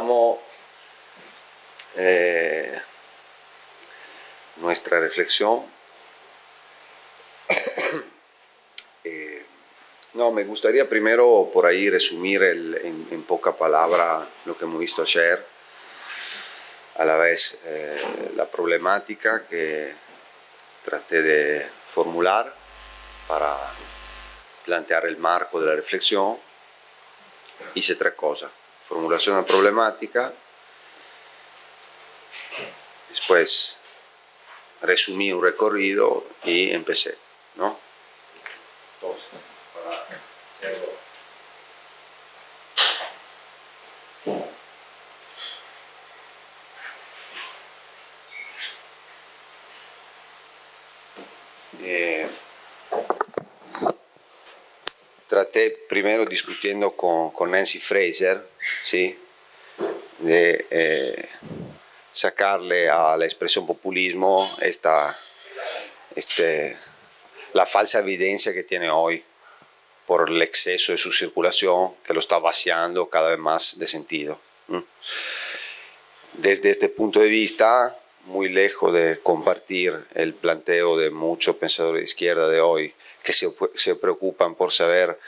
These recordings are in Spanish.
continuamos nuestra reflexión. No, me gustaría primero por ahí resumir en poca palabra lo que hemos visto ayer, a la vez la problemática que traté de formular para plantear el marco de la reflexión. Hice tres cosas: formulación de la problemática, después resumí un recorrido y empecé, ¿no? Entonces, para hacerlo. Traté primero discutiendo con Nancy Fraser, ¿sí?, de sacarle a la expresión populismo la falsa evidencia que tiene hoy por el exceso de su circulación, que lo está vaciando cada vez más de sentido. Desde este punto de vista, muy lejos de compartir el planteo de muchos pensadores de izquierda de hoy, que se preocupan por saber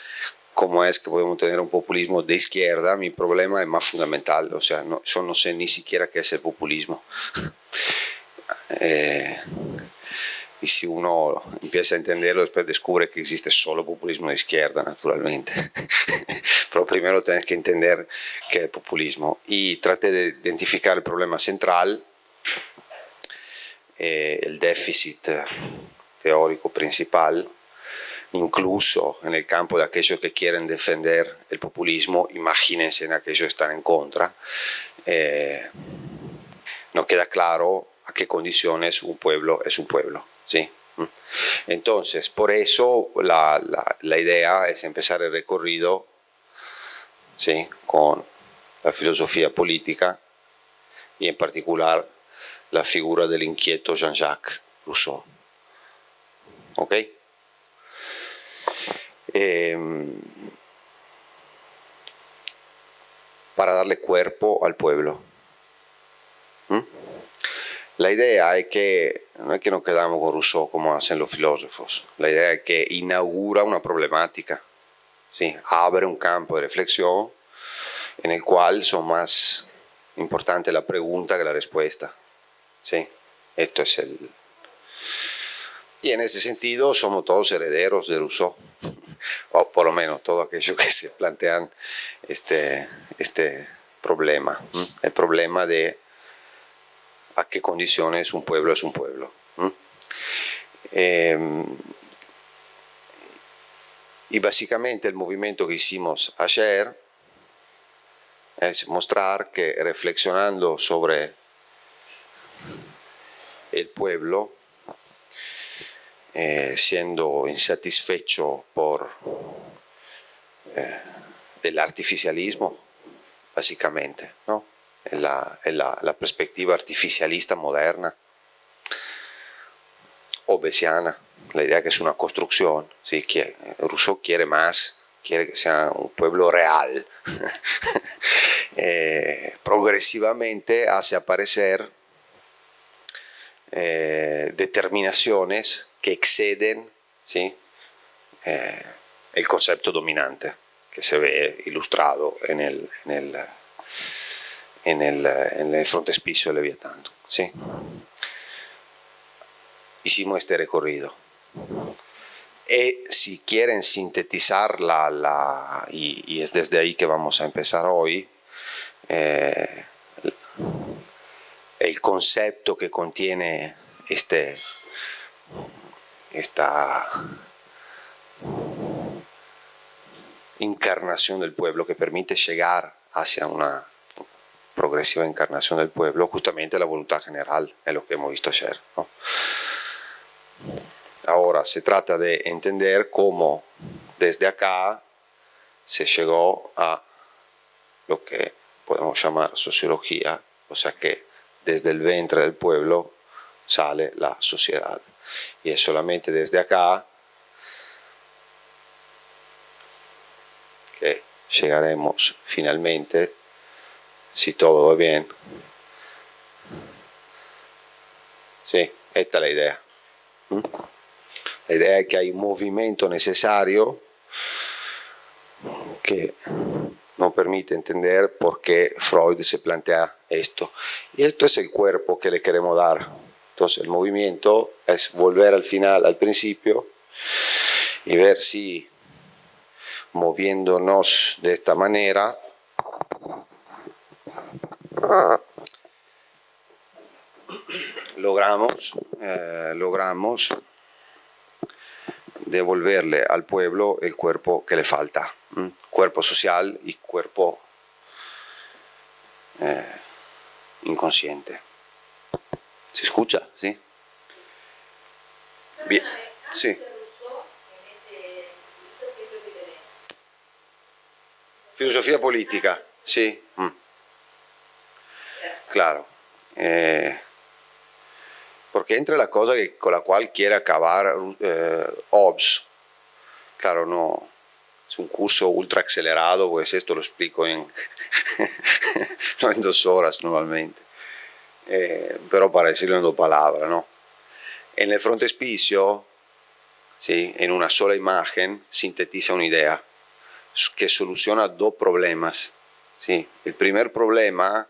cómo es que podemos tener un populismo de izquierda. Mi problema es más fundamental, o sea, yo no sé ni siquiera qué es el populismo. Y si uno empieza a entenderlo, después descubre que existe solo populismo de izquierda, naturalmente. Pero primero tenés que entender qué es el populismo. Y traté de identificar el problema central, el déficit teórico principal, incluso en el campo de aquellos que quieren defender el populismo. Imagínense en aquellos que están en contra. No queda claro a qué condiciones un pueblo es un pueblo, ¿sí? Entonces, por eso la idea es empezar el recorrido, ¿sí?, con la filosofía política y en particular la figura del inquieto Jean-Jacques Rousseau. ¿Ok? Para darle cuerpo al pueblo. La idea es que no es que nos quedamos con Rousseau como hacen los filósofos. La idea es que inaugura una problemática, ¿sí?, abre un campo de reflexión en el cual son más importante la pregunta que la respuesta, ¿sí? Esto es el... Y en ese sentido somos todos herederos de Rousseau, o por lo menos todos aquellos que se plantean este problema, ¿sí?, el problema de a qué condiciones un pueblo es un pueblo, ¿sí? Y básicamente el movimiento que hicimos ayer es mostrar que reflexionando sobre el pueblo, siendo insatisfecho por el artificialismo, básicamente, ¿no?, la perspectiva artificialista moderna, hobbesiana, la idea que es una construcción, ¿sí? Rousseau quiere más, quiere que sea un pueblo real. Progresivamente hace aparecer determinaciones que exceden, ¿sí?, el concepto dominante que se ve ilustrado en el frontispicio del Leviatán, ¿sí? Hicimos este recorrido. Si quieren sintetizar y es desde ahí que vamos a empezar hoy, el concepto que contiene esta encarnación del pueblo, que permite llegar hacia una progresiva encarnación del pueblo, justamente la voluntad general, es lo que hemos visto ayer, ¿no? Ahora se trata de entender cómo desde acá se llegó a lo que podemos llamar sociología, o sea que desde el ventre del pueblo sale la sociedad. Y es solamente desde acá que llegaremos finalmente, si todo, va bien. Sì, questa è l'idea. L'idea è che hai un movimento necessario che non permite entender por qué Freud se plantea esto. Y esto es el cuerpo que le queremos dar. Entonces el movimiento es volver al final, al principio, y ver si moviéndonos de esta manera logramos devolverle al pueblo el cuerpo que le falta, cuerpo social y cuerpo inconsciente. ¿Se escucha? ¿Sí? Bien. Sí. Filosofía política, sí. Claro. Porque entra la cosa que, con la cual quiere acabar Hobbes. Claro, no es un curso ultra acelerado, pues esto lo explico en, no en 2 horas normalmente, pero para decirlo en 2 palabras, ¿no? En el frontispicio, ¿sí?, en una sola imagen, sintetiza una idea que soluciona 2 problemas. ¿Sí? El primer problema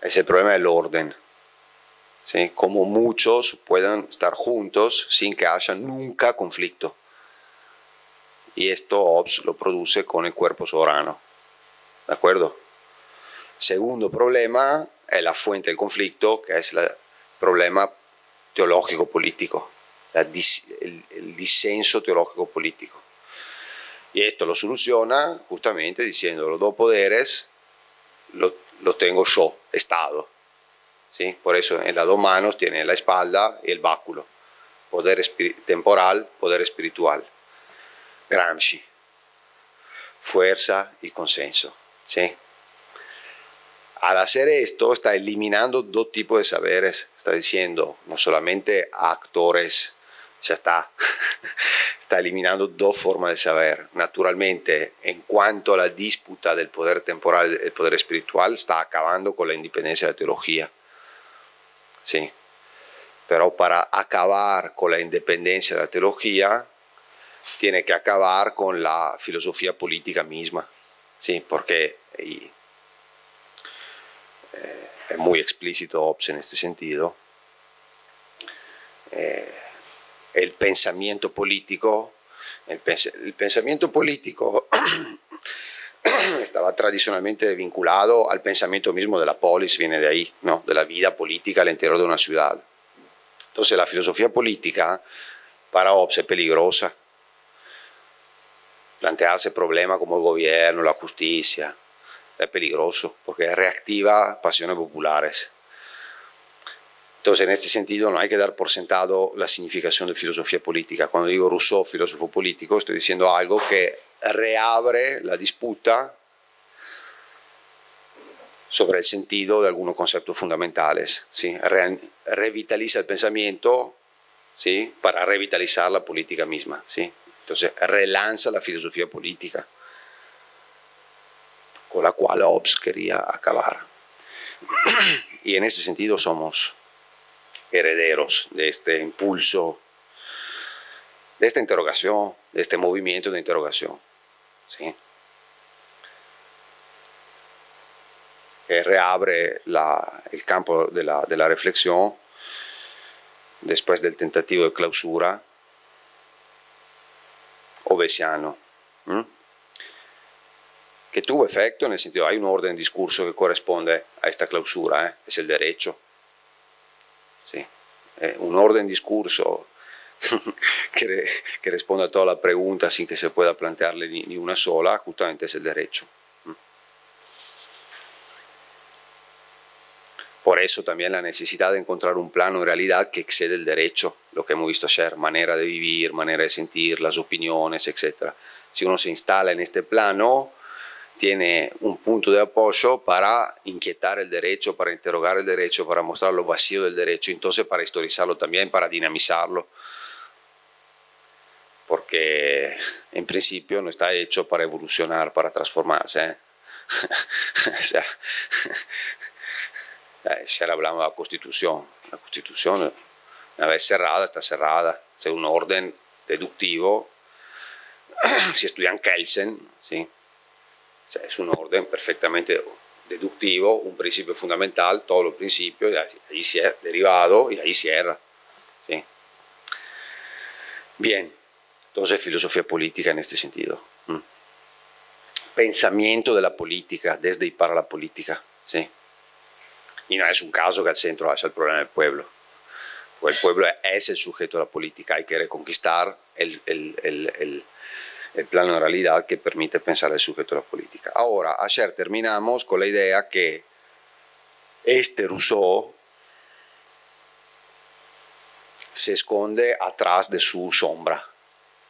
es el problema del orden. ¿Sí? Como muchos pueden estar juntos sin que haya nunca conflicto. Y esto Hobbes lo produce con el cuerpo soberano. ¿De acuerdo? Segundo problema es la fuente del conflicto, que es el problema teológico-político, el disenso teológico-político. Y esto lo soluciona justamente diciendo: los 2 poderes lo tengo yo, Estado. ¿Sí? Por eso en las 2 manos tiene la espalda y el báculo. Poder temporal, poder espiritual. Gramsci. Fuerza y consenso. ¿Sí? Al hacer esto está eliminando 2 tipos de saberes. Está diciendo no solamente a actores, ya está. Está eliminando 2 formas de saber. Naturalmente, en cuanto a la disputa del poder temporal y el poder espiritual, está acabando con la independencia de la teología. Sí. Pero para acabar con la independencia de la teología, tiene que acabar con la filosofía política misma. Sí, porque es muy explícito Hobbes en este sentido. El pensamiento político, el pensamiento político estaba tradicionalmente vinculado al pensamiento mismo de la polis, viene de ahí, ¿no?, de la vida política al interior de una ciudad. Entonces la filosofía política para Hobbes es peligrosa. Plantearse problemas como el gobierno, la justicia, es peligroso porque reactiva pasiones populares. Entonces, en este sentido, no hay que dar por sentado la significación de filosofía política. Cuando digo Rousseau, filósofo político, estoy diciendo algo que reabre la disputa sobre el sentido de algunos conceptos fundamentales. ¿Sí? Revitaliza el pensamiento, ¿sí?, para revitalizar la política misma. ¿Sí? Entonces, relanza la filosofía política con la cual Hobbes quería acabar. Y en ese sentido somos herederos de este impulso, de esta interrogación, de este movimiento de interrogación, ¿sí?, que reabre el campo de la reflexión después del tentativo de clausura hobbesiano, que tuvo efecto, en el sentido, hay un orden de discurso que corresponde a esta clausura, es el derecho. Un orden discurso que responde a toda la pregunta sin que se pueda plantearle ni una sola, justamente es el derecho. Por eso también la necesidad de encontrar un plano de realidad que excede el derecho, lo que hemos visto ayer, manera de vivir, manera de sentir, las opiniones, etc. Si uno se instala en este plano, tiene un punto de apoyo para inquietar el derecho, para interrogar el derecho, para mostrar lo vacío del derecho, entonces para historizarlo también, para dinamizarlo. Porque en principio no está hecho para evolucionar, para transformarse. O sea, ayer hablamos de la Constitución. La Constitución, una vez cerrada, está cerrada. Es un orden deductivo. Si estudian Kelsen, ¿sí? O sea, es un orden perfectamente deductivo, un principio fundamental, todos los principios, ahí se ha derivado y ahí cierra. ¿Sí? Bien, entonces filosofía política en este sentido. Pensamiento de la política, desde y para la política. ¿Sí? Y no es un caso que al centro haya el problema del pueblo. Porque el pueblo es el sujeto de la política, hay que reconquistar el plano de realidad que permite pensar el sujeto de la política. Ahora, ayer terminamos con la idea que este Rousseau se esconde atrás de su sombra,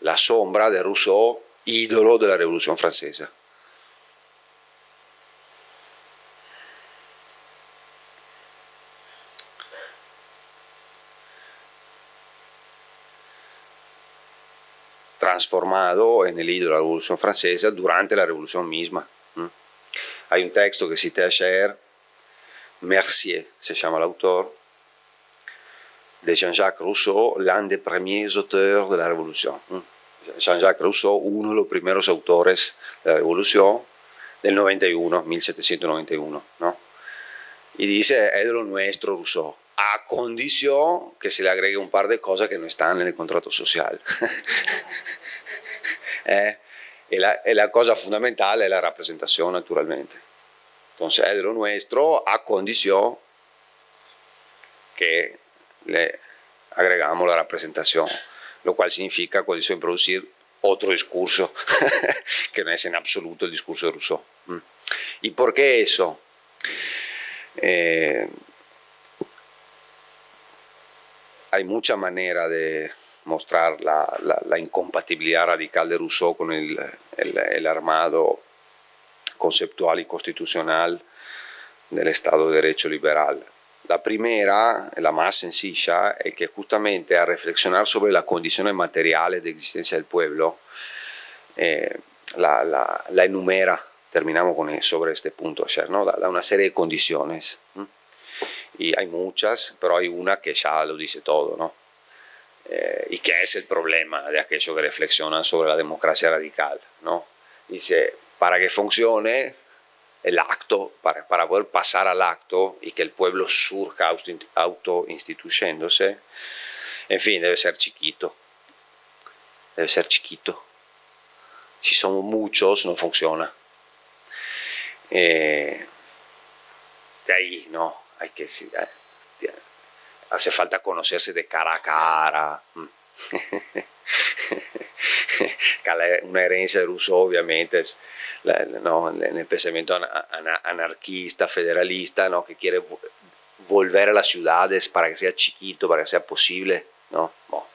la sombra de Rousseau, ídolo de la Revolución Francesa. Transformado en el ídolo de la Revolución Francesa durante la Revolución misma. Hay un texto que cité ayer, Mercier, se llama el autor, de Jean-Jacques Rousseau, l'un des premiers auteurs de la Revolución. Jean-Jacques Rousseau, uno de los primeros autores de la Revolución del 91, 1791. ¿No? Y dice, es de lo nuestro Rousseau, a condición que se le agregue un par de cosas que no están en el contrato social. La cosa fondamentale è la rappresentazione, naturalmente. Entonces è dello nostro a condizione che le agregamos la rappresentazione, lo qual significa a condizione di producir otro discurso che non è in absoluto il discorso di Rousseau. E perché eso? Hay mucha manera de mostrar la incompatibilidad radical de Rousseau con el armado conceptual y constitucional del Estado de Derecho liberal. La primera, la más sencilla, es que justamente a reflexionar sobre las condiciones materiales de existencia del pueblo, la enumera, terminamos con él, sobre este punto ayer, ¿no? Da una serie de condiciones. Y hay muchas, pero hay una que ya lo dice todo, ¿no? Y que es el problema de aquellos que reflexionan sobre la democracia radical, ¿no? Dice, para que funcione el acto, para poder pasar al acto y que el pueblo surja autoinstituyéndose, en fin, debe ser chiquito. Debe ser chiquito. Si somos muchos, no funciona. De ahí, ¿no? Hay que decir, hace falta conocerse de cara a cara. Una herencia de Rousseau, obviamente, es ¿no? En el pensamiento anarquista, federalista, ¿no? Que quiere volver a las ciudades para que sea chiquito, para que sea posible, ¿no? Bueno.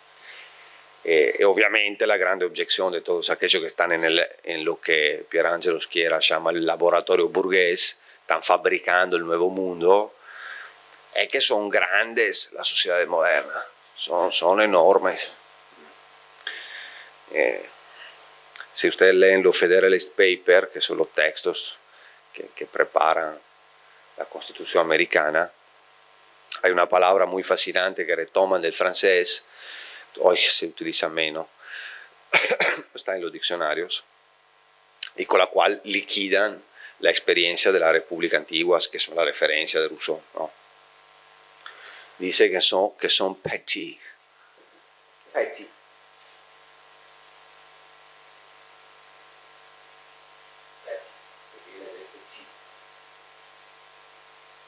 Ovviamente la grande objezione di tutti aquellos que están en lo que Pierangelo Schiera llama el laboratorio burgués, están fabricando el nuevo mundo, es que son grandes las sociedades modernas, son enormes. Si ustedes leen los Federalist Papers, que son los textos que preparan la Constitución americana, hay una palabra muy fascinante que retoman del francés, hoy se utiliza menos, está en los diccionarios, y con la cual liquidan la experiencia de las repúblicas antiguas, que son la referencia de Rousseau, ¿no? Dice que son petty. Petty.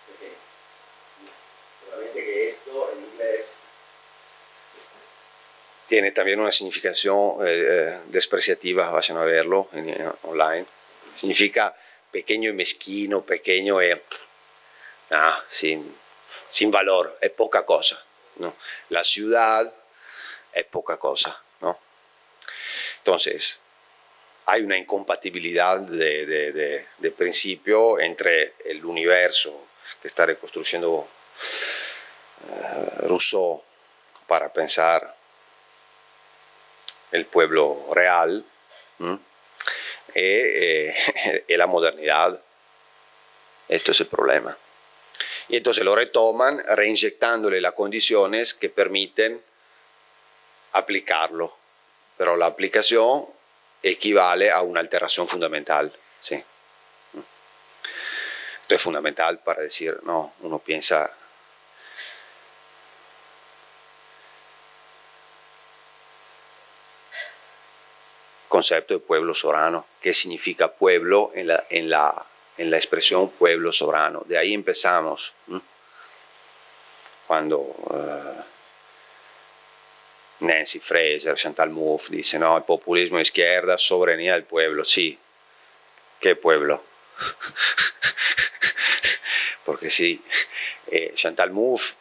Pequeño. Solamente que esto en inglés tiene también una significación despreciativa, vayan a verlo online. Significa pequeño y mezquino, pequeño y... Ah, sin valor, è poca cosa, ¿no? La ciudad è poca cosa, ¿no? Entonces, hay una incompatibilidad de principio entre el universo que está reconstruyendo Rousseau para pensar el pueblo real y la modernidad Esto es el problema. Y entonces lo retoman reinyectándole las condiciones que permiten aplicarlo. Pero la aplicación equivale a una alteración fundamental, ¿sí? Esto es fundamental para decir, no, uno piensa... Concepto de pueblo soberano. ¿Qué significa pueblo en la expresión pueblo soberano? De ahí empezamos. Cuando Nancy Fraser, Chantal Mouffe dice, no, el populismo de izquierda, soberanía del pueblo. Sí, ¿qué pueblo? Porque sí, Chantal Mouffe,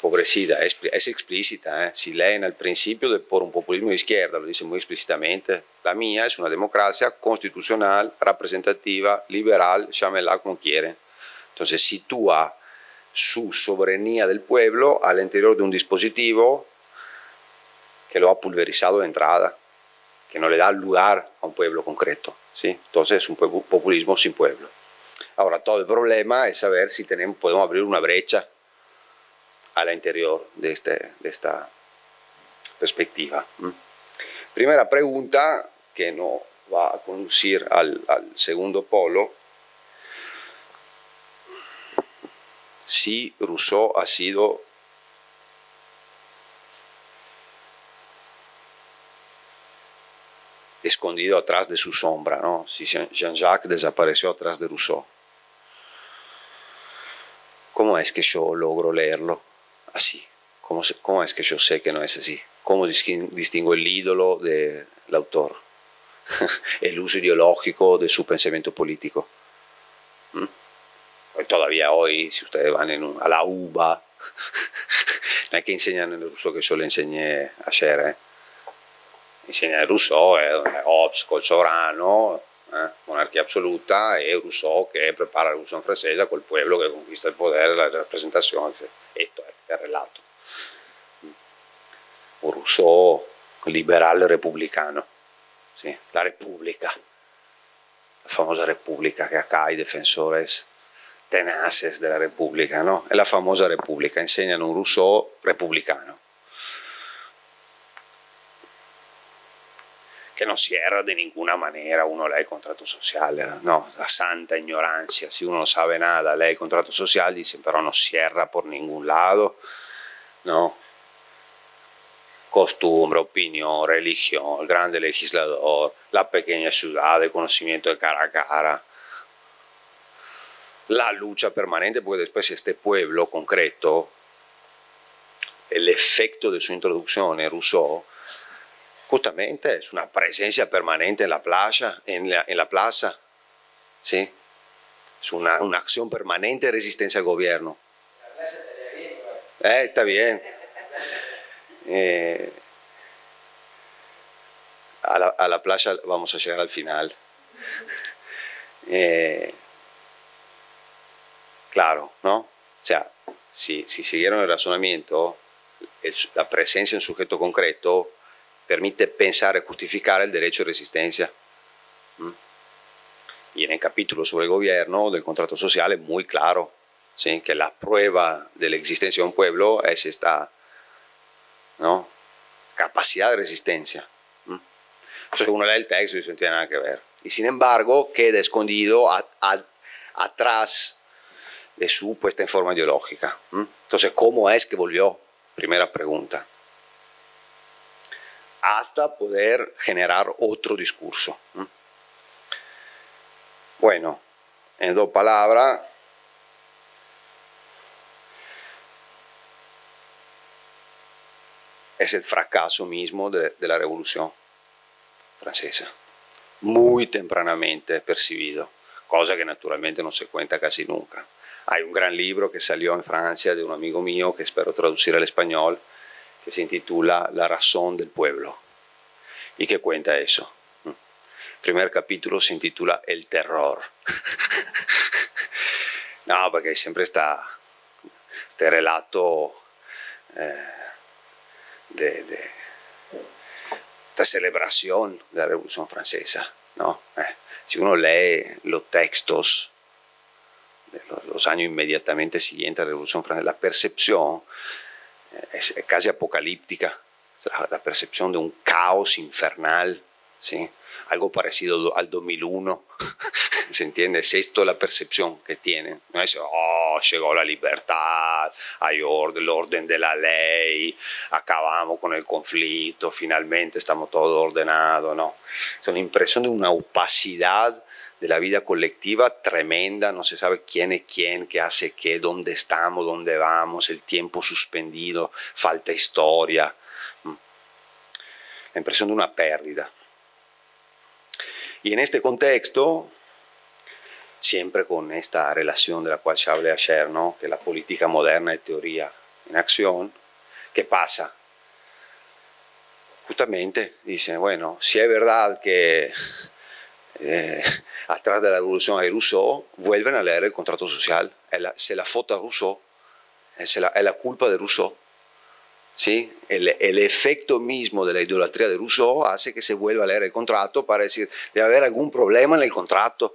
pobrecita, es explícita, si leen al principio de Por un populismo de izquierda, lo dice muy explícitamente, la mía es una democracia constitucional, representativa, liberal, llámela como quieren. Entonces sitúa su soberanía del pueblo al interior de un dispositivo que lo ha pulverizado de entrada, que no le da lugar a un pueblo concreto, ¿sí? Entonces es un populismo sin pueblo. Ahora, todo el problema es saber si podemos abrir una brecha al interior de esta perspectiva. Primera pregunta, que no va a conducir al segundo polo, si Rousseau ha sido escondido atrás de su sombra, ¿no? Si Jean-Jacques desapareció atrás de Rousseau. ¿Cómo es que yo logro leerlo así? ¿Cómo es que yo sé que no es así? ¿Cómo distingo el ídolo del autor? El uso ideológico de su pensamiento político. Todavía hoy, si ustedes van a la UBA, no es que enseñan el ruso que yo le enseñé ayer. Insegna il Rousseau, Hobbes col sovrano, monarchia assoluta, e Rousseau che prepara la rivoluzione francese col pueblo che conquista il potere, la rappresentazione, questo è il relato. Un Rousseau liberale repubblicano, sì, la Repubblica, la famosa Repubblica che acá i difensori tenaces della Repubblica, no? È la famosa Repubblica, insegnano un Rousseau repubblicano, che non si erra di ninguna maniera, uno lee il contratto sociale, no, la santa ignorancia, se uno non sa nada, lee il contratto sociale, dice però non si erra por ningún lado, no, costumbre, opinión, religión, il grande legislador, la pequeña ciudad, il conocimiento de cara a cara, la lucha permanente, perché después este pueblo concreto, l'effetto de su introduzione, Rousseau, justamente es una presencia permanente en la plaza, ¿sí? Es una acción permanente de resistencia al gobierno. La plaza está bien. A la plaza vamos a llegar al final. Claro, ¿no? O sea, si siguieron el razonamiento, la presencia en sujeto concreto permite pensare e giustificare il diritto di resistenza. E nel capitolo sul governo del contratto sociale è molto chiaro, ¿sí? Che la prova dell'esistenza di un pueblo è questa, ¿no?, capacità di resistenza. Entonces uno lee il testo e dice non tiene nada que ver. E sin embargo queda escondido atrás de su puesta in forma ideológica. Entonces, ¿cómo es que volvió? Primera pregunta. Hasta poder generar otro discurso. Bueno, en dos palabras, es el fracaso mismo de la Revolución Francesa, muy tempranamente percibido, cosa que naturalmente no se cuenta casi nunca. Hay un gran libro que salió en Francia de un amigo mío que espero traducir al español, que se intitula La razón del pueblo, y que cuenta eso. El primer capítulo se intitula El terror. No, porque hay siempre este relato de esta celebración de la Revolución Francesa, ¿no? Si uno lee los textos de los años inmediatamente siguientes a la Revolución Francesa, la percepción es casi apocalíptica, la percepción de un caos infernal, ¿sí? Algo parecido al 2001, ¿se entiende? Es esto la percepción que tienen. No es, oh, llegó la libertad, hay el orden de la ley, acabamos con el conflicto, finalmente estamos todos ordenados, no. Es una impresión de una opacidad de la vida colectiva tremenda, no se sabe quién es quién, qué hace qué, dónde estamos, dónde vamos, el tiempo suspendido, falta historia. La impresión de una pérdida. Y en este contexto, siempre con esta relación de la cual ya hablé ayer, ¿no? Que la política moderna es teoría en acción, ¿qué pasa? Justamente dicen, bueno, si es verdad que atrás de la revolución hay Rousseau, vuelven a leer el contrato social, se la fota Rousseau, es la culpa de Rousseau. ¿Sí? El efecto mismo de la idolatría de Rousseau hace que se vuelva a leer el contrato para decir, debe haber algún problema en el contrato,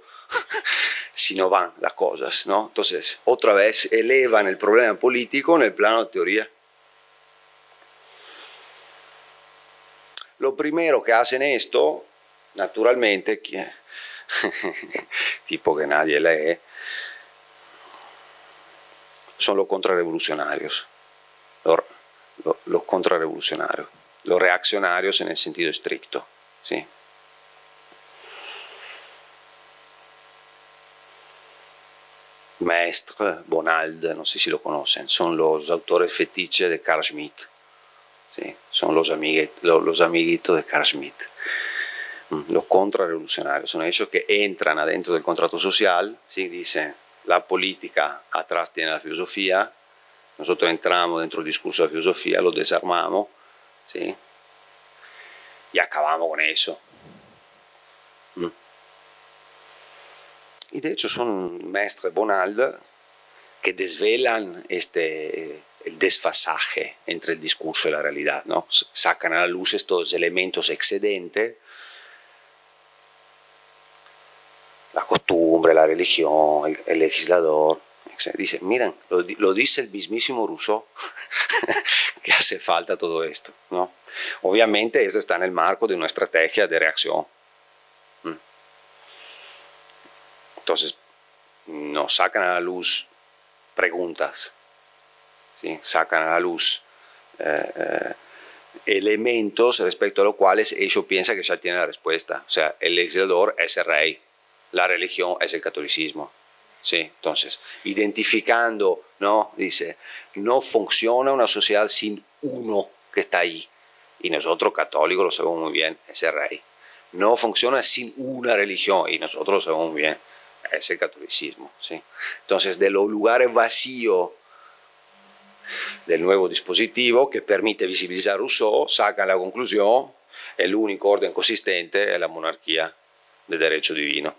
si no van las cosas, ¿no? Entonces, otra vez elevan el problema político en el plano de teoría. Lo primero que hacen esto, naturalmente, tipo que nadie lee, son los contrarrevolucionarios. Los contrarrevolucionarios, los reaccionarios en el sentido estricto, ¿sí? Mestre, Bonald, no sé si lo conocen, son los autores fetiche de Carl Schmitt, ¿sí? Son los amiguitos de Carl Schmitt. Los contrarrevolucionarios son ellos que entran adentro del contrato social, ¿sí? Dicen, la política atrás tiene la filosofía. Nosotros entramos dentro el discurso de la filosofía, lo desarmamos, ¿sí? Y acabamos con eso. Y de hecho son Mestre Bonald que desvelan el desfasaje entre el discurso y la realidad, ¿no? Sacan a la luz estos elementos excedentes, la costumbre, la religión, el legislador. Dice, miren, lo dice el mismísimo Rousseau que hace falta todo esto, ¿no? Obviamente esto está en el marco de una estrategia de reacción. Entonces nos sacan a la luz preguntas, ¿sí? Sacan a la luz elementos respecto a los cuales ellos piensan que ya tienen la respuesta. O sea, el legislador es el rey, la religión es el catolicismo. Sí, entonces, identificando, ¿no? Dice, no funciona una sociedad sin uno que está ahí. Y nosotros, católicos, lo sabemos muy bien, es el rey. No funciona sin una religión. Y nosotros lo sabemos muy bien, es el catolicismo. ¿Sí? Entonces, de los lugares vacíos del nuevo dispositivo que permite visibilizar Rousseau, saca la conclusión, el único orden consistente es la monarquía del derecho divino.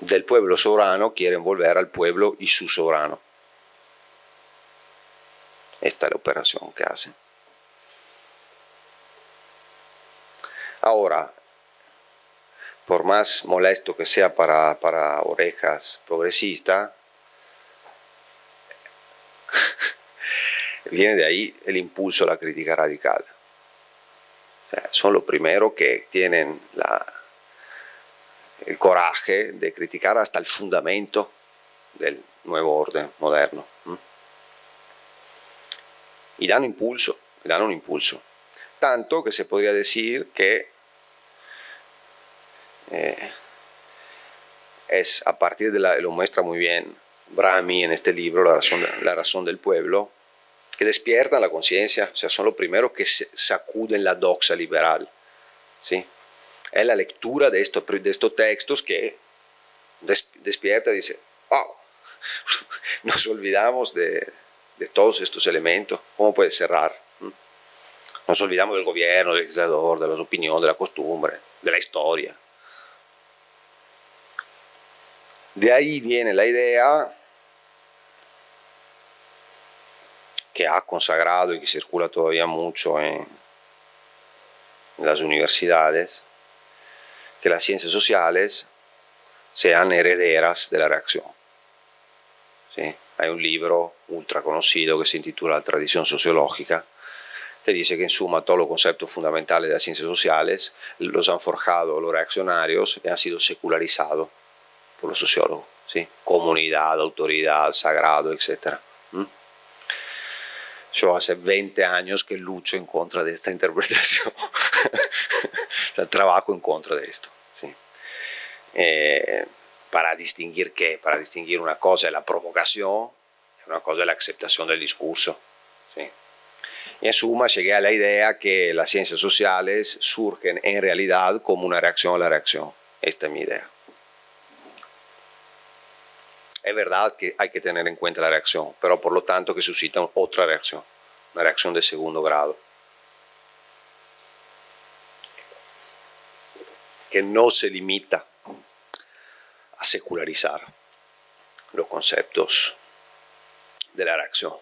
Del pueblo soberano quiere envolver al pueblo y su soberano. Esta es la operación que hacen. Ahora, por más molesto que sea para orejas progresistas, viene de ahí el impulso a la crítica radical. O sea, son los primeros que tienen el coraje de criticar hasta el fundamento del nuevo orden moderno. Y dan impulso, dan un impulso. Tanto que se podría decir que es a partir de lo muestra muy bien Bramy en este libro, La razón del pueblo, que despiertan la conciencia, o sea, son los primeros que sacuden la doxa liberal, ¿sí? Es la lectura de estos textos que despierta y dice, oh, nos olvidamos de todos estos elementos, ¿cómo puede cerrar? Nos olvidamos del gobierno, del legislador, de las opiniones, de la costumbre, de la historia. De ahí viene la idea que ha consagrado y que circula todavía mucho en las universidades, que las ciencias sociales sean herederas de la reacción. ¿Sí? Hay un libro ultra conocido que se intitula La tradición sociológica, que dice que en suma todos los conceptos fundamentales de las ciencias sociales los han forjado los reaccionarios y han sido secularizados por los sociólogos, ¿sí? Comunidad, autoridad, sagrado, etc. ¿Mm? Yo hace 20 años que lucho en contra de esta interpretación, o sea, trabajo en contra de esto, ¿sí? Para distinguir qué, para distinguir una cosa es la provocación, una cosa es la aceptación del discurso, ¿sí? Y en suma llegué a la idea que las ciencias sociales surgen en realidad como una reacción a la reacción. Esta es mi idea. Es verdad que hay que tener en cuenta la reacción, pero por lo tanto que suscita otra reacción, una reacción de segundo grado, que no se limita a secularizar los conceptos de la reacción.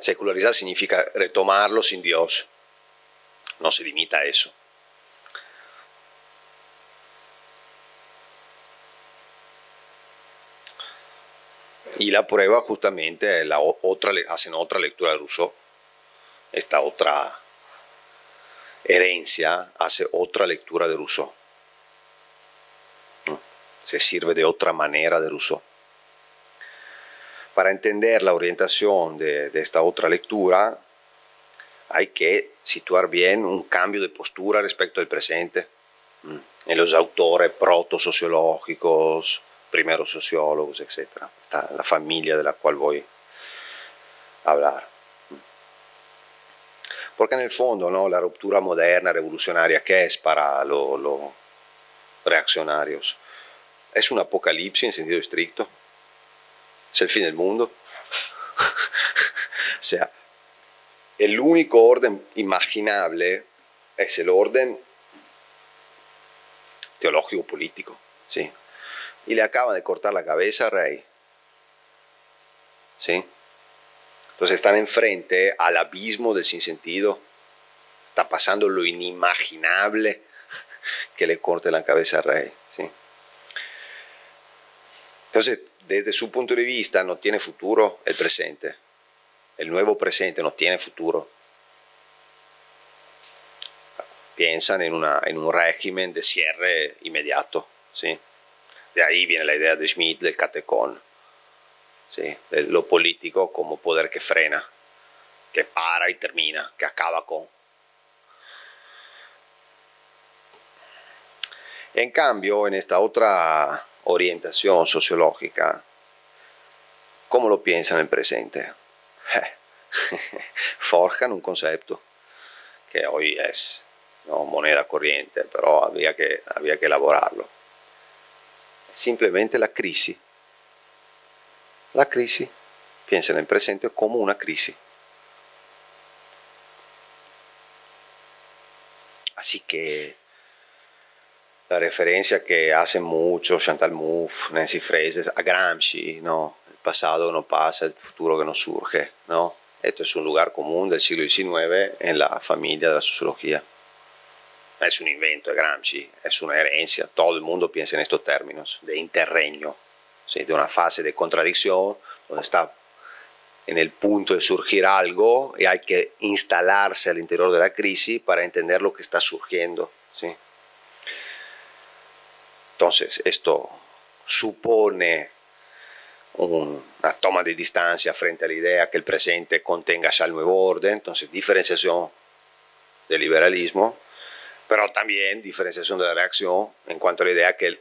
Secularizar significa retomarlo sin Dios, no se limita a eso. Y la prueba justamente, hacen otra lectura de Rousseau, esta otra herencia hace otra lectura de Rousseau, se sirve de otra manera de Rousseau. Para entender la orientación de esta otra lectura hay que situar bien un cambio de postura respecto al presente, en los autores proto-sociológicos, primeros sociólogos, etc. Está la familia de la cual voy a hablar. Porque en el fondo, ¿no?, la ruptura moderna, revolucionaria, ¿qué es para los reaccionarios? ¿Es un apocalipsis en sentido estricto? ¿Es el fin del mundo? O sea, el único orden imaginable es el orden teológico-político, ¿sí? Y le acaban de cortar la cabeza al rey, ¿sí? Entonces están enfrente al abismo del sinsentido, está pasando lo inimaginable, que le corte la cabeza al rey, ¿sí? Entonces, desde su punto de vista no tiene futuro el presente, el nuevo presente no tiene futuro. Piensan en un régimen de cierre inmediato, ¿sí? De ahí viene la idea de Schmitt del catecón, ¿sí?, de lo político como poder que frena, que para y termina, que acaba con. En cambio, en esta otra orientación sociológica, ¿cómo lo piensan en el presente? Forjan un concepto que hoy es, ¿no?, moneda corriente, pero había que elaborarlo. Simplemente la crisi. La crisi, piensa nel presente come una crisi. Así que la referencia que hacen mucho Chantal Mouffe, Nancy Fraser, a Gramsci, ¿no? El pasado no pasa, el futuro que no surge, ¿no? Esto es un lugar común del siglo XIX en la familia de la sociología. Es un invento de Gramsci, es una herencia, todo el mundo piensa en estos términos, de interregno, ¿sí?, de una fase de contradicción, donde está en el punto de surgir algo y hay que instalarse al interior de la crisis para entender lo que está surgiendo, ¿sí? Entonces, esto supone una toma de distancia frente a la idea que el presente contenga ya el nuevo orden, entonces diferenciación del liberalismo, pero también diferenciación de la reacción en cuanto a la idea que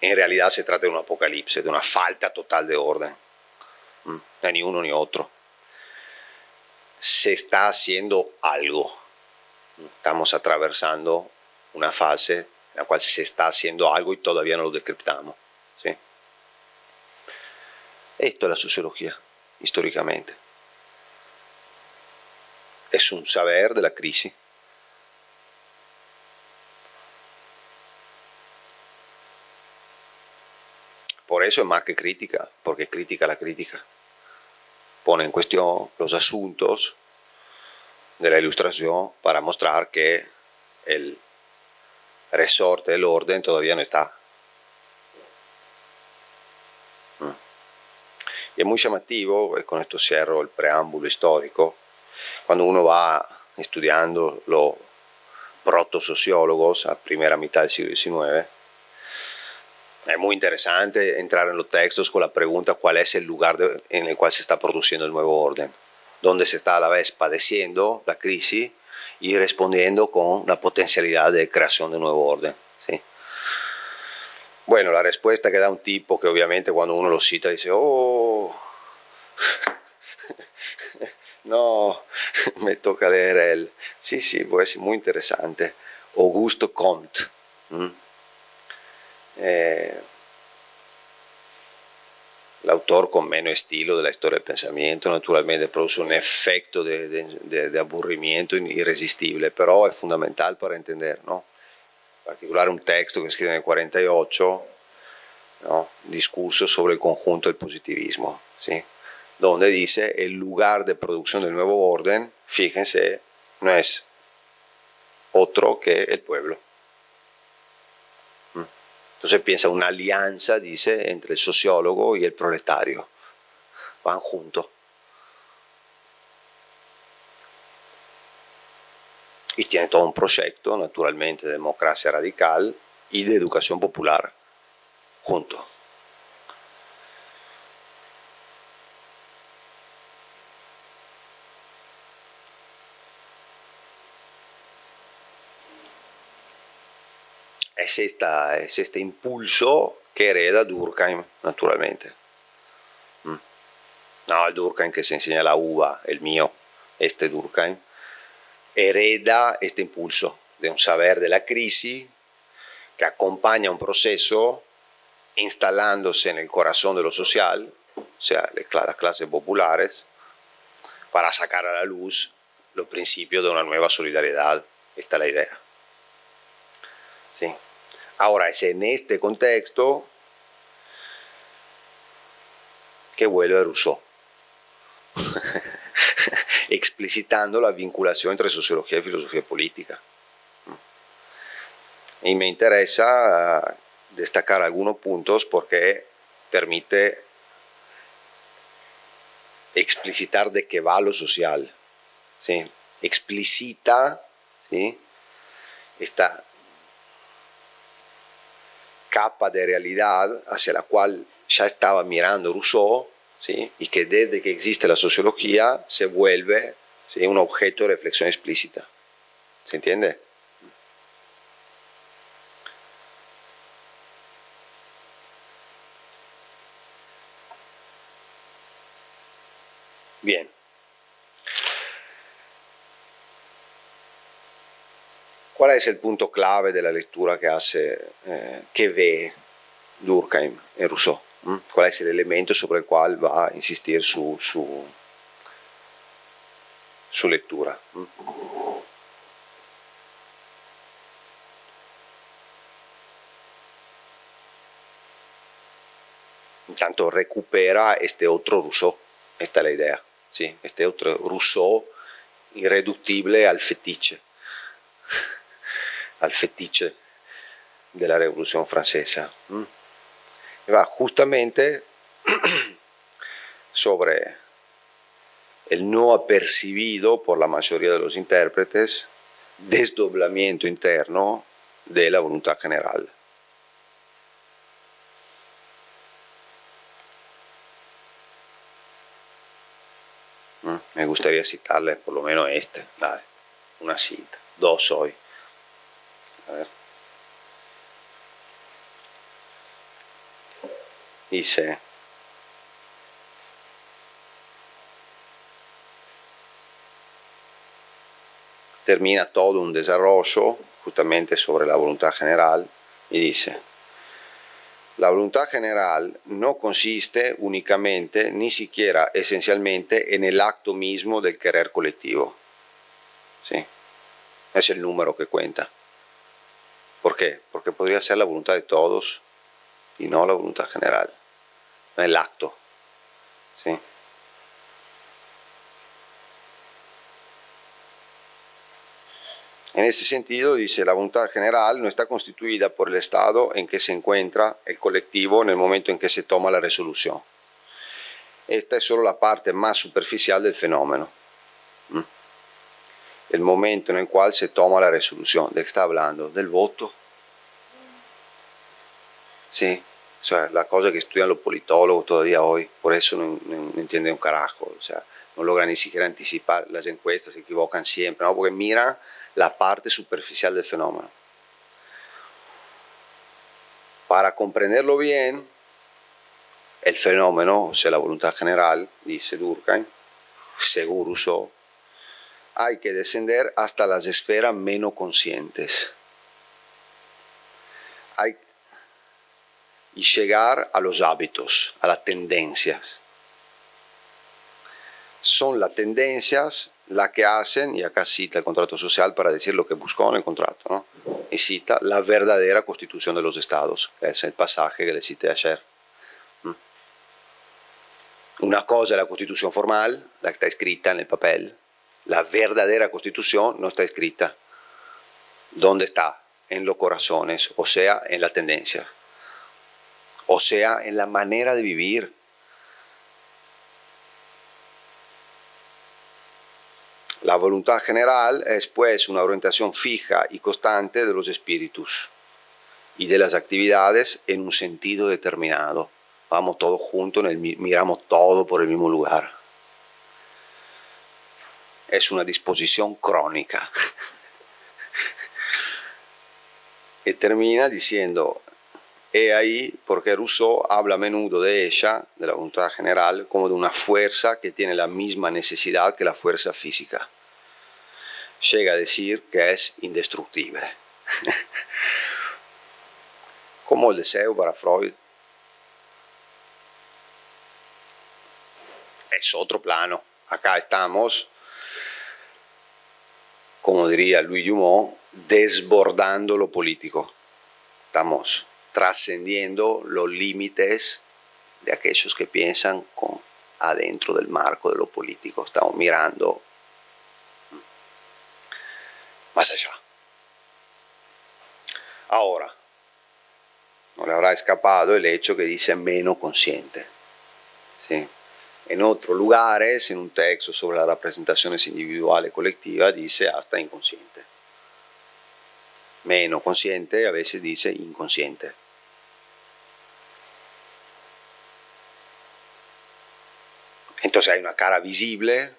en realidad se trata de un apocalipsis, de una falta total de orden, no hay ni uno ni otro. Se está haciendo algo, estamos atravesando una fase en la cual se está haciendo algo y todavía no lo descriptamos, ¿sí? Esto es la sociología, históricamente. Es un saber de la crisis. Por eso es más que crítica, porque critica la crítica. Pone en cuestión los asuntos de la ilustración para mostrar que el resorte del orden todavía no está. Y es muy llamativo, y con esto cierro el preámbulo histórico, cuando uno va estudiando los protosociólogos a primera mitad del siglo XIX, es muy interesante entrar en los textos con la pregunta cuál es el lugar en el cual se está produciendo el nuevo orden, donde se está a la vez padeciendo la crisis y respondiendo con la potencialidad de creación de nuevo orden, ¿sí? Bueno, la respuesta que da un tipo que obviamente cuando uno lo cita dice «Oh, no, me toca leer él». Sí, sí, pues muy interesante. Augusto Comte. L'autor con meno stile della storia del pensamento naturalmente produce un effetto di aburrimento irresistibile, però è fondamentale per intendere, no? In particolare un testo che scrive nel 48, no? Discorso sobre il conjunto del positivismo, ¿sí? Donde dice el lugar de producción del nuevo orden, fíjense, no es otro que el pueblo. Entonces piensa una alianza, dice, entre el sociólogo y el proletario. Van juntos. Y tiene todo un proyecto, naturalmente, de democracia radical y de educación popular juntos. Es este impulso que hereda Durkheim, naturalmente. No, el Durkheim que se enseña la uva, el mío, este Durkheim, hereda este impulso de un saber de la crisis que acompaña un proceso instalándose en el corazón de lo social, o sea, las clases populares, para sacar a la luz los principios de una nueva solidaridad. Esta es la idea. ¿Sí? Ahora, es en este contexto que vuelve Rousseau, explicitando la vinculación entre sociología y filosofía política. Y me interesa destacar algunos puntos porque permite explicitar de qué va lo social. ¿Sí? Explicita, ¿sí?, esta capa de realidad hacia la cual ya estaba mirando Rousseau, ¿sí?, y que desde que existe la sociología se vuelve, ¿sí?, un objeto de reflexión explícita. ¿Se entiende? Bien. ¿Cuál es el punto clave de la lectura que hace, que ve Durkheim en Rousseau? ¿Cuál es el elemento sobre el cual va a insistir su lectura? Intanto recupera este otro Rousseau, esta es la idea, ¿sí? Este otro Rousseau irreductible al fetiche. Al fetiche de la Revolución Francesa. Y va justamente sobre el no apercibido por la mayoría de los intérpretes desdoblamiento interno de la voluntad general. Me gustaría citarle por lo menos este, dale, una cita, dos hoy. A ver. Dice: termina todo un desarrollo justamente sobre la voluntad general y dice: la voluntad general no consiste únicamente, ni siquiera esencialmente, en el acto mismo del querer colectivo. ¿Sí? Es el número que cuenta. ¿Por qué? Porque podría ser la voluntad de todos y no la voluntad general. nell'atto. Sì. En este sentido, dice, la voluntad general no está constituida por el Estado en que se encuentra el colectivo en el momento en que se toma la resolución. Esta es solo la parte más superficial del fenómeno. El momento en el cual se toma la resolución. ¿De qué está hablando? Del voto. Sí, o sea, la cosa que estudian los politólogos todavía hoy, por eso no entienden un carajo, o sea, no logran ni siquiera anticipar las encuestas, se equivocan siempre, ¿no? Porque miran la parte superficial del fenómeno. Para comprenderlo bien, el fenómeno, o sea, la voluntad general, dice Durkheim, según Rousseau, hay que descender hasta las esferas menos conscientes. Hay y llegar a los hábitos, a las tendencias. Son las tendencias las que hacen, y acá cita el contrato social para decir lo que buscó en el contrato, ¿no? Y cita la verdadera constitución de los estados, que es el pasaje que le cité ayer. Una cosa es la constitución formal, la que está escrita en el papel. La verdadera constitución no está escrita. ¿Dónde está? En los corazones, o sea, en la tendencia. O sea, en la manera de vivir. La voluntad general es pues una orientación fija y constante de los espíritus y de las actividades en un sentido determinado. Vamos todos juntos, miramos todo por el mismo lugar. Es una disposición crónica. Y termina diciendo... Es ahí porque Rousseau habla a menudo de ella, de la voluntad general, como de una fuerza que tiene la misma necesidad que la fuerza física. Llega a decir que es indestructible. Como el deseo para Freud. Es otro plano. Acá estamos, como diría Luis Dumont, desbordando lo político. Estamos trascendiendo los límites de aquellos que piensan adentro del marco de lo político. Estamos mirando más allá. Ahora, no le habrá escapado el hecho que dice menos consciente. ¿Sí? En otros lugares, en un texto sobre las representaciones individuales y colectivas, dice hasta inconsciente. Menos consciente, a veces dice inconsciente. Entonces hay una cara visible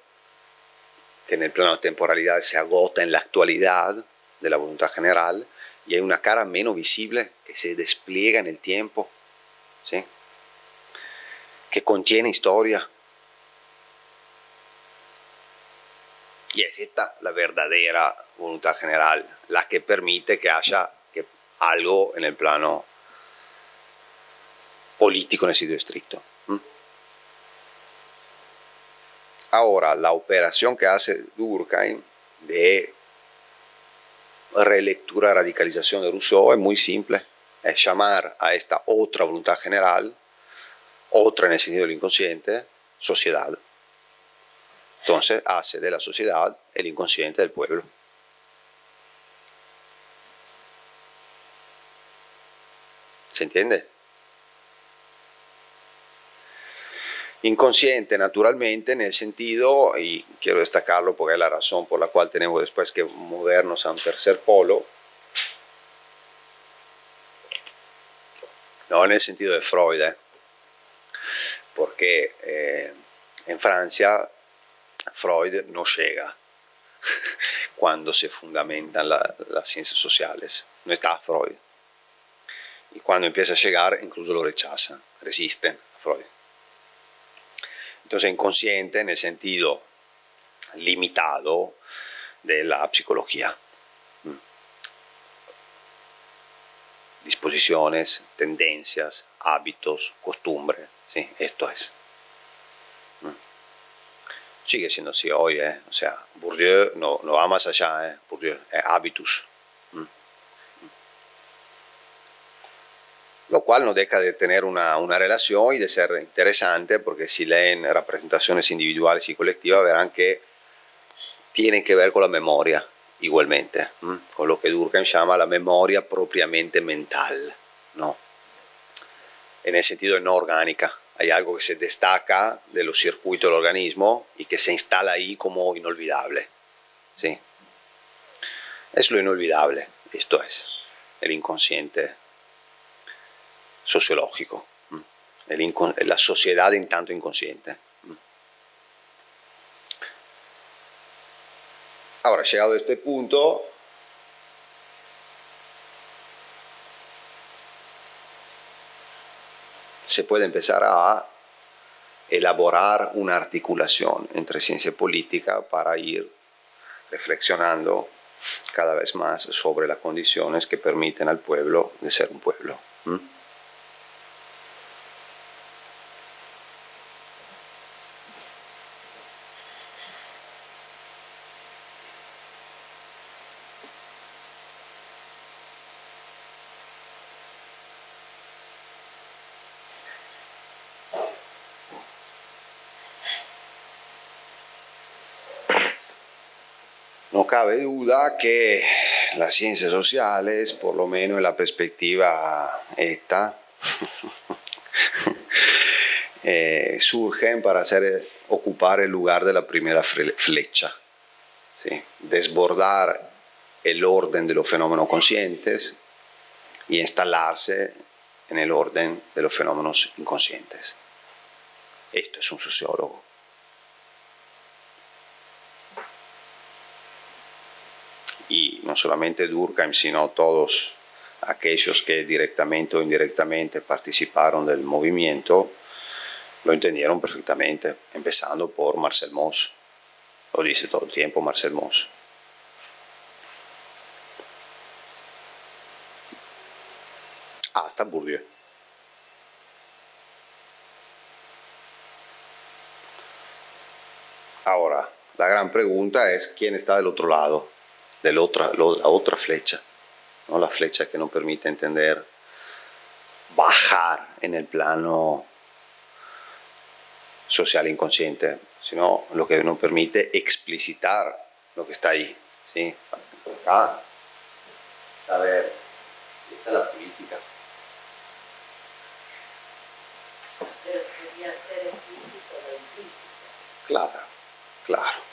que en el plano de temporalidad se agota en la actualidad de la voluntad general y hay una cara menos visible que se despliega en el tiempo, ¿sí? Que contiene historia. Y es esta la verdadera voluntad general, la que permite que haya algo en el plano político en el sentido estricto. Ahora, la operación que hace Durkheim de relectura, radicalización de Rousseau es muy simple. Es llamar a esta otra voluntad general, otra en el sentido del inconsciente, sociedad. Entonces hace de la sociedad el inconsciente del pueblo. ¿Se entiende? Inconsciente naturalmente en el sentido, y quiero destacarlo porque es la razón por la cual tenemos después que movernos a un tercer polo, no en el sentido de Freud, porque en Francia Freud no llega cuando se fundamentan las ciencias sociales. No está Freud. Y cuando empieza a llegar, incluso lo rechazan, resisten a Freud. Entonces, inconsciente en el sentido limitado de la psicología. Disposiciones, tendencias, hábitos, costumbres. Sí, esto es. Sigue siendo así hoy, o sea, Bourdieu no va más allá, Bourdieu es hábitus. lo cual no deja de tener una relación y de ser interesante, porque si leen representaciones individuales y colectivas verán que tienen que ver con la memoria igualmente, con lo que Durkheim llama la memoria propiamente mental, ¿no? En el sentido de no orgánica. Hay algo que se destaca de los circuitos del organismo y que se instala ahí como inolvidable, ¿sí? Es lo inolvidable, esto es el inconsciente sociológico, la sociedad en tanto inconsciente. Ahora, llegado a este punto, se puede empezar a elaborar una articulación entre ciencia y política para ir reflexionando cada vez más sobre las condiciones que permiten al pueblo de ser un pueblo. No cabe duda que las ciencias sociales, por lo menos en la perspectiva esta, surgen para ocupar el lugar de la primera flecha, ¿sí? Desbordar el orden de los fenómenos conscientes y instalarse en el orden de los fenómenos inconscientes. Esto es un sociólogo. Y no solamente Durkheim, sino todos aquellos que directamente o indirectamente participaron del movimiento, lo entendieron perfectamente, empezando por Marcel Mauss. Lo dice todo el tiempo Marcel Mauss. Hasta Bourdieu. Ahora, la gran pregunta es quién está del otro lado. De la otra flecha, ¿no? La flecha que nos permite entender, bajar en el plano social inconsciente, sino lo que nos permite explicitar lo que está ahí, ¿sí? Acá, a ver, esta es la política. Pero quería ser explícito o implícito. Claro, claro.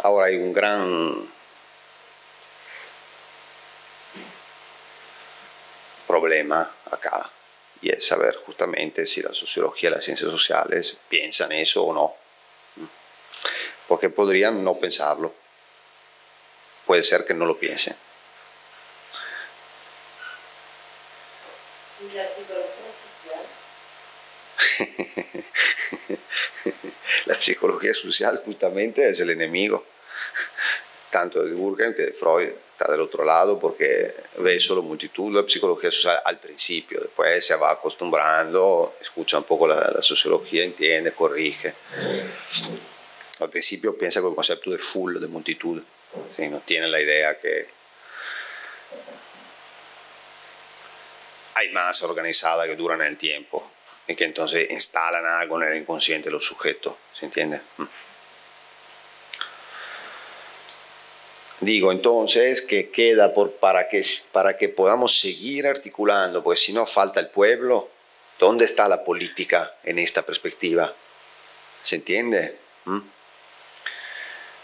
Ahora hay un gran problema acá, y es saber justamente si la sociología y las ciencias sociales piensan eso o no, porque podrían no pensarlo, puede ser que no lo piensen. ¿Y la psicología social? La psicología social justamente es el enemigo tanto de Durkheim que de Freud, está del otro lado porque ve solo multitud la psicología social al principio, después se va acostumbrando, escucha un poco la sociología, entiende, corrige. Al principio piensa con el concepto de full, de multitud, ¿sí? No tiene la idea que hay masa organizada que dura en el tiempo y que entonces instalan algo en el inconsciente los sujetos, ¿se entiende? Digo entonces que queda para que podamos seguir articulando, porque si no falta el pueblo, ¿dónde está la política en esta perspectiva? ¿Se entiende?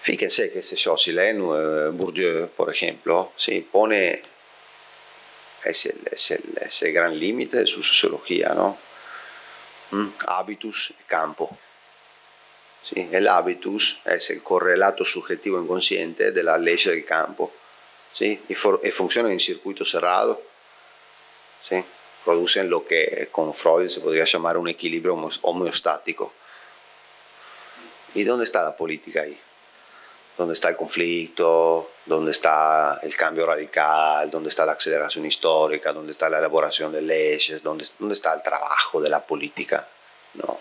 Fíjense, qué sé yo, si leen Bourdieu, por ejemplo, sí, pone, es el gran límite de su sociología, ¿no? Habitus e campo, ¿sí? El habitus è il correlato soggettivo inconsciente della legge del campo, ¿sí? E funziona in circuito cerrado, ¿sí? Producen lo che con Freud se podría llamar un equilibrio homeostático. ¿Y dónde está la política ahí? ¿Dónde está el conflicto? ¿Dónde está el cambio radical? ¿Dónde está la aceleración histórica? ¿Dónde está la elaboración de leyes? ¿Dónde está el trabajo de la política? No.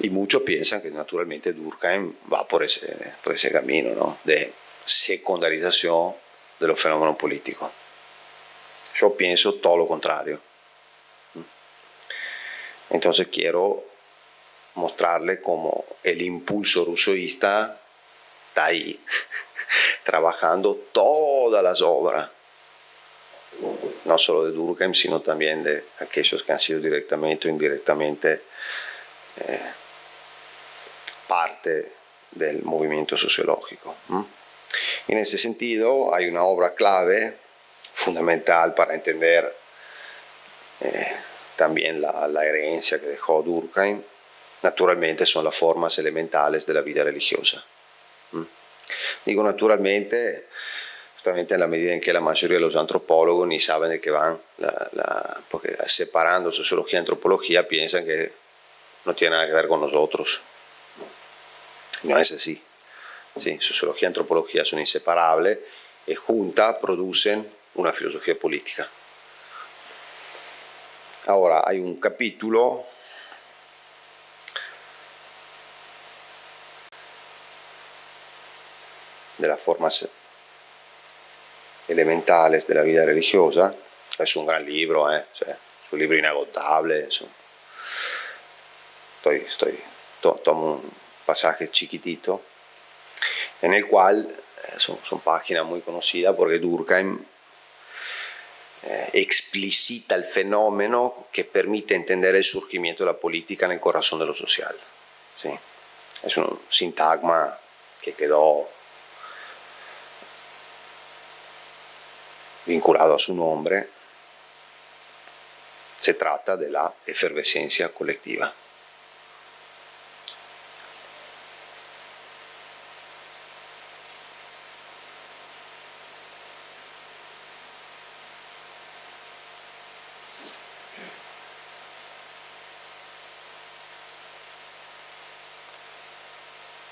Y muchos piensan que naturalmente Durkheim va por ese camino, ¿no? De secondarização do fenômeno político. Eu penso todo o contrário. Então, eu quero mostrar-lhe como o impulso russoísta está aí, trabalhando todas as obras, não só de Durkheim, sino também de aqueles que han sido diretamente ou indiretamente parte del movimento sociológico. Y en ese sentido hay una obra clave, fundamental para entender también la herencia que dejó Durkheim. Naturalmente son las formas elementales de la vida religiosa. Digo naturalmente, justamente en la medida en que la mayoría de los antropólogos ni saben de qué van, porque separando sociología y antropología piensan que no tiene nada que ver con nosotros. No es así. Sí, sociología y antropología son inseparables y juntas producen una filosofía política. Ahora, hay un capítulo de las formas elementales de la vida religiosa. Es un gran libro, ¿eh? O sea, es un libro inagotable. Es un... Tomo un pasaje chiquitito en el cual son páginas muy conocidas porque Durkheim explicita el fenómeno que permite entender el surgimiento de la política en el corazón de lo social. ¿Sí? Es un sintagma que quedó vinculado a su nombre. Se trata de la efervescencia colectiva.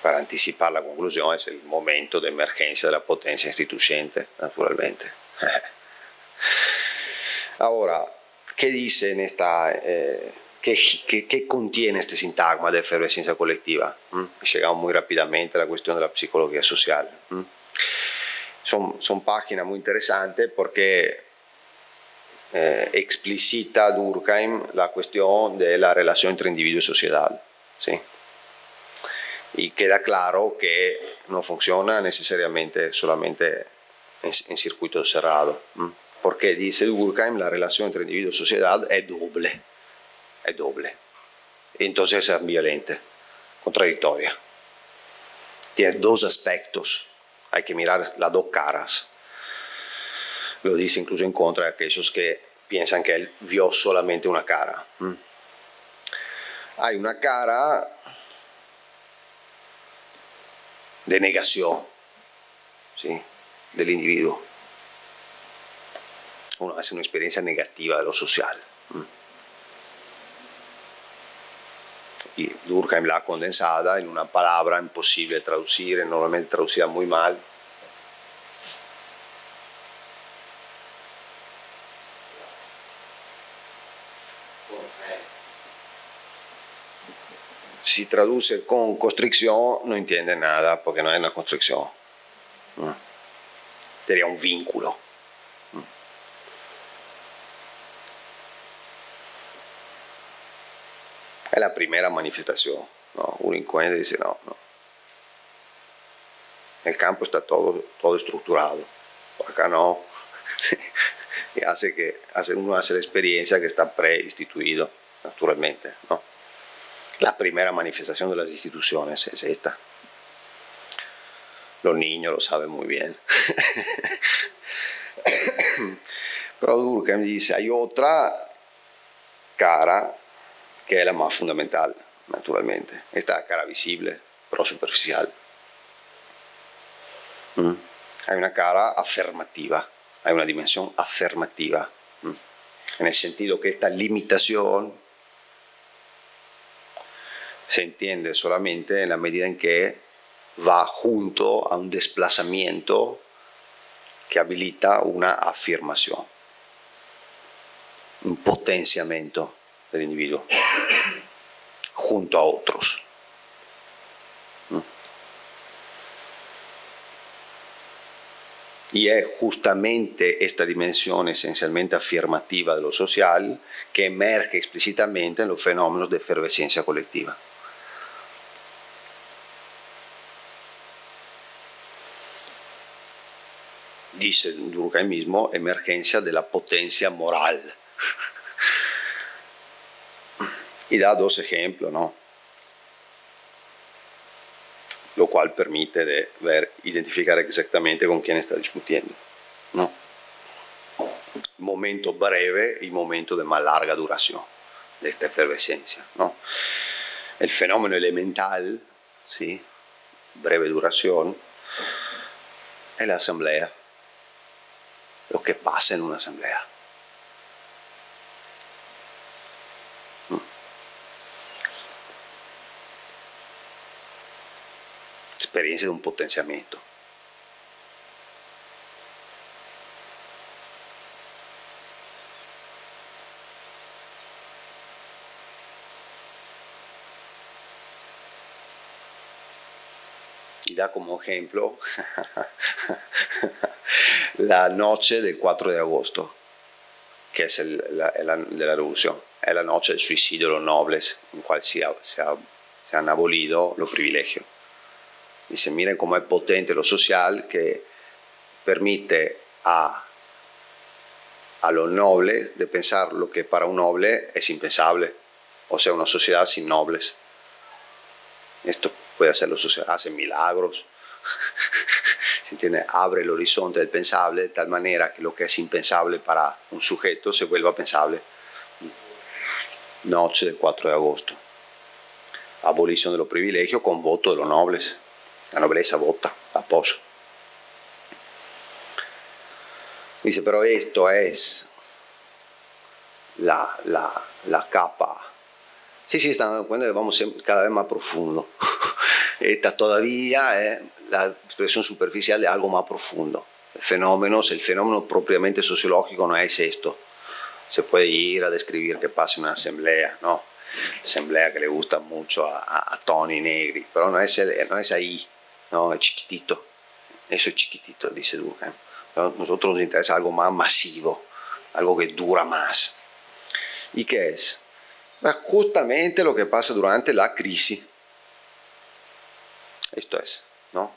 Per anticipare la conclusione, è il momento di emergenza della potenza istituente, naturalmente. Ora, che dice in questa, che contiene questo sintagma di effervescenza collettiva? Arriviamo molto rapidamente alla questione della psicologia sociale. Sono pagine molto interessanti perché esplicita Durkheim la questione della relazione tra individuo e società. Sì? Y queda claro que no funciona necesariamente solamente en circuito cerrado. Porque, dice Durkheim, la relación entre individuo y sociedad es doble. Es doble. Entonces es ambivalente, contradictoria. Tiene dos aspectos. Hay que mirar las dos caras. Lo dice incluso en contra de aquellos que piensan que él vio solamente una cara. Hay una cara de negación, ¿sí?, del individuo. Uno hace una experiencia negativa de lo social. Y Durkheim la ha condensada en una palabra imposible de traducir, normalmente traducida muy mal. Si traduce con constricción, no entiende nada porque no es una constricción. Sería un vínculo. Es la primera manifestación, ¿no? Un inconsciente dice, no. El campo está todo estructurado. Acá no. Y uno hace la experiencia que está preinstituido, naturalmente, ¿no? La primera manifestación de las instituciones es esta. Los niños lo saben muy bien. Pero Durkheim dice, hay otra cara que es la más fundamental, naturalmente. Esta cara visible, pero superficial. Hay una cara afirmativa, hay una dimensión afirmativa. En el sentido que esta limitación se entiende solamente en la medida en que va junto a un desplazamiento que habilita una afirmación, un potenciamiento del individuo junto a otros. y es justamente esta dimensión esencialmente afirmativa de lo social que emerge explícitamente en los fenómenos de efervescencia colectiva. Dice Durkheim mismo, emergencia de la potencia moral. Y da dos ejemplos, ¿no? Lo cual permite de ver, identificar exactamente con quién está discutiendo, ¿no? Momento breve y momento de más larga duración de esta efervescencia, ¿no? El fenómeno elemental, ¿sí? Breve duración, es la asamblea, lo que pasa en una asamblea. Esperienza di un potenziamento. Y da como ejemplo la noche del 4 de agosto, que es de la revolución, es la noche del suicidio de los nobles, en cual se han abolido los privilegios. Dice, miren com'è potente lo social che permette a lo noble di pensare lo che per un noble è impensabile, ossia una società sin nobles. Questo può essere la società, hace milagros, abre el horizonte del pensable de tal manera che lo che è impensabile per un soggetto se vuelva pensabile. Noche del 4 de agosto. Abolición de los privilegios con voto de los nobles. La nobleza vota, apoya. Dice, pero esto es la capa. Sí, están dando cuenta que vamos cada vez más profundo. Esta todavía es la expresión superficial de algo más profundo. El fenómeno propiamente sociológico no es esto. Se puede ir a describir qué pasa en una asamblea, ¿no? Asamblea que le gusta mucho a Tony Negri, pero no es ahí. No, es chiquitito, eso es chiquitito, dice Durkheim. A nosotros nos interesa algo más masivo, algo que dura más. ¿Y qué es? Pues justamente lo que pasa durante la crisis. Esto es, ¿no?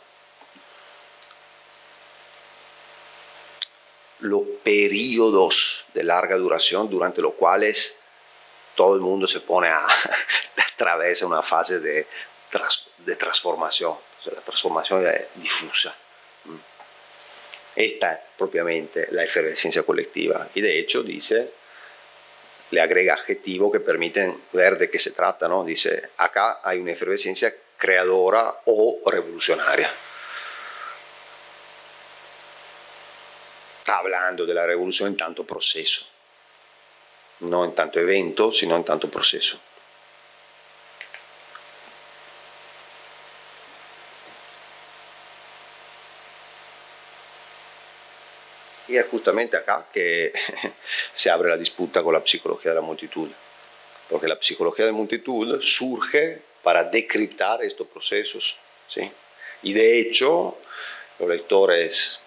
Los periodos de larga duración durante los cuales todo el mundo se pone atraviesa una fase de transformación. O sea, la transformación es difusa. Esta es propiamente la efervescencia colectiva. Y de hecho, dice, le agrega adjetivos que permiten ver de qué se trata, ¿no? Dice, acá hay una efervescencia creadora o revolucionaria. Está hablando de la revolución en tanto proceso. No in tanto evento, sino in tanto processo. E è giustamente acá che si apre la disputa con la psicologia della moltitudine, perché la psicologia della moltitudine surge per decriptare questi processi, ¿sí? E de hecho, los lectores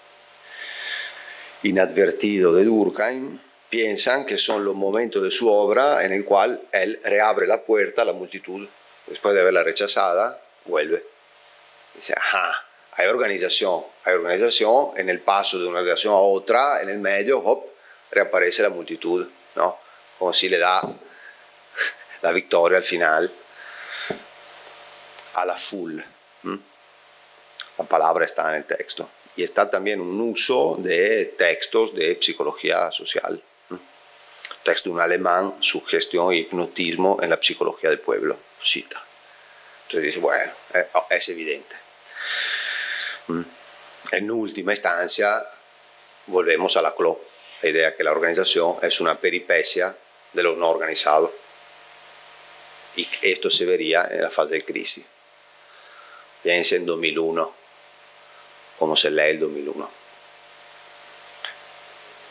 inadvertidos de Durkheim piensan que son los momentos de su obra en el cual él reabre la puerta a la multitud. Después de haberla rechazada, vuelve. Dice, ajá, hay organización en el paso de una relación a otra, en el medio, hop, reaparece la multitud, ¿no? Como si le da la victoria al final a la full. La palabra está en el texto. Y está también un uso de textos de psicología social. Texto de un alemán, sugestión e hipnotismo en la psicología del pueblo, cita. Entonces dice, bueno, es evidente. En última instancia, volvemos a Laclau, la idea que la organización es una peripecia de lo no organizado. Y esto se vería en la fase de crisis. Piensa en 2001, como se lee el 2001.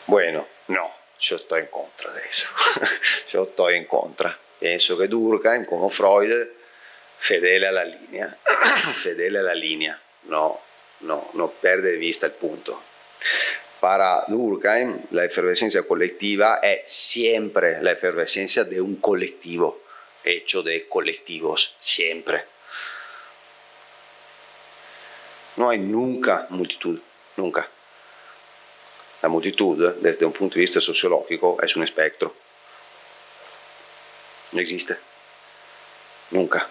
Bueno, no. Io sto in contra adesso, io sto in contra. Penso che Durkheim, come Freud, fedele alla linea, no, no, non perde di vista il punto. para Durkheim la efervescencia colectiva es siempre la efervescencia de un colectivo, hecho de colectivos, siempre. No hay nunca multitud, nunca. La multitud, desde un punto de vista sociológico, es un espectro. No existe. Nunca.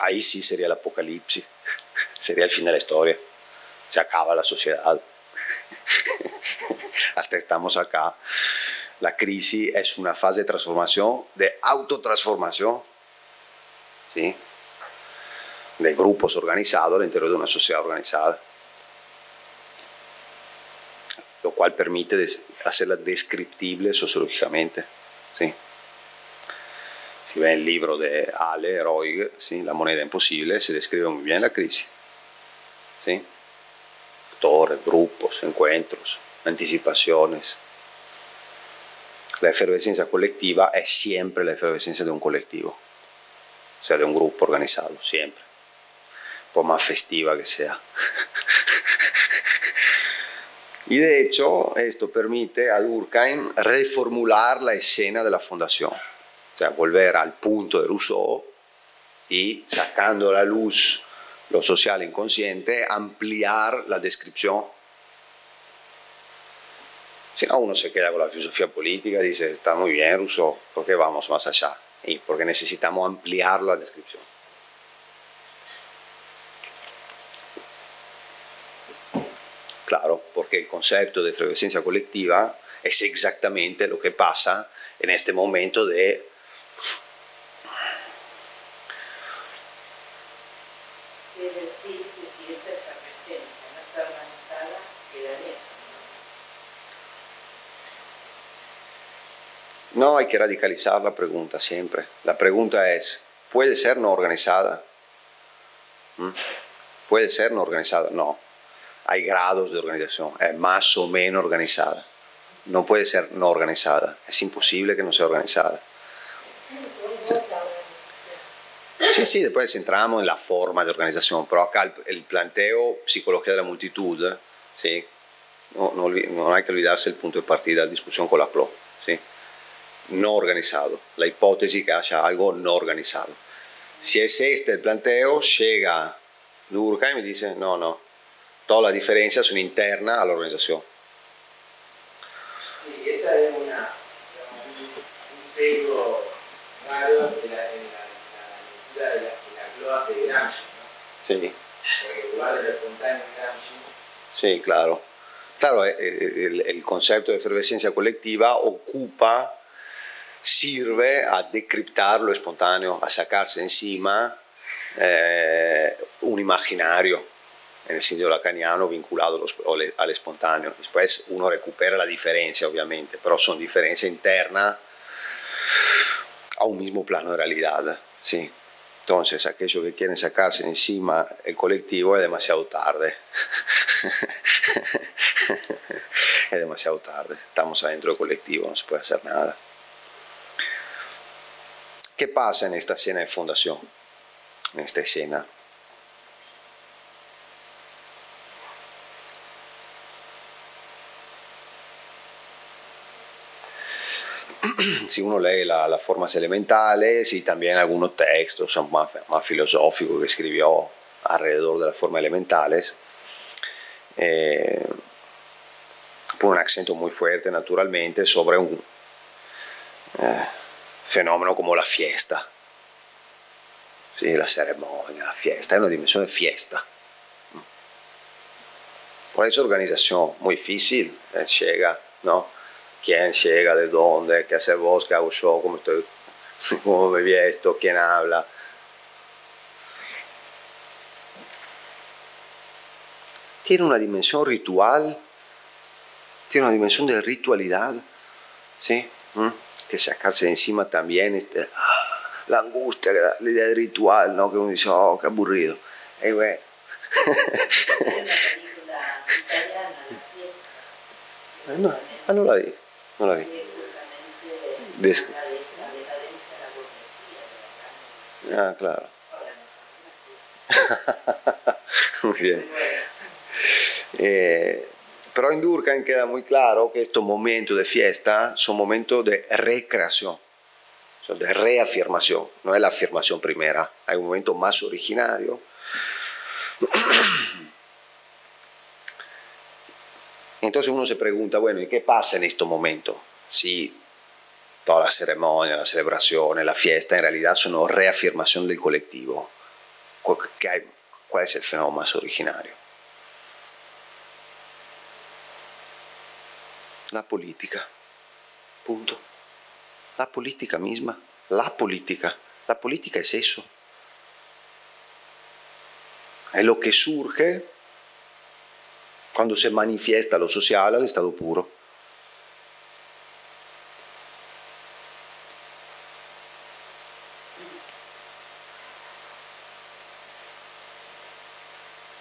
Ahí sí sería el apocalipsis, sería el fin de la historia, se acaba la sociedad, hasta estamos acá. La crisis es una fase de transformación, de autotransformación, ¿sí?, de grupos organizados al interior de una sociedad organizada, lo cual permite hacerla descriptible sociológicamente, ¿sí? Si ven el libro de Ale Roig, ¿sí?, La moneda imposible, se describe muy bien la crisis, ¿sí?, actores, grupos, encuentros, anticipaciones. La efervescencia colectiva è sempre l'efervescenza di un collettivo, cioè di un gruppo organizzato, sempre, un po' más festiva che sia. Y de hecho, esto permite a Durkheim reformular la escena de la fundación, cioè volver al punto de Rousseau y, sacando a la luz lo social inconsciente, ampliar la descripción. Si no, uno se queda con la filosofía política y dice, está muy bien Rousseau, ¿por qué vamos más allá? Y porque necesitamos ampliar la descripción. Claro, porque el concepto de efervescencia colectiva es exactamente lo que pasa en este momento de No, hay que radicalizar la pregunta siempre. La pregunta es, ¿puede ser no organizada? ¿Puede ser no organizada? No. Hay grados de organización. Es más o menos organizada. No puede ser no organizada. Es imposible que no sea organizada. Sí, sí, sí, después entramos en la forma de organización. Pero acá el planteo psicología de la multitud, ¿sí? No hay que olvidarse el punto de partida de la discusión con Laclau, ¿sí? No organizado, la hipótesis que haya algo no organizado. Si es este el planteo, llega Durkheim y dice, no, no, todas las diferencias son internas a la organización. Sí, esa es un sesgo raro en la lectura de la clase de Gramsci, ¿no? Sí. Porque el lugar de la espontánea de Gramsci. Sí, claro. Claro, el concepto de efervescencia colectiva ocupa, sirve a decriptar lo espontáneo, a sacarse encima un imaginario, en el sentido lacaniano, vinculado al espontáneo. Después uno recupera la diferencia, obviamente, pero son diferencias internas a un mismo plano de realidad, ¿sí? Entonces, aquellos que quieren sacarse encima el colectivo es demasiado tarde. Es demasiado tarde. Estamos adentro del colectivo, no se puede hacer nada. ¿Qué pasa en esta escena de fundación? En esta escena. Si uno lee las formas elementales y también algunos textos más filosóficos que escribió alrededor de las formas elementales, pone un acento muy fuerte, naturalmente, sobre un fenomeno come la fiesta, sì, la cerimonia, la fiesta, è una dimensione fiesta. Por esa organización muy difícil, llega, ¿no? ¿Quién llega? ¿De dónde? ¿Qué hace vos? ¿Qué hago yo? ¿Cómo me viesto? ¿Quién habla? Tiene una dimensión ritual, tiene una dimensión de ritualidad, ¿sí? Que sacarse de encima también la angustia, la idea del ritual, ¿no? Que uno dice, oh, qué aburrido. Hey, güey. No, no la vi, no la vi. Ah, claro. Muy bien. Pero en Durkheim queda muy claro que estos momentos de fiesta son momentos de recreación, de reafirmación, no es la afirmación primera, hay un momento más originario. Entonces uno se pregunta, bueno, ¿y qué pasa en estos momentos? Si toda la ceremonia, la celebración, la fiesta en realidad son una reafirmación del colectivo, ¿cuál es el fenómeno más originario? La política, punto. La política misma, la política es eso. Es lo que surge cuando se manifiesta lo social al estado puro.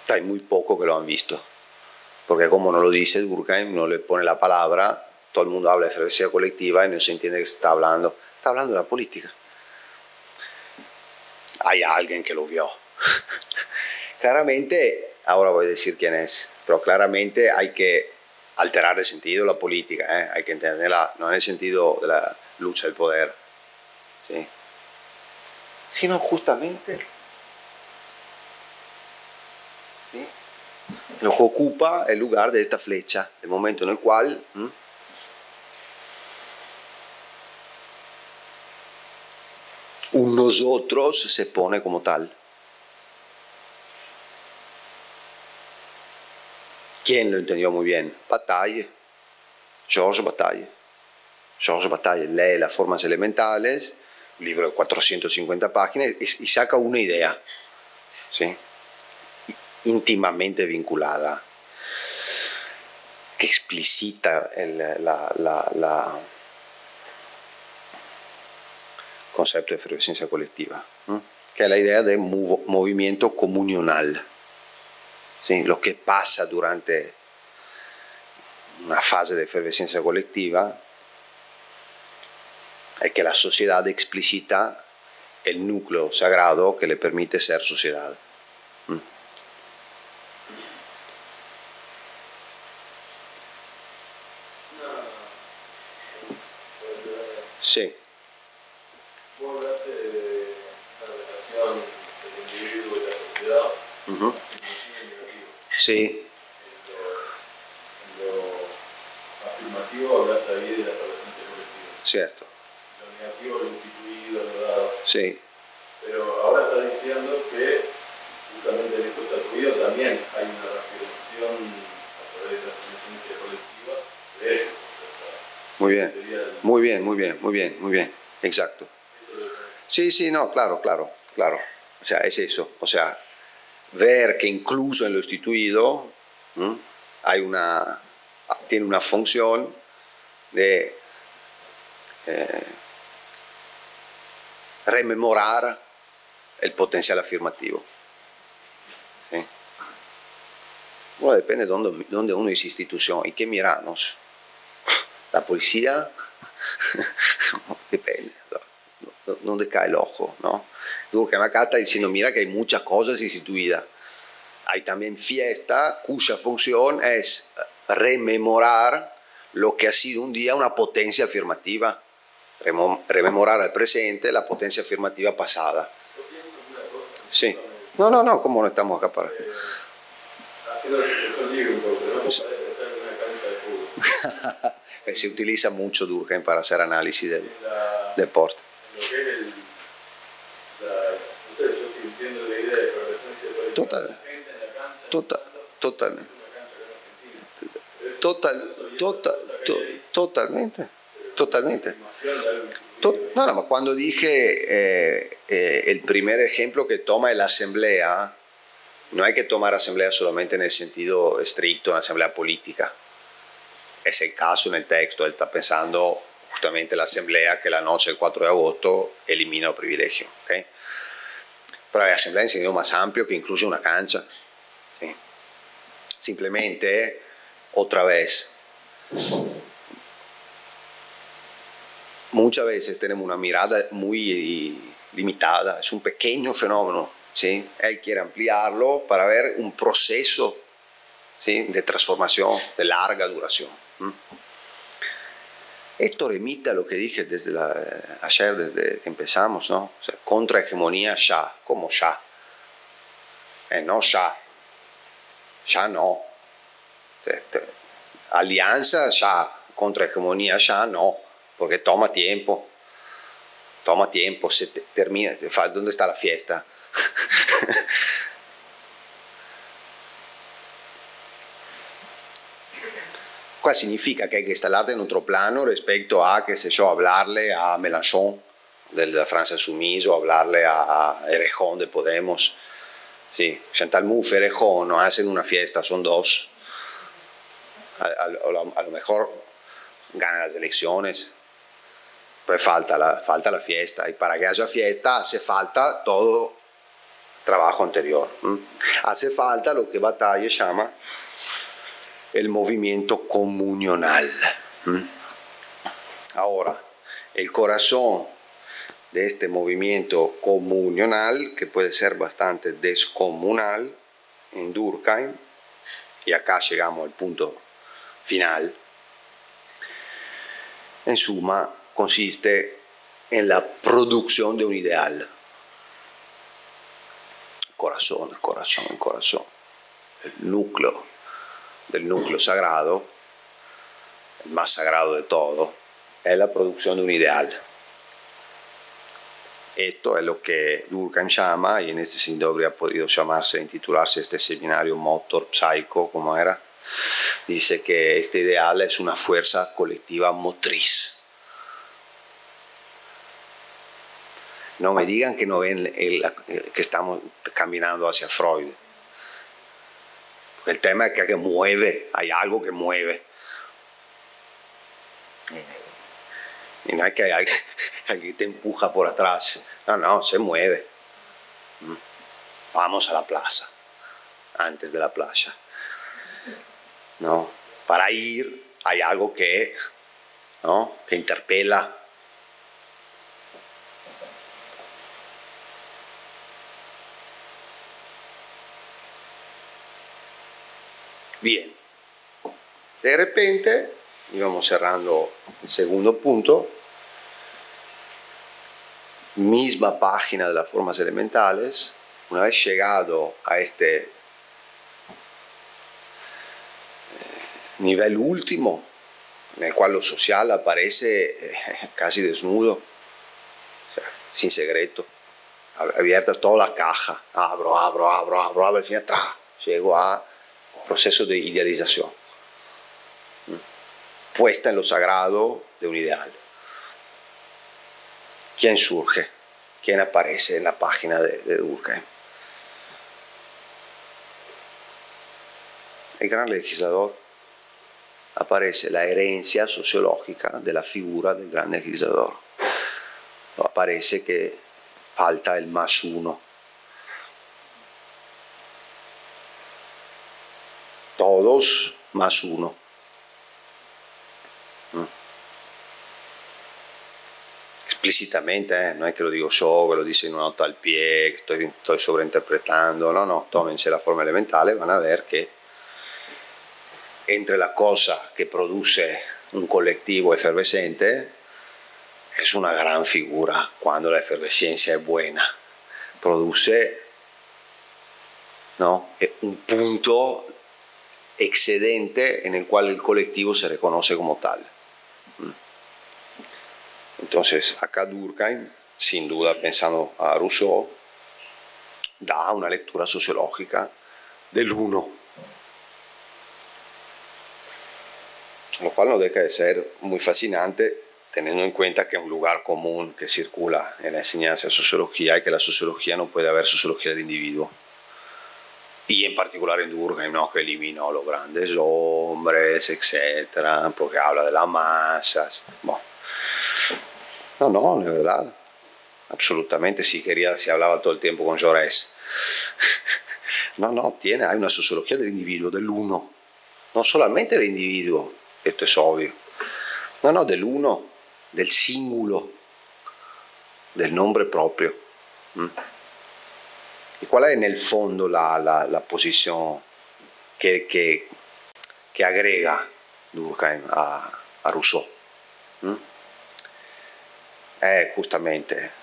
Hay muy poco que lo han visto, porque como no lo dice Durkheim, no le pone la palabra, todo el mundo habla de efervescencia colectiva y no se entiende que está hablando de la política. Hay alguien que lo vio. Claramente, ahora voy a decir quién es, pero claramente hay que alterar el sentido de la política, ¿eh? Hay que entenderla, no en el sentido de la lucha del poder, ¿sí? Sino justamente lo que ocupa el lugar de esta flecha, el momento en el cual un nosotros se pone como tal. ¿Quién lo entendió muy bien? Bataille, George Bataille. George Bataille lee las formas elementales, un libro de 450 páginas, y saca una idea, ¿sí?, íntimamente vinculada, que explicita el concepto de efervescencia colectiva, ¿eh?, que es la idea de movimiento comunional, ¿sí? Lo que pasa durante una fase de efervescencia colectiva es que la sociedad explicita el núcleo sagrado que le permite ser sociedad. Sì. Tu parlate della relazione dell'individuo e della società, sì. Lo affermativo hablaste ahí de la presencia colectiva. Cierto. Lo negativo, lo instituido, lo dado. Sí. Pero ahora está diciendo que justamente el discurso atribuido también hay una reafirmación a través de la presencia colectiva de ellos. Muy bien. Muy bien, muy bien, muy bien, muy bien, exacto. Sí, no, claro. O sea, es eso. O sea, ver que incluso en lo instituido tiene una función de rememorar el potencial afirmativo. ¿Sí? Bueno, depende de dónde uno es institución y qué miramos. La policía... depende, ¿dónde cae el ojo? ¿No? Durkheim acá está diciendo, mira que hay muchas cosas instituidas. Hay también fiesta cuya función es rememorar lo que ha sido un día una potencia afirmativa, rememorar al presente la potencia afirmativa pasada. Sí. No, como no estamos acá para... Se utiliza mucho Durkheim para hacer análisis del deporte. Totalmente. No, pero cuando dije el primer ejemplo que toma es la asamblea, no hay que tomar asamblea solamente en el sentido estricto, una asamblea política. Es el caso nel testo, él está pensando justamente l'assemblea che la noche del 4 de agosto elimina il privilegio, ¿okay? Pero hay asamblea en sentido más amplio que incluye una cancha, ¿sí? Simplemente, otra vez, muchas veces tenemos una mirada muy limitada, es un pequeño fenómeno, ¿sí? Él quiere ampliarlo para ver un proceso, ¿sí?, de transformación de larga duración. Esto remite a lo que dije desde ayer, desde que empezamos, ¿no? O sea, contrahegemonía ya, ¿cómo ya? No ya, ya no. Alianza ya, contrahegemonía ya no, porque toma tiempo. Toma tiempo, se termina, ¿dónde está la fiesta? Cuál significa que hay que instalar en otro plano respecto a, qué sé yo, hablarle a Mélenchon de la Francia sumiso, hablarle a Errejón de Podemos. Sí, Chantal Mouffe, Errejón no hacen una fiesta, son dos. A lo mejor ganan las elecciones. Pues falta la fiesta, y para que haya fiesta hace falta todo trabajo anterior. Hace falta lo que Bataille llama el movimiento comunional. Ahora, el corazón de este movimiento comunional, que puede ser bastante descomunal en Durkheim, y acá llegamos al punto final, en suma, consiste en la producción de un ideal. Corazón, el corazón, el corazón. El núcleo del núcleo sagrado, el más sagrado de todo, es la producción de un ideal. Esto es lo que Durkheim llama, y en este sentido habría podido llamarse, intitularse este seminario Motor Psycho, como era. Dice que este ideal es una fuerza colectiva motriz. No me digan que no ven que estamos caminando hacia Freud. El tema es que mueve, hay algo que mueve. Y no es que hay alguien te empuja por atrás. No, no, se mueve. Vamos a la plaza, antes de la playa. No, para ir hay algo que, ¿no?, que interpela. Bien, de repente, íbamos cerrando el segundo punto, misma página de las formas elementales, una vez llegado a este nivel último, en el cual lo social aparece casi desnudo, o sea, sin secreto, abierta toda la caja, abro, al fin atrás, llego a proceso de idealización, puesta en lo sagrado de un ideal. ¿Quién surge? ¿Quién aparece en la página de Durkheim? El gran legislador. Aparece la herencia sociológica de la figura del gran legislador. Aparece que falta el más uno. Todos más uno. Explícitamente, no es que lo digo yo, que lo dice in una nota al pie, que estoy sobreinterpretando. No, no, tómense la forma elementale, van a ver que entre la cosa que produce un colectivo efervescente es una gran figura cuando la efervescencia es buena. Produce, ¿no?, un punto excedente en el cual el colectivo se reconoce como tal. Entonces, acá Durkheim, sin duda pensando a Rousseau, da una lectura sociológica del uno, lo cual no deja de ser muy fascinante, teniendo en cuenta que es un lugar común que circula en la enseñanza de sociología, y que la sociología no puede haber sociología del individuo. Y en particular en Durkheim, ¿no?, que eliminó los grandes hombres, etcétera, porque habla de las masas. Bueno. No, no, de verdad. Absolutamente, si quería, si hablaba todo el tiempo con Llorés. No, no, hay una sociología del individuo, del uno. No solamente del individuo, esto es obvio. No, no, del uno, del singulo, del nombre propio. E qual è nel fondo la posizione che aggrega Durkheim a Rousseau? È giustamente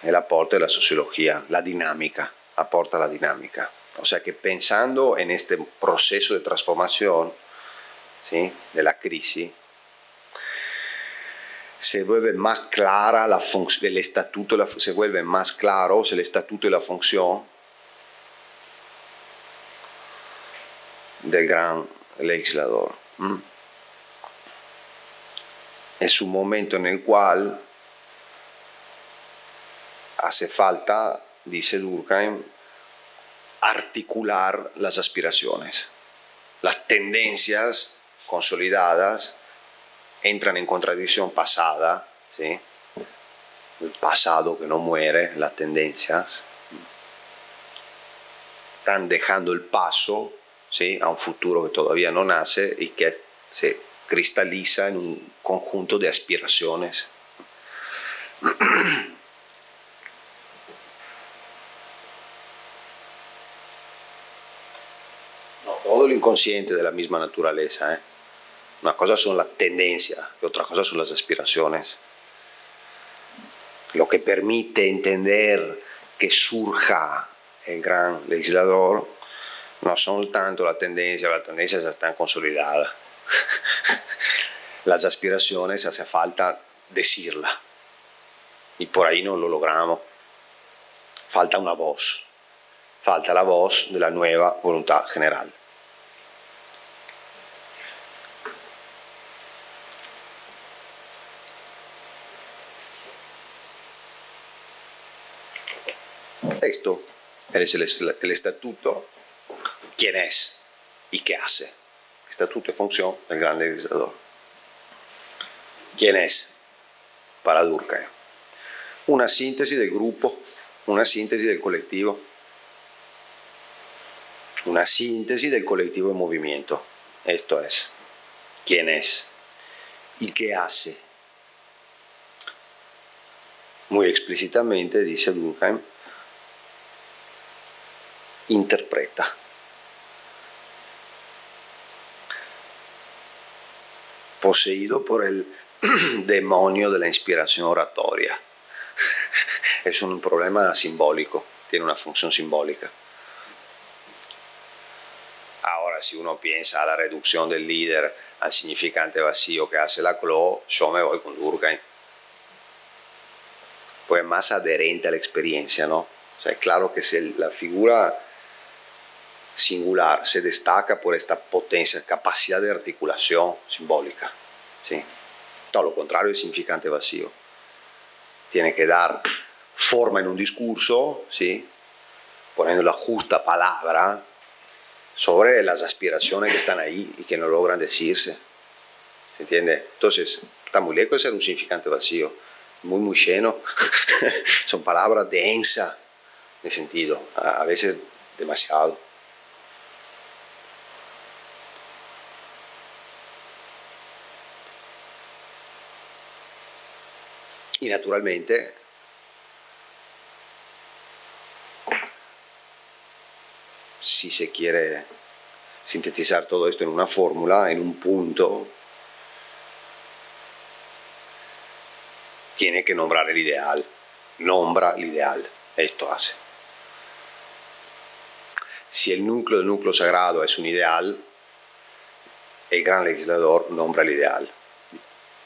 l'apporto della sociologia, la dinamica, apporta la dinamica. Ossia che pensando in questo processo di trasformazione, ¿sí?, della crisi, se vuelve más clara la función, el estatuto, se vuelve más claro el estatuto y la función del gran legislador. Es un momento en el cual hace falta, dice Durkheim, articular las aspiraciones, las tendencias consolidadas entrano in contraddizione passata, sì? Il passato che non muore, la tendenza, stanno dejando il passo, sì, a un futuro che todavía non nasce e che si cristallizza in un conjunto di aspirazioni. No, todo l'inconsciente della misma naturaleza, eh? Una cosa sono la tendenza e otra cosa sono le aspirazioni. Lo che permette entender che surja il gran legislador non sono tanto la tendenza già sta consolidata. Las aspiraciones hace falta decirla e por ahí non lo logramos. Falta una voz, falta la voz della nuova volontà generale. Esto es el estatuto, quién es y qué hace. Estatuto y función del gran legislador. ¿Quién es? Para Durkheim. Una síntesis del grupo, una síntesis del colectivo, una síntesis del colectivo en movimiento. Esto es. ¿Quién es? ¿Y qué hace? Muy explícitamente dice Durkheim, interpreta. Poseído por el demonio de la inspiración oratoria. Es un problema simbólico, tiene una función simbólica. Ahora, si uno piensa a la reducción del líder al significante vacío que hace Laclau, yo me voy con Durkheim. Pues más adherente a la experiencia, ¿no? O sea, es claro que si la figura singular se destaca por esta potencia, capacidad de articulación simbólica, ¿sí? Todo lo contrario es significante vacío. Tiene que dar forma en un discurso, ¿sí?, poniendo la justa palabra sobre las aspiraciones que están ahí y que no logran decirse. ¿Se entiende? Entonces, está muy lejos de ser un significante vacío, muy lleno. Son palabras densas de sentido, a veces demasiado. Y naturalmente si se quiere sintetizar todo esto en una fórmula, en un punto, tiene que nombrar el ideal, nombra el ideal, esto hace. Si el núcleo del núcleo sagrado es un ideal, el gran legislador nombra el ideal.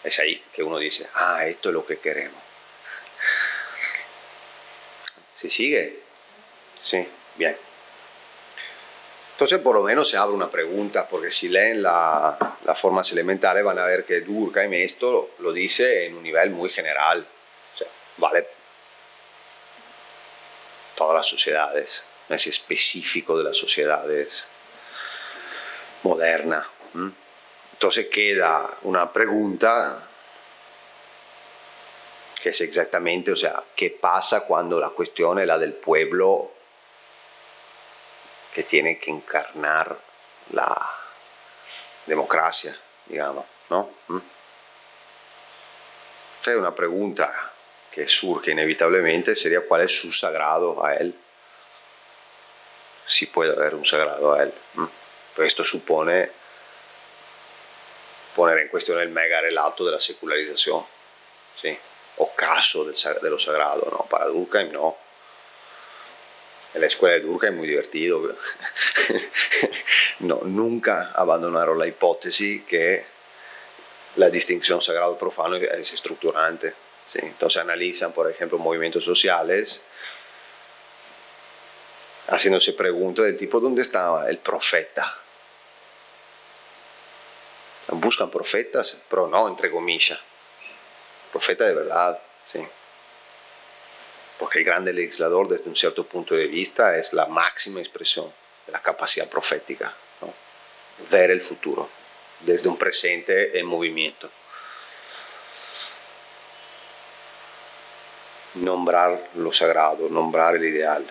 Es ahí que uno dice, ah, esto es lo que queremos. ¿Se sigue? Sí, bien. Entonces por lo menos se abre una pregunta, porque si leen las formas elementales van a ver que Durkheim esto lo dice en un nivel muy general. O sea, vale todas las sociedades, no es específico de las sociedades modernas. Entonces queda una pregunta que es exactamente, o sea, ¿qué pasa cuando la cuestión es la del pueblo que tiene que encarnar la democracia, digamos, ¿no? Es una pregunta que surge inevitablemente sería cuál es su sagrado a él. Si puede haber un sagrado a él. Pero esto supone poner en cuestión el mega relato de la secularización, ¿sí? O caso de lo sagrado, ¿no? Para Durkheim no. En la escuela de Durkheim muy divertido. No, nunca abandonaron la hipótesis que la distinción sagrado-profano es estructurante, ¿sí? Entonces analizan, por ejemplo, movimientos sociales, haciéndose preguntas del tipo, ¿dónde estaba el profeta? Buscan profetas, pero no, entre comillas, profeta de verdad, ¿sí? Porque el grande legislador desde un cierto punto de vista es la máxima expresión de la capacidad profética, ¿no? Ver el futuro desde un presente en movimiento. Nombrar lo sagrado, nombrar el ideal.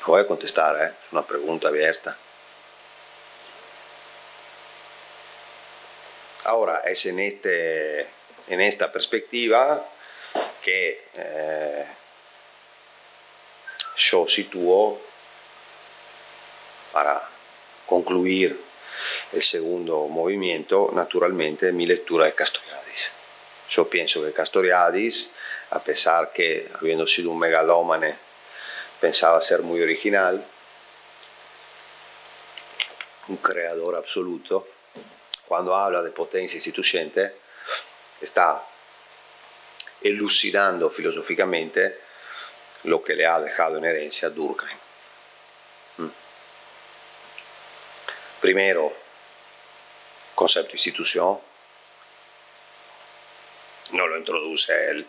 No voy a contestar, ¿eh? Es una pregunta abierta. Ahora, es en esta perspectiva que yo sitúo, para concluir el segundo movimiento, naturalmente mi lectura de Castoriadis. Yo pienso que Castoriadis, a pesar que habiendo sido un megalómane, pensaba ser muy original, un creador absoluto, cuando habla de potencia istituyente está elucidando filosóficamente lo que le ha dejado en herencia a Durkheim. Primero, concepto de institución, no lo introduce él.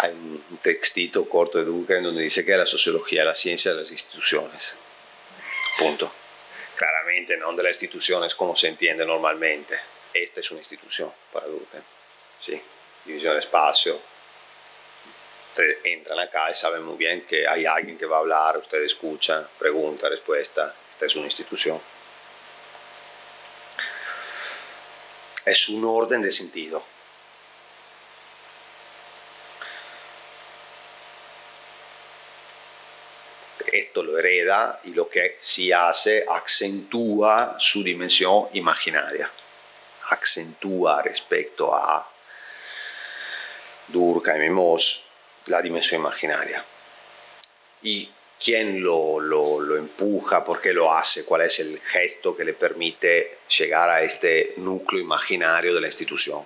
Hay un textito corto de Durkheim donde dice que la sociología es la ciencia de las instituciones. Punto. Claramente, no de las instituciones como se entiende normalmente. Esta es una institución para Durkheim. ¿Sí? División del espacio. Ustedes entran acá y saben muy bien que hay alguien que va a hablar, usted escucha, pregunta, respuesta. Esta es una institución. Es un orden de sentido. Esto lo hereda y lo que si hace acentúa su dimensión imaginaria, acentúa respecto a Durkheim y Mauss la dimensión imaginaria. ¿Y quién lo empuja? ¿Por qué lo hace? ¿Cuál es el gesto que le permite llegar a este núcleo imaginario de la institución?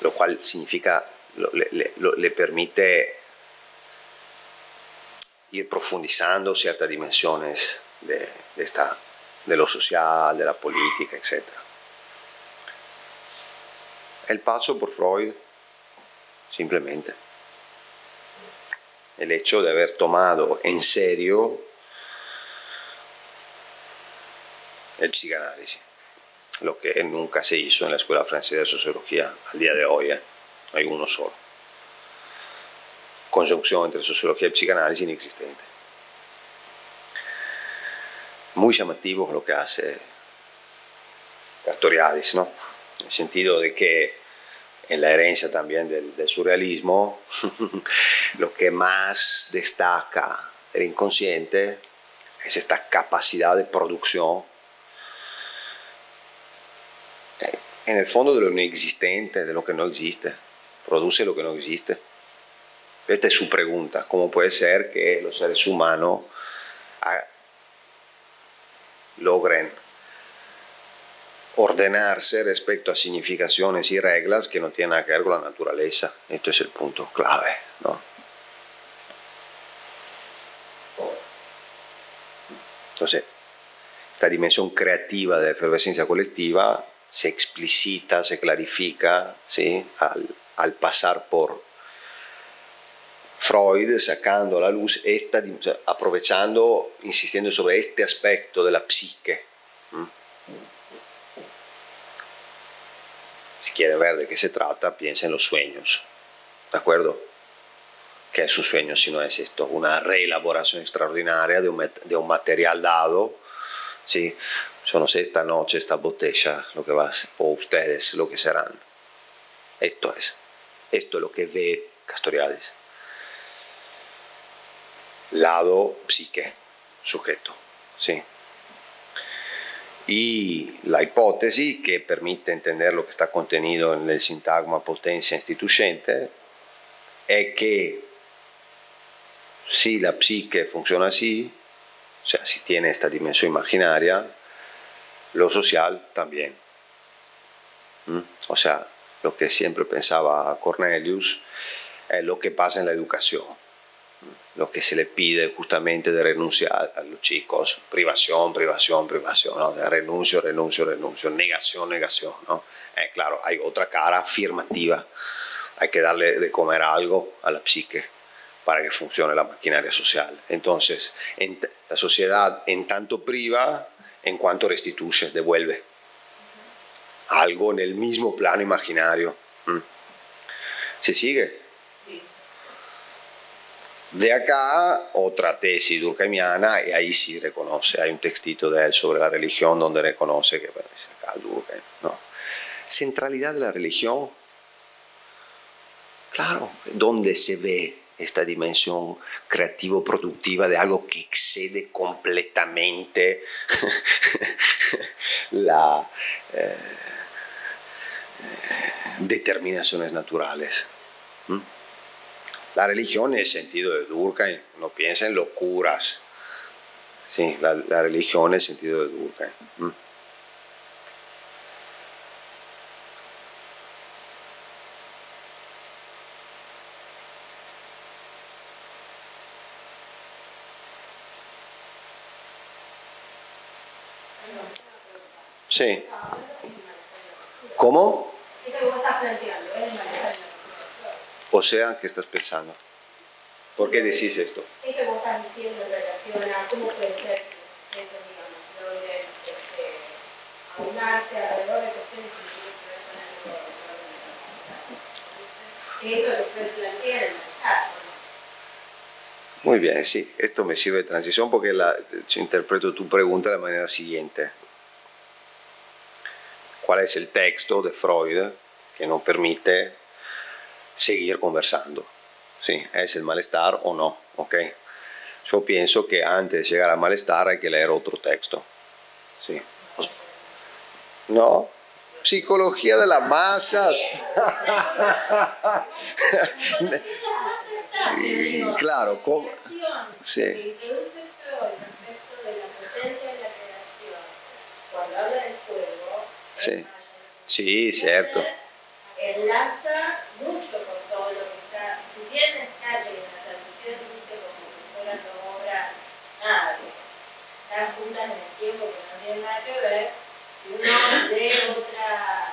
Lo cual significa, le permite ir profundizando ciertas dimensiones de lo social, de la política, etc. El paso por Freud, simplemente. El hecho de haber tomado en serio el psicanálisis, lo que nunca se hizo en la Escuela Francesa de Sociología al día de hoy, hay uno solo. Conjunción entre sociología y psicanálisis inexistente. Muy llamativo lo que hace Castoriadis, ¿no? En el sentido de que en la herencia también del surrealismo, lo que más destaca el inconsciente es esta capacidad de producción, en el fondo, de lo inexistente, de lo que no existe. Produce lo que no existe. Esta es su pregunta, ¿cómo puede ser que los seres humanos logren ordenarse respecto a significaciones y reglas que no tienen nada que ver con la naturaleza? Esto es el punto clave, ¿no? Entonces, esta dimensión creativa de la efervescencia colectiva se explicita, se clarifica, ¿sí? al pasar por Freud, sacando a la luz, aprovechando, insistiendo sobre este aspecto de la psique. Si quiere ver de qué se trata, piensa en los sueños, ¿de acuerdo? ¿Qué es un sueño si no es esto? Una reelaboración extraordinaria de un material dado ¿sí? Yo no sé esta noche, esta botella, lo que va a ser, o ustedes lo que serán. Esto es lo que ve Castoriadis. Lado psique, sujeto, ¿sí? Y la hipótesis que permite entender lo que está contenido en el sintagma potencia instituyente es que si la psique funciona así, o sea, si tiene esta dimensión imaginaria, lo social también. ¿Mm? O sea, lo que siempre pensaba Cornelius es lo que pasa en la educación, lo que se le pide justamente de renunciar a los chicos, privación, ¿no? renuncio, negación, ¿no? Claro, hay otra cara afirmativa, hay que darle de comer algo a la psique para que funcione la maquinaria social. Entonces, la sociedad en tanto priva, en cuanto restituye, devuelve algo en el mismo plano imaginario. ¿Se sigue? De acá, otra tesis durkheimiana, y ahí sí reconoce, hay un textito de él sobre la religión donde reconoce que, bueno, acá Durkheim, ¿no? Centralidad de la religión, claro, donde se ve esta dimensión creativo-productiva de algo que excede completamente las determinaciones naturales. ¿Mm? La religión en el sentido de Durkheim, no piensa en locuras. Sí, la religión en el sentido de Durkheim. ¿Mm? Sí. ¿Cómo? O sea, ¿qué estás pensando? ¿Por qué decís esto? Es que vos estás diciendo en relación a cómo puede ser esto, digamos, donde aunarse alrededor de cuestiones que eso es lo que plantea el mensaje. Muy bien, sí, esto me sirve de transición porque yo interpreto tu pregunta de la manera siguiente. ¿Cuál es el texto de Freud que nos permite seguir conversando? ¿Sí? ¿Es el malestar o no? ¿Okay? Yo pienso que antes de llegar al malestar hay que leer otro texto. ¿Sí? ¿No? Psicología de las masas. Claro, ¿cómo? Sí. Sí, sí, cierto. Enlaza mucho con todo lo que está, si bien está en la traducción dice como si fuera no obra nada, están juntas en el tiempo que no tienen nada que ver, si uno de otra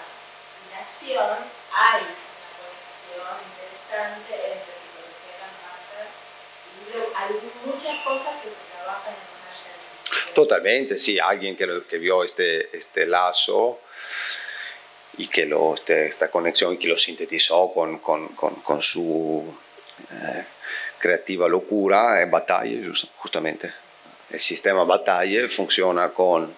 nación hay una conexión interesante entre psicología de las masas y hay muchas cosas que se trabajan en una realidad. Totalmente, sí, alguien que vio este lazo y que esta conexión y que lo sintetizó con su creativa locura es Bataille, justamente. El sistema Bataille funciona con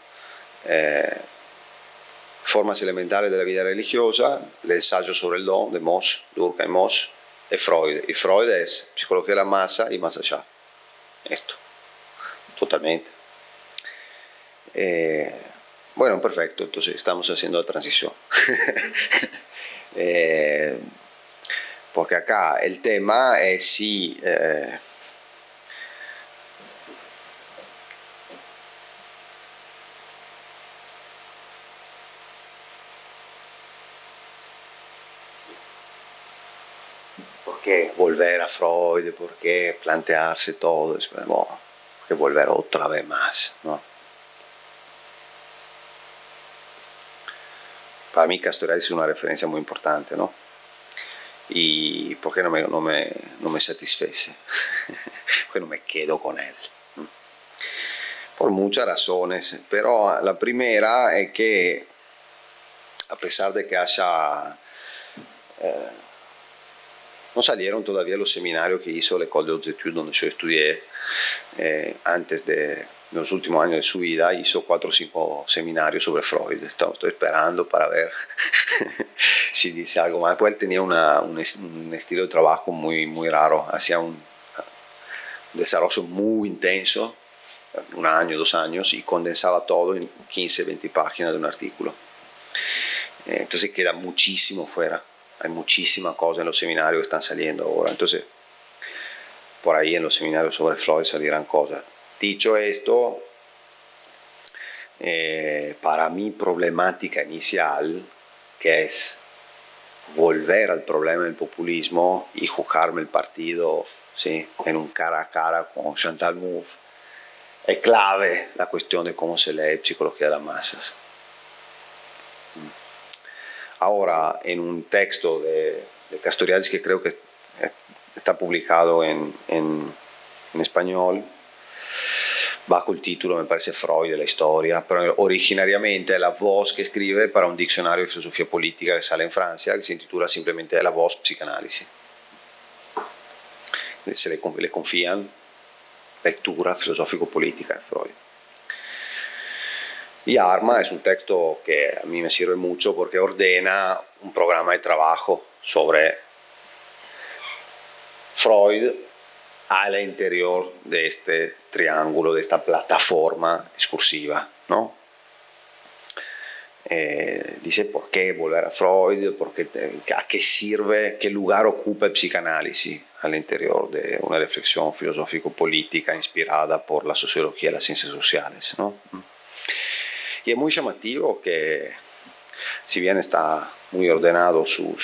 formas elementales de la vida religiosa, el ensayo sobre el don de Mauss, Durkheim, Mauss y Freud. Y Freud es psicología de la masa y más allá. Esto, totalmente. Bueno, perfecto, entonces estamos haciendo la transición. Porque acá el tema es si ¿por qué volver a Freud? ¿Por qué plantearse todo? Bueno, ¿por qué volver otra vez más, no? Para mí Castoriadis es una referencia muy importante, ¿no? Y porque no me satisfece, porque no me quedo con él. Por muchas razones, pero la primera es que, a pesar de que haya Non salieron todavía los seminarios que hizo l'École des Études, donde yo estudié. Antes de los últimos años de su vida hizo 4 o 5 seminarios sobre Freud. Estoy esperando para ver si dice algo más. Pues él tenía un estilo de trabajo muy raro, hacía un desarrollo muy intenso, 1 año, 2 años, y condensaba todo en 15 o 20 páginas de un artículo. Entonces queda muchísimo fuera, hay muchísimas cosas en los seminarios que están saliendo ahora, entonces por ahí en los seminarios sobre Freud salirán cosas. Dicho esto, para mi problemática inicial, que es volver al problema del populismo y jugarme el partido, ¿sí?, en un cara a cara con Chantal Mouffe, es clave la cuestión de cómo se lee psicología de las masas. Ahora, en un texto de Castoriadis que creo que está publicado en español, bajo el título, me parece, Freud de la historia, pero originariamente è la voz che scrive per un dizionario di filosofia politica che sale in Francia, che si intitola semplicemente La voz psicanalisi. Se le confian lettura filosofico-politica a Freud. Y Arma è un testo che a mí me sirve mucho perché ordena un programma di lavoro sobre Freud al interior de este triángulo, de esta plataforma discursiva, ¿no? Dice por qué volver a Freud, a qué sirve, qué lugar ocupa el psicanálisis al interior de una reflexión filosófico-política inspirada por la sociología y las ciencias sociales, ¿no? Y es muy llamativo que, si bien está muy ordenado su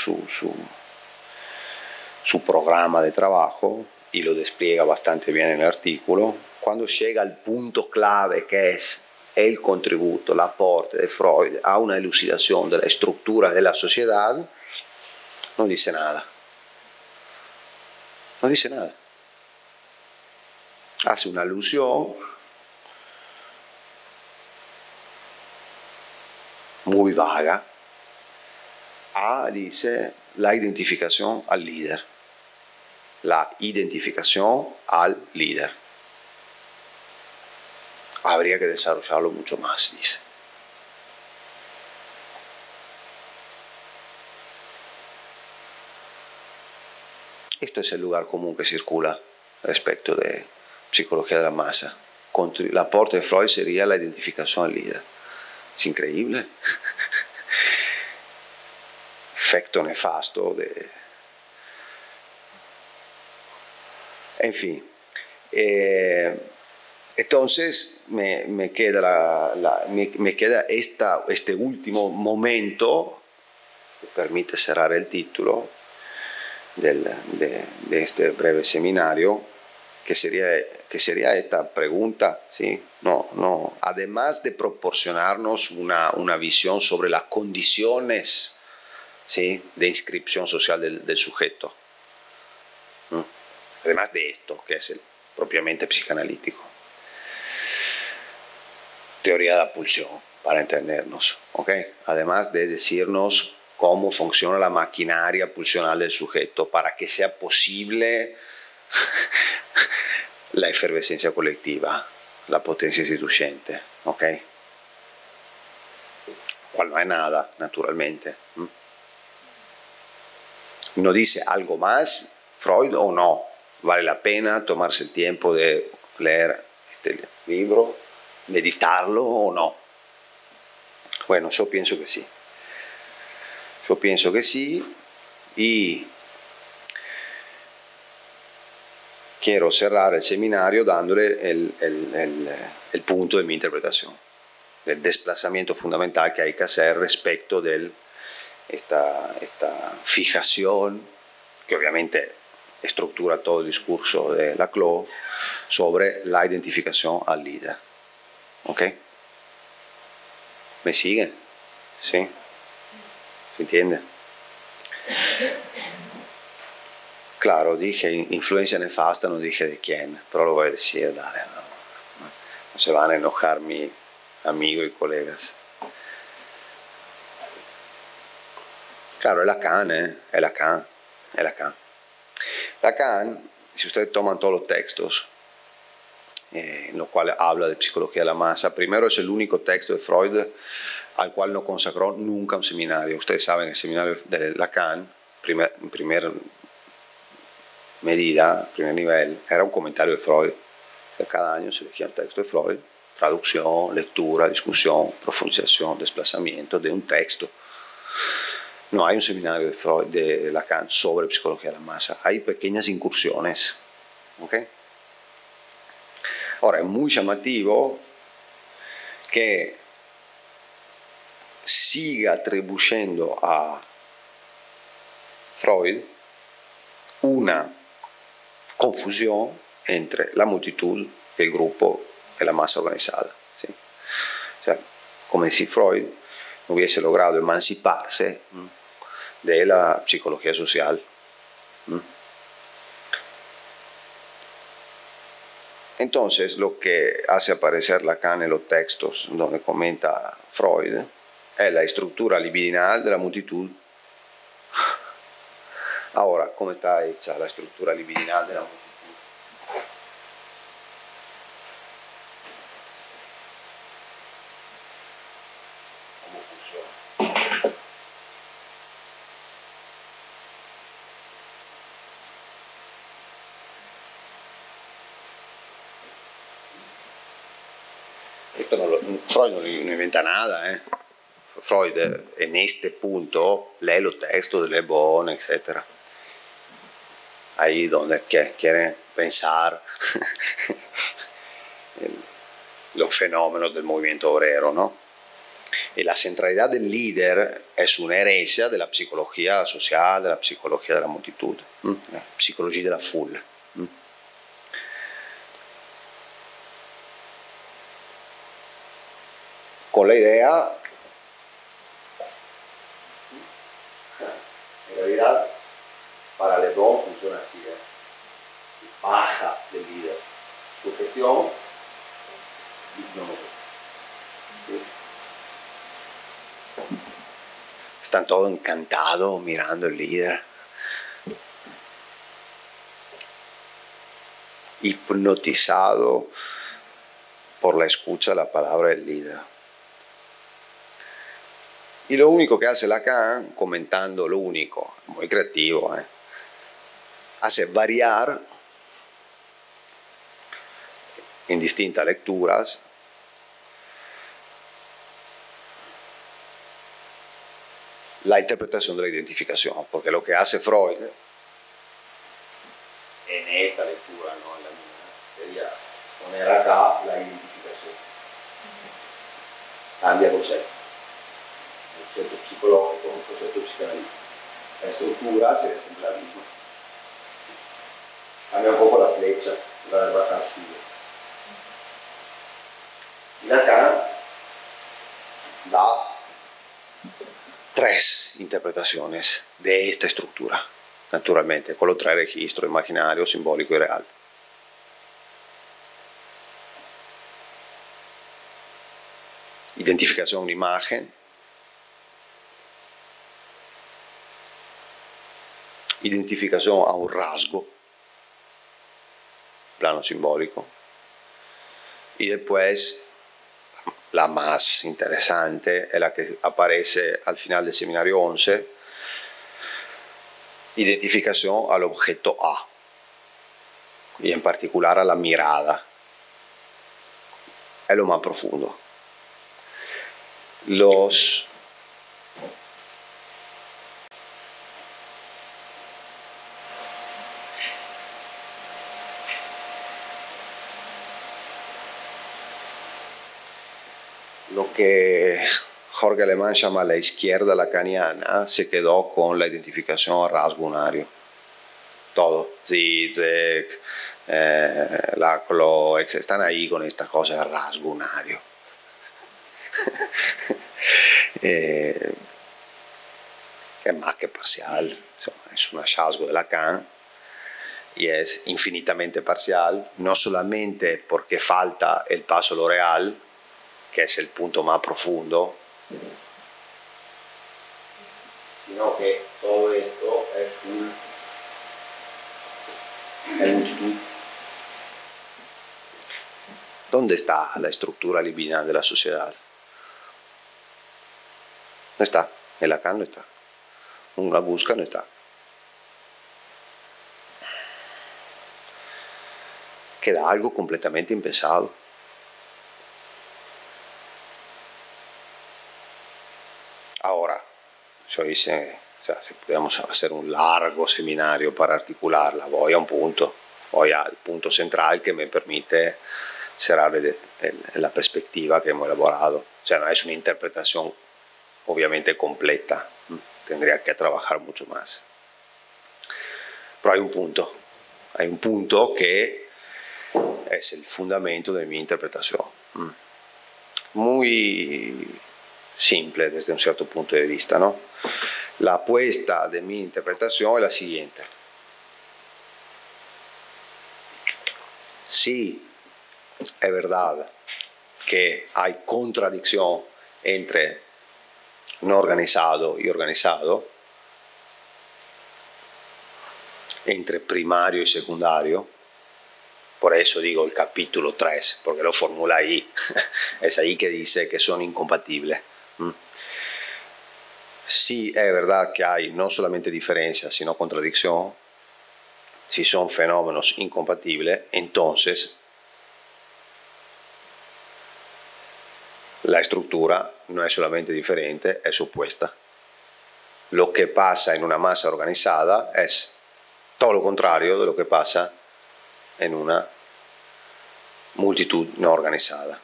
programa de trabajo, y lo despliega bastante bien en el artículo, cuando llega al punto clave que es el contributo, el aporte de Freud a una elucidación de la estructura de la sociedad, no dice nada. No dice nada. Hace una alusión muy vaga a, dice, la identificación al líder. La identificación al líder. Habría que desarrollarlo mucho más, dice. Esto es el lugar común que circula respecto de psicología de la masa. El aporte de Freud sería la identificación al líder. Es increíble. Efecto nefasto de... En fin, entonces me queda este último momento que permite cerrar el título de este breve seminario, que sería esta pregunta, ¿sí? No, además de proporcionarnos una visión sobre las condiciones, ¿sí?, de inscripción social del sujeto. Además de esto, que es el propiamente psicanalítico. Teoría de la pulsión, para entendernos, ¿ok? Además de decirnos cómo funciona la maquinaria pulsional del sujeto para que sea posible la efervescencia colectiva, la potencia instituyente, ¿ok? Cual no hay nada, naturalmente. ¿No dice algo más Freud o no? Vale la pena tomarse el tiempo de leer este libro, meditarlo o no. Bueno, yo pienso que sí. Yo pienso que sí, y quiero cerrar el seminario dándole el punto de mi interpretación, del desplazamiento fundamental que hay que hacer respecto de esta fijación, que obviamente estructura todo el discurso de Laclau sobre la identificación al líder. ¿Ok? ¿Me siguen? ¿Sí? ¿Se entiende? Claro, dije influencia nefasta, no dije de quién, pero lo voy a decir, dale, no se van a enojar mi amigo y colegas. Claro, es Lacan, ¿eh? Es Lacan. Lacan, si usted toman todos los textos, en los cuales habla de psicología de la masa, primero es el único texto de Freud al cual no consacró nunca un seminario. Ustedes saben, el seminario de Lacan, primer nivel, era un comentario de Freud. Cada año se elegía un texto de Freud, traducción, lectura, discusión, profundización, desplazamiento de un texto. No hay un seminario de Freud, de Lacan, sobre psicología de la masa. Hay pequeñas incursiones. ¿Okay? Ahora, es muy llamativo que siga atribuyendo a Freud una confusión entre la multitud, el grupo e la masa organizada. ¿Sí? O sea, como decía Freud, no hubiese logrado emanciparse de la psicología social. Entonces, lo que hace aparecer Lacan en los textos donde comenta Freud es la estructura libidinal de la multitud. Ahora, ¿cómo está hecha la estructura libidinal de la multitud? Freud non inventa nada, eh? Freud in questo punto lee lo testo delle Bonne, eccetera. Ahí donde quiere pensar los fenómenos del movimiento obrero, ¿no? E la centralità del leader è una herencia della psicologia sociale, della psicologia della moltitudine, la psicologia della foule. Con l'idea, en realidad, para Lebon funciona así, baja del líder, sugestión, no. ¿Sí? Están todos encantados mirando el líder, hipnotizado por la escucha de la palabra del líder. Y lo único que hace Lacan, comentando lo único, muy creativo, hace variar en distintas lecturas la interpretación de la identificación, porque lo que hace Freud en esta lectura, no en la mía, sería poner acá la identificación, cambia concepto. Concetto psicologico, un concetto psicanalitico. La struttura si è sempre la misma. Cambia un po' la freccia, la Lacan sud. Lacan da tres interpretaciones de esta estructura, naturalmente, con los tres registros, imaginario, simbólico y real. Identificación, imagen. Identificazione a un rasgo, plano simbólico, e después la más interessante è la che aparece al final del seminario 11, identificazione all'oggetto A, e in particolare alla mirada, è lo más profondo. Lo que Jorge Alemán llama la izquierda lacaniana se quedó con la identificación a rasgo unario. Todo, Zizek, Laclau, están ahí con estas cosas de rasgo unario. Es más que parcial, es un hallazgo de Lacan y es infinitamente parcial, no solamente porque falta el paso a lo real, che è il punto più profondo, sino che tutto questo è sul ¿Dónde está la estructura libidinal de la sociedad? No está. En Lacan no está. Uno la busca, no está. Queda algo completamente impensado. Ahora, yo hice, o sea, si pudiéramos hacer un largo seminario para articularla, voy a un punto, voy al punto central que me permite cerrar la perspectiva que hemos elaborado. O sea, no es una interpretación obviamente completa, tendría que trabajar mucho más. Pero hay un punto que es el fundamento de mi interpretación. Muy simple desde un cierto punto de vista, ¿no? La apuesta de mi interpretación es la siguiente. Sí, es verdad que hay contradicción entre no organizado y organizado, entre primario y secundario. Por eso digo el capítulo 3, porque lo formula ahí. Es ahí que dice que son incompatibles. Sí, es verdad que hay no solamente diferencia, sino contradicción. Si son fenómenos incompatibles, entonces la estructura no es solamente diferente, es opuesta. Lo que pasa en una masa organizada es todo lo contrario de lo que pasa en una multitud no organizada.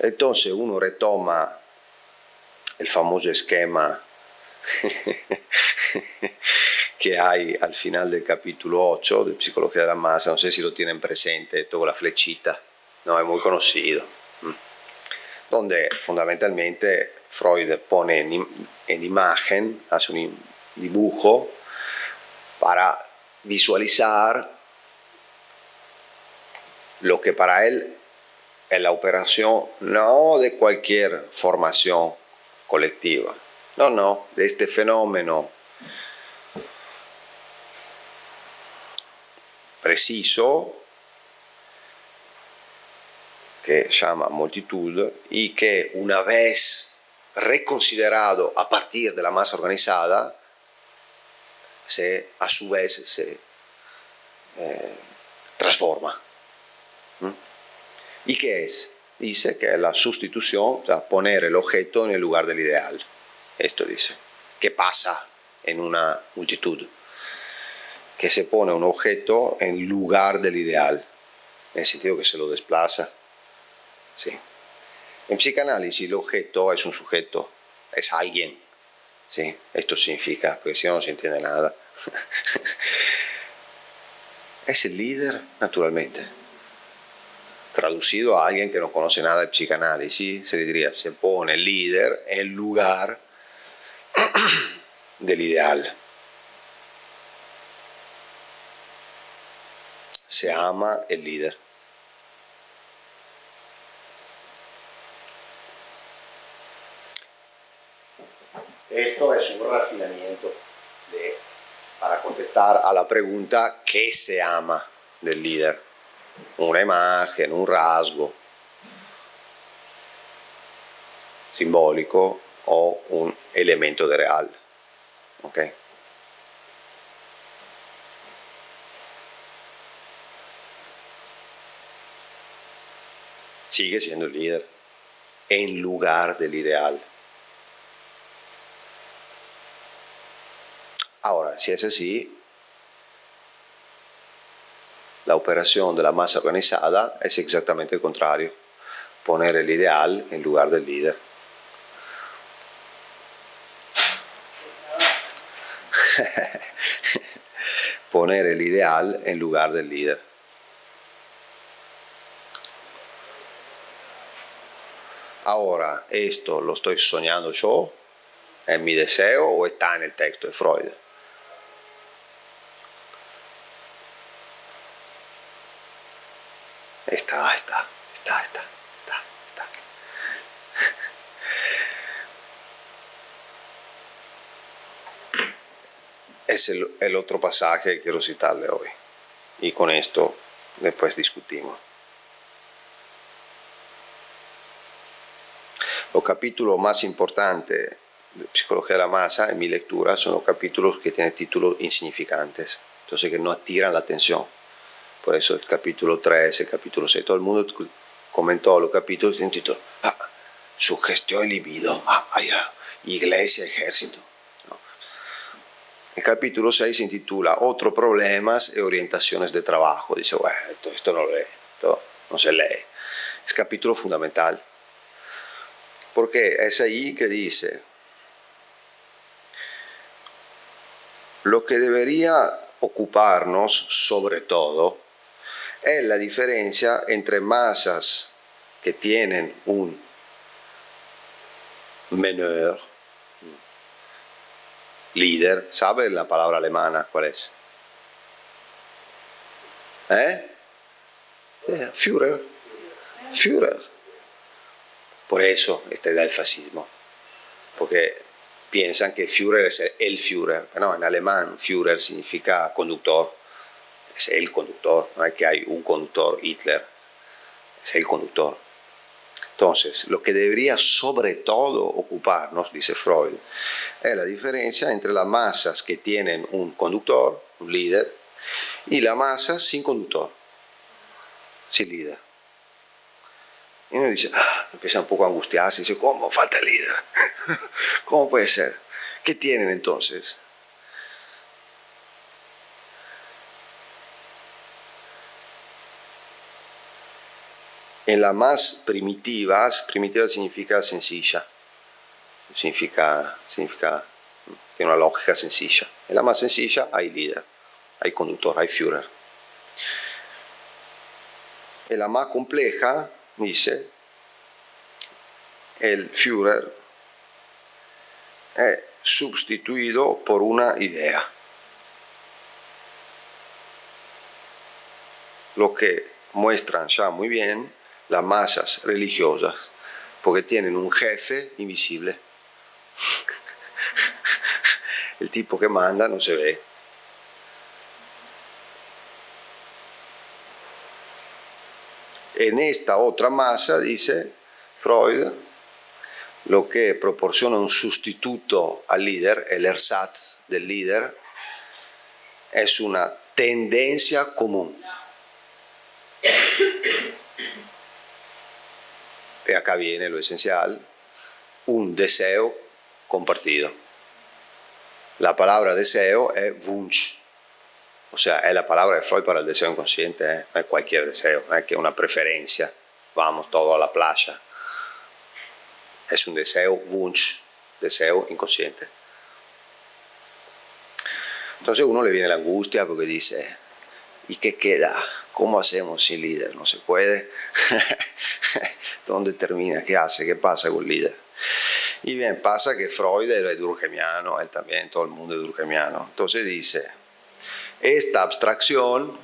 Entonces uno retoma el famoso esquema que hay al final del capítulo 8 de Psicología de la Masa, no sé si lo tienen presente, toda la flechita, no es muy conocido, donde fundamentalmente Freud pone en imagen, hace un dibujo para visualizar lo que para él es la operación no de cualquier formación colectiva, no, no, de este fenómeno preciso che chiama multitud e che una vez reconsiderato a partire dalla massa organizzata se a su vez se trasforma. ¿Y qué es? Dice que la sustitución, o sea, poner el objeto en el lugar del ideal. Esto dice. ¿Qué pasa en una multitud? Que se pone un objeto en lugar del ideal, en el sentido que se lo desplaza. Sí. En psicanálisis el objeto es un sujeto, es alguien. Sí. Esto significa, porque si no, no se entiende nada. Es el líder, naturalmente. Traducido a alguien que no conoce nada de psicanálisis, se le diría, se pone el líder en lugar del ideal. Se ama el líder. Esto es un refinamiento para contestar a la pregunta ¿qué se ama del líder? Una imagen, un rasgo simbólico o un elemento de real. ¿Ok? Sigue siendo el líder en lugar del ideal. Ahora, si es así, la operación de la masa organizada es exactamente el contrario, poner el ideal en lugar del líder. Poner el ideal en lugar del líder. Ahora, ¿esto lo estoy soñando yo? ¿Es mi deseo o está en el texto de Freud? Está. es el otro pasaje que quiero citarle hoy. Y con esto después discutimos. Los capítulos más importantes de Psicología de la Masa, en mi lectura, son los capítulos que tienen títulos insignificantes, entonces que no atiran la atención. Por eso el capítulo 3, el capítulo 6, todo el mundo comentó los capítulos que tienen títulos. Ah, sugestión y libido, iglesia, ejército. No. El capítulo 6 se intitula Otros problemas y orientaciones de trabajo. Dice, bueno, esto no lo lee, esto no se lee. Es capítulo fundamental. Porque es ahí que dice, lo que debería ocuparnos sobre todo es la diferencia entre masas que tienen un meneur, líder, ¿sabe la palabra alemana cuál es? ¿Eh? Führer. Führer. Por eso este da el fascismo, porque piensan que Führer es el Führer. No, en alemán Führer significa conductor, es el conductor, no es que hay un conductor Hitler, es el conductor. Entonces, lo que debería sobre todo ocuparnos, dice Freud, es la diferencia entre las masas que tienen un conductor, un líder, y la masa sin conductor, sin líder. Y uno dice, empieza un poco a angustiarse, dice, ¿cómo? Falta el líder. ¿Cómo puede ser? ¿Qué tienen entonces? En las más primitivas, primitiva significa sencilla, significa tiene una lógica sencilla. En la más sencilla hay líder, hay conductor, hay Führer. En la más compleja, dice, el Führer è sostituito por una idea, lo que muestran ya muy bien las masas religiosas, porque tienen un jefe invisible. El tipo que manda no se ve. En esta otra masa, dice Freud, lo que proporciona un sustituto al líder, el ersatz del líder, es una tendencia común. Y acá viene lo esencial, un deseo compartido. La palabra deseo es Wunsch. O sea, es la palabra de Freud para el deseo inconsciente, ¿eh? No es cualquier deseo, no es que una preferencia, vamos todo a la playa. Es un deseo Wunsch, deseo inconsciente. Entonces uno le viene la angustia porque dice, ¿y qué queda? ¿Cómo hacemos sin líder? ¿No se puede? ¿Dónde termina? ¿Qué hace? ¿Qué pasa con el líder? Y bien, pasa que Freud era durkheimiano, él también, todo el mundo es durkheimiano. Entonces dice, esta abstracción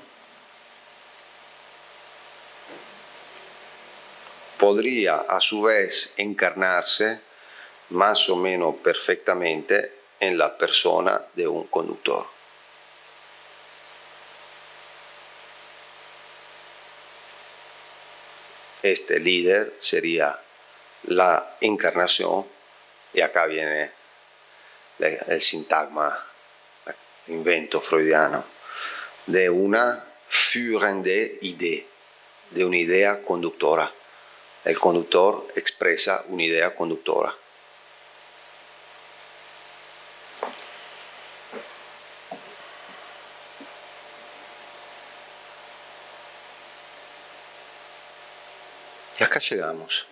podría a su vez encarnarse más o menos perfectamente en la persona de un conductor. Este líder sería la encarnación, y acá viene el sintagma, invento freudiano, de una führende idea, de un'idea conductora. El conductor expresa un'idea conductora. Y acá llegamos.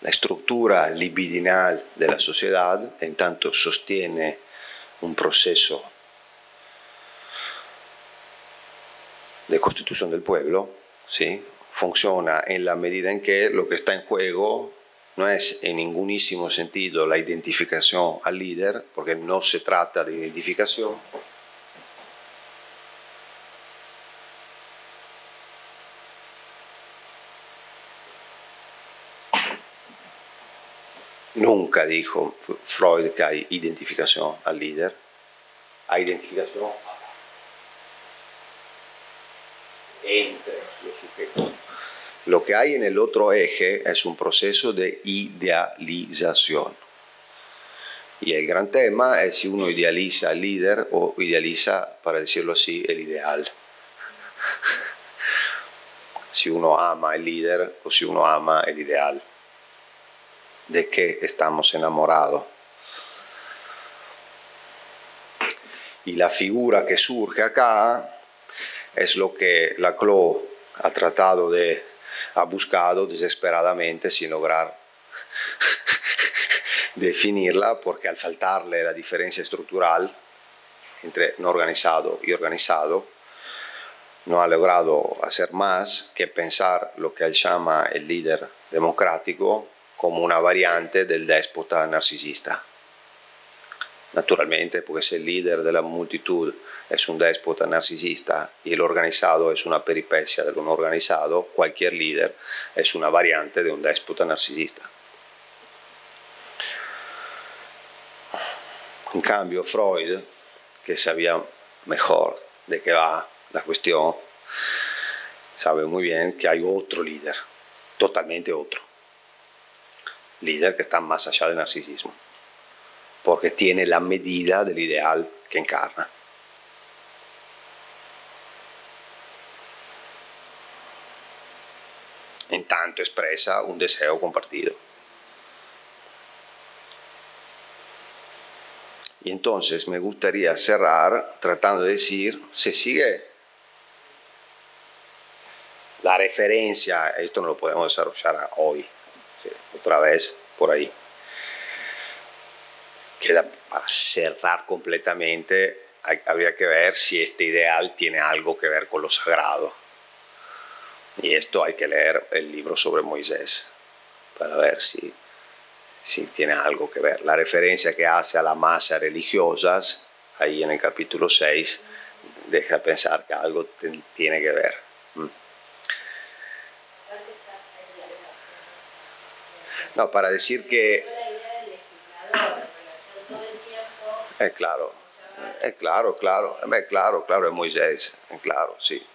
La estructura libidinal de la sociedad, en tanto sostiene un proceso de constitución del pueblo, ¿sí? Funciona en la medida en que lo que está en juego no es en ningunísimo sentido la identificación al líder, porque no se trata de identificación, nunca dijo Freud que hay identificación al líder, a identificación entre los sujetos. Lo que hay en el otro eje es un proceso de idealización. Y el gran tema es si uno idealiza al líder o idealiza, para decirlo así, el ideal. Si uno ama el líder o si uno ama el ideal. ¿De qué estamos enamorados? Y la figura que surge acá es lo que Laclau ha tratado de, ha buscado desesperadamente sin lograr definirla, porque al faltarle la diferencia estructural entre no organizado y organizado, no ha logrado hacer más que pensar lo que él llama el líder democrático como una variante del déspota narcisista. Naturalmente, porque si el líder de la multitud es un déspota narcisista y el organizado es una peripecia de un organizado, cualquier líder es una variante de un déspota narcisista. En cambio, Freud, que sabía mejor de qué va la cuestión, sabe muy bien que hay otro líder, totalmente otro, líder que está más allá del narcisismo, porque tiene la medida del ideal que encarna. Intanto expresa un deseo compartido. Y entonces me gustaría cerrar tratando de decir, se sigue la referencia, esto no lo podemos desarrollar hoy, otra vez por ahí. Queda para cerrar completamente, habría que ver si este ideal tiene algo que ver con lo sagrado. Y esto hay que leer el libro sobre Moisés para ver si tiene algo que ver. La referencia que hace a las masas religiosas, ahí en el capítulo 6, deja pensar que algo tiene que ver. No, para decir que... Claro, es Moisés, claro, sí.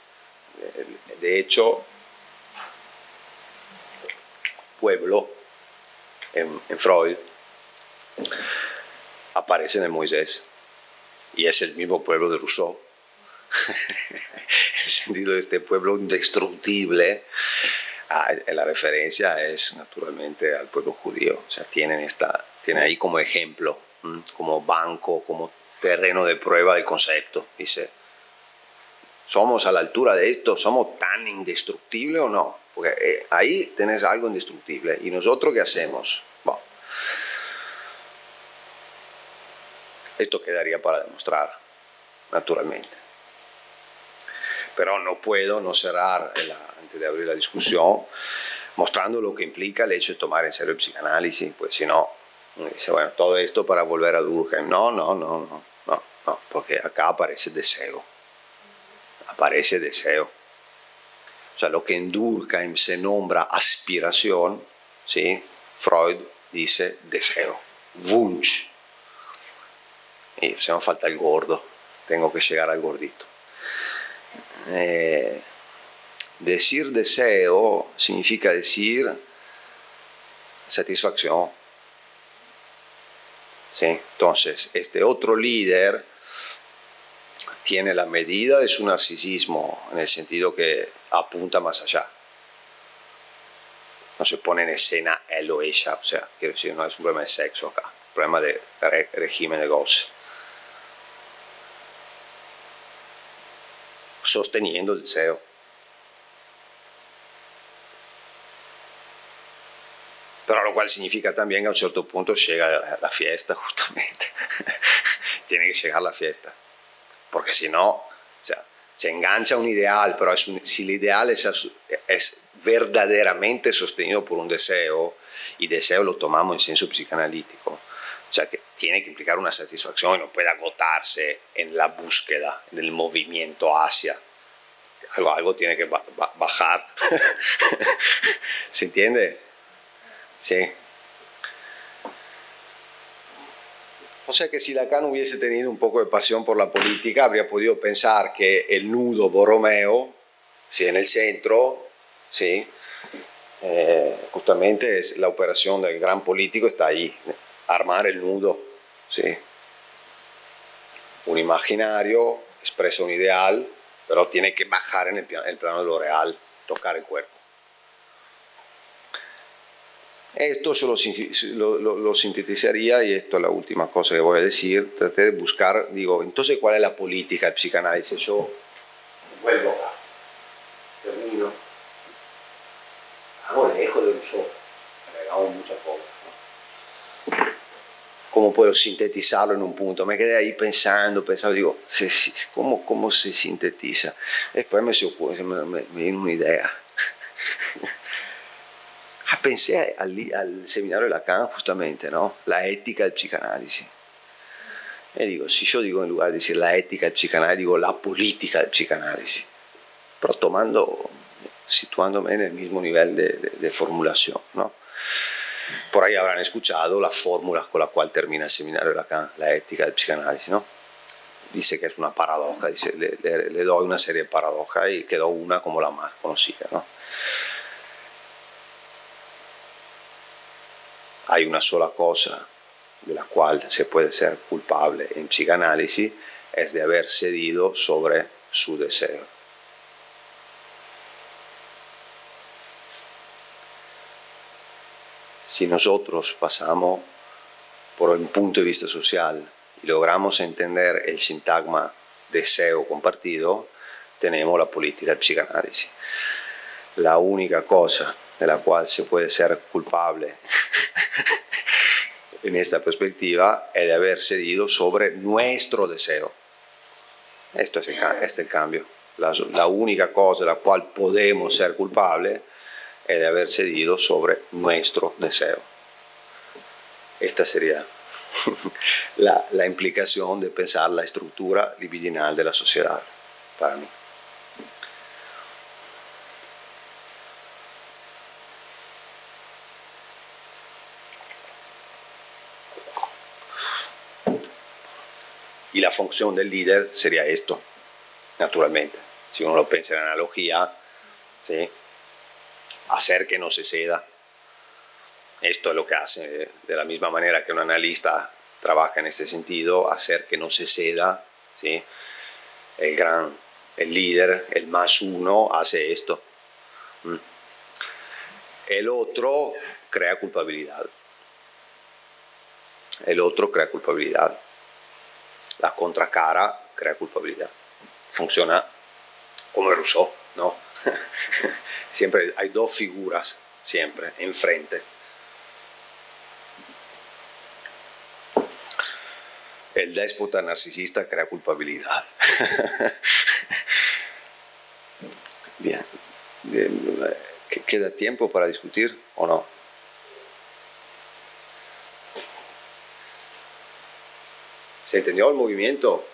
De hecho, pueblo, en Freud, aparece en el Moisés, y es el mismo pueblo de Rousseau. El sentido de este pueblo indestructible, la referencia es naturalmente al pueblo judío, o sea, tienen ahí como ejemplo, como banco, como terreno de prueba del concepto. Dice, ¿somos a la altura de esto? ¿Somos tan indestructibles o no? Porque ahí tenés algo indestructible. ¿Y nosotros qué hacemos? Bueno, esto quedaría para demostrar, naturalmente. Pero no puedo no cerrar, antes de abrir la discusión, mostrando lo que implica el hecho de tomar en serio el psicanálisis, pues si no, dice, bueno, todo esto para volver a Durkheim. No, porque acá aparece deseo. Aparece deseo. O sea, lo que en Durkheim se nombra aspiración, ¿sí? Freud dice deseo. Wunsch. Y se me falta el gordo. Tengo que llegar al gordito. Decir deseo significa decir satisfacción. ¿Sí? Entonces, este otro líder tiene la medida de su narcisismo, en el sentido que apunta más allá. No se pone en escena él o ella, o sea, quiero decir, no es un problema de sexo acá, es un problema de régimen de goce. Sosteniendo el deseo. Pero lo cual significa también que a un cierto punto llega la fiesta, justamente. Tiene que llegar la fiesta. Porque si no, o sea, se engancha a un ideal, pero si el ideal es verdaderamente sostenido por un deseo, y deseo lo tomamos en senso psicanalítico, o sea, que tiene que implicar una satisfacción y no puede agotarse en la búsqueda, en el movimiento hacia. Algo tiene que bajar. ¿Se entiende? Sí. cosa es que si Lacan hubiese tenido un poco de pasión por la política, habría podido pensar que el nudo Borromeo, ¿sí?, en el centro, ¿sí?, justamente es la operación del gran político, está ahí, armar el nudo, ¿sí?, un imaginario, expresa un ideal, pero tiene que bajar en el plano de lo real, tocar el cuerpo. Esto yo lo sintetizaría, y esto es la última cosa que voy a decir. Traté de buscar, digo, entonces, ¿cuál es la política del psicanálisis? Yo vuelvo acá, termino, hago el eco de Rousseau, agregamos muchas cosas, ¿no? ¿Cómo puedo sintetizarlo en un punto? Me quedé ahí pensando, digo, ¿cómo se sintetiza? Después me viene una idea. Pensé al seminario de Lacan, justamente, ¿no?, la ética del psicanálisis. Y digo, si yo digo, en lugar de decir la ética del psicanálisis, digo la política del psicanálisis, pero situándome en el mismo nivel de formulación, ¿no? Por ahí habrán escuchado la fórmula con la cual termina el seminario de Lacan, la ética del psicanálisis, ¿no? Dice que es una paradoja, dice, le doy una serie de paradojas y quedó una como la más conocida, ¿no? Hay una sola cosa de la cual se puede ser culpable en psicanálisis, es de haber cedido sobre su deseo. Si nosotros pasamos por un punto de vista social y logramos entender el sintagma deseo compartido, tenemos la política del psicanálisis. La única cosa de la cual se puede ser culpable en esta perspectiva es de haber cedido sobre nuestro deseo. Esto es el cambio. La única cosa de la cual podemos ser culpable es de haber cedido sobre nuestro deseo. Esta sería la implicación de pensar la estructura libidinal de la sociedad, para mí. Y la función del líder sería esto, naturalmente. Si uno lo piensa en analogía, ¿sí?, hacer que no se ceda. Esto es lo que hace, de la misma manera que un analista trabaja en este sentido, hacer que no se ceda, ¿sí? El líder, el más uno, hace esto. El otro crea culpabilidad. El otro crea culpabilidad. La contracara crea culpabilidad. Funciona como Rousseau, ¿no? Siempre hay dos figuras, siempre, enfrente. El déspota narcisista crea culpabilidad. Bien. ¿Queda tiempo para discutir o no? ¿Se entendió el movimiento?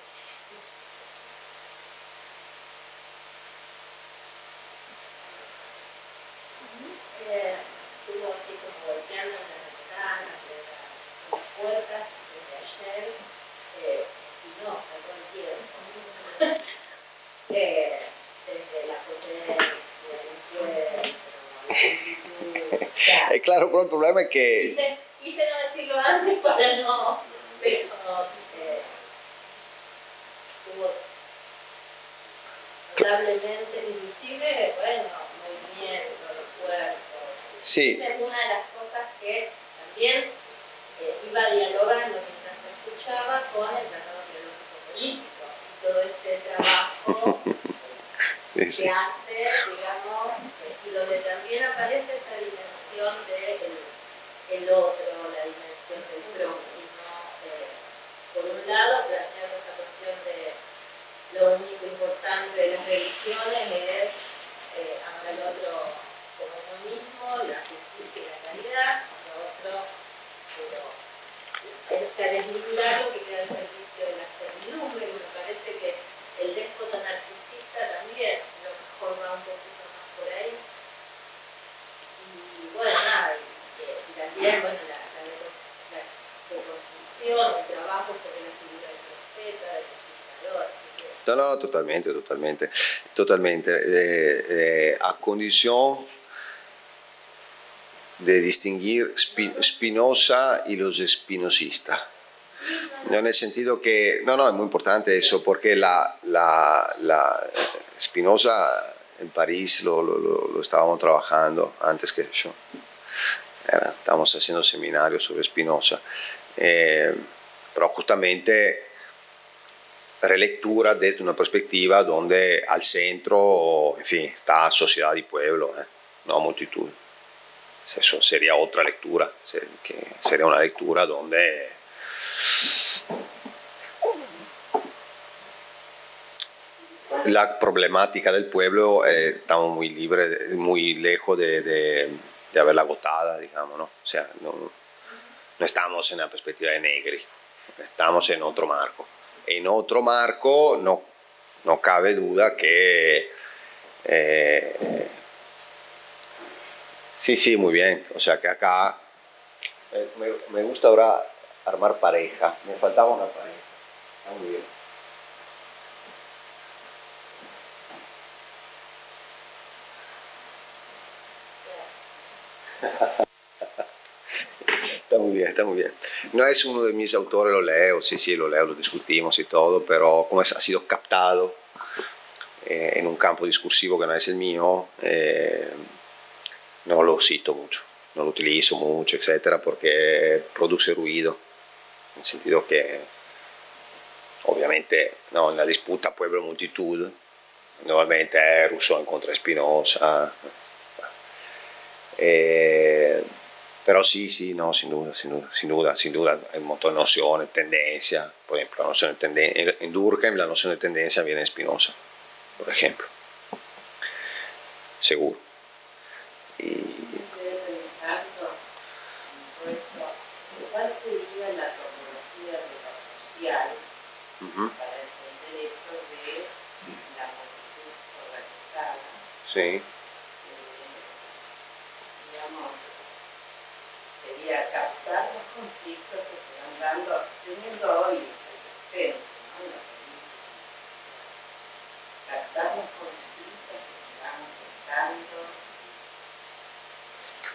Claro, pero el problema es que... Quise no decirlo antes para no... inclusive, bueno, movimiento, los cuerpos. Sí. Esa es una de las cosas que también iba dialogando mientras me escuchaba con el tratado biológico político. Todo ese trabajo que sí hace, digamos, y donde también aparece esa dimensión del otro, la dimensión del prójimo. Por un lado, planteando esa cuestión de lo único importante de las religiones es amar al otro como uno mismo, la justicia y la caridad, lo otro, pero está desvinculado, que queda el servicio de la servidumbre, y me parece que el déspota narcisista también lo mejor va un poquito más por ahí. Y bueno, nada, y también bueno, la deconstrucción relazione, un trabajo sobre la figura del profeta, del conquistador. No, no, totalmente, totalmente, totalmente. A condición de distinguir Spinoza y los espinocistas. No, nel sentido que, no, no, es muy importante eso, porque la Spinoza en París lo estábamos trabajando antes que yo. Estábamos haciendo seminarios sobre Spinoza, pero justamente relectura desde una perspectiva donde al centro, en fin, está sociedad y pueblo, no multitud. Eso sería otra lectura, que sería una lectura donde la problemática del pueblo estamos muy libre, muy lejos de haberla agotada, digamos, ¿no? O sea, no estamos en la perspectiva de Negri, estamos en otro marco. En otro marco no cabe duda que... sí, sí, muy bien. O sea que acá... Me gusta ahora armar pareja. Me faltaba una pareja. Está muy bien. Está muy bien, está muy bien. No es uno de mis autores, lo leo, sí, sí, lo leo, lo discutimos y todo, pero como ha sido captado en un campo discursivo que no es el mío, no lo cito mucho, no lo utilizo mucho, etcétera, porque produce ruido, en el sentido que, obviamente, no, en la disputa pueblo-multitud, normalmente Rousseau en contra Spinoza. Però sì, no, sin duda, è molto la nozione, tendenza, per esempio, la nozione tendenza, in Durkheim la nozione tendenza viene in Spinoza, per esempio, sicuro. Sì.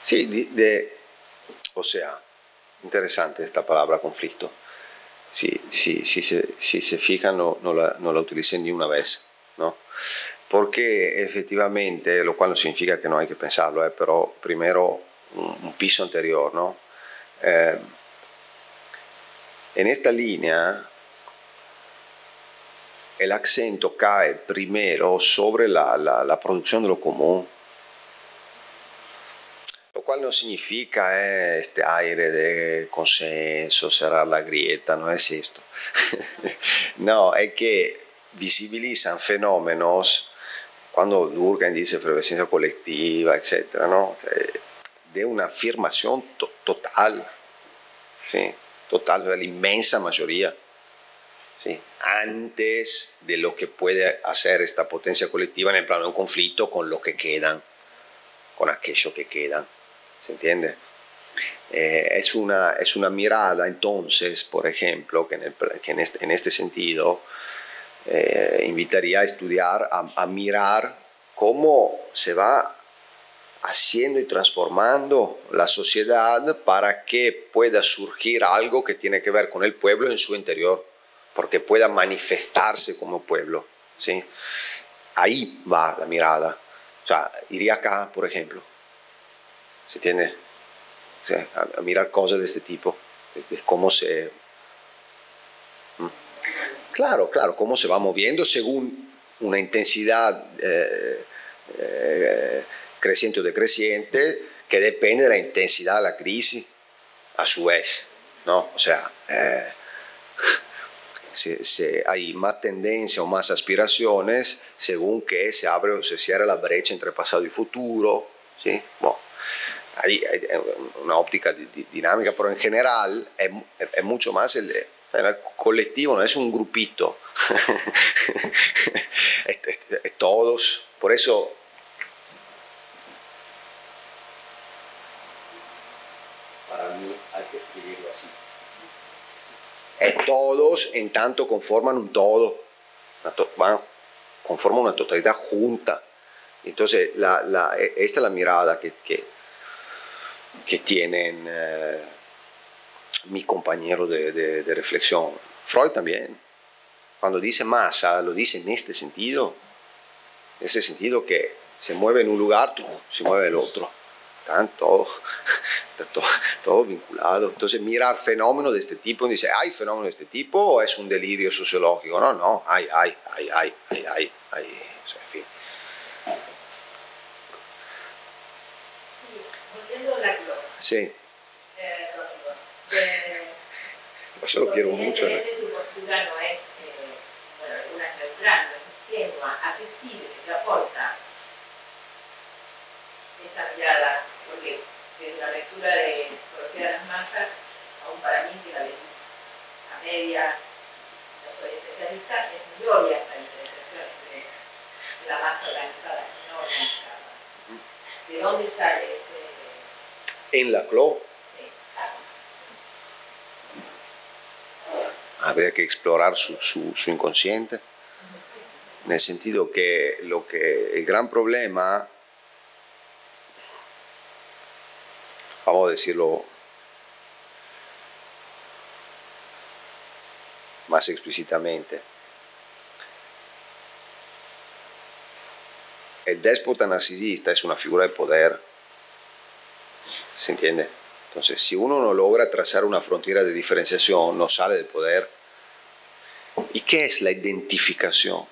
Sí, o sea, interesante esta palabra conflicto. Si se fijan, no la utilicen ni una vez, ¿no? Porque efectivamente, lo cual no significa que no hay que pensarlo, pero primero un piso anterior, ¿no? En esta línea, el acento cae primero sobre la producción de lo común. Lo cual no significa este aire de consenso, cerrar la grieta, no es esto. No, es que visibilizan fenómenos, cuando Durkheim dice efervescencia colectiva, etc., ¿no? De una afirmación total, ¿sí? Total de la inmensa mayoría, ¿sí? Antes de lo que puede hacer esta potencia colectiva en el plano de un conflicto con lo que quedan, con aquello que quedan. ¿Se entiende? Es una mirada, entonces, por ejemplo, que en este sentido invitaría a estudiar, a mirar cómo se va haciendo y transformando la sociedad para que pueda surgir algo que tiene que ver con el pueblo en su interior, porque pueda manifestarse como pueblo, ¿sí? Ahí va la mirada. O sea, iría acá, por ejemplo. ¿Se entiende? O sea, a mirar cosas de este tipo, de cómo se... Claro, cómo se va moviendo según una intensidad creciente o decreciente que depende de la intensidad de la crisis, a su vez, ¿no? O sea, hay más tendencia o más aspiraciones según que se abre o se cierra la brecha entre pasado y futuro, ¿sí? Bueno, ahí hay una óptica dinámica, pero en general es mucho más el colectivo, no es un grupito, es todos, por eso... Para mí hay que escribirlo así. todos en tanto conforman un todo, conforman una totalidad junta. Entonces, esta es la mirada que tienen mi compañero de reflexión. Freud también, cuando dice masa, lo dice en este sentido, que se mueve en un lugar, se mueve en el otro. Está todo vinculado. Entonces, mirar fenómenos de este tipo, dice, ¿hay fenómenos de este tipo o es un delirio sociológico? No, no, hay. O sea, en fin. Volviendo a Laclau. Sí. Yo lo quiero mucho. Su postura no es, bueno, alguna es neutral, no es ingenua, accesible, que aporta esta mirada. Porque desde la lectura de Psicología de las Masas, aún para mí, que la ven a media, no soy especialista, es muy obvia esta diferenciación entre la masa organizada y no organizada. ¿De dónde sale ese...? En Laclau. Sí, claro. Habría que explorar su inconsciente, en el sentido que, el gran problema... Vamos a decirlo más explícitamente. El déspota narcisista es una figura de poder. ¿Se entiende? Entonces, si uno no logra trazar una frontera de diferenciación, no sale del poder. ¿Y qué es la identificación?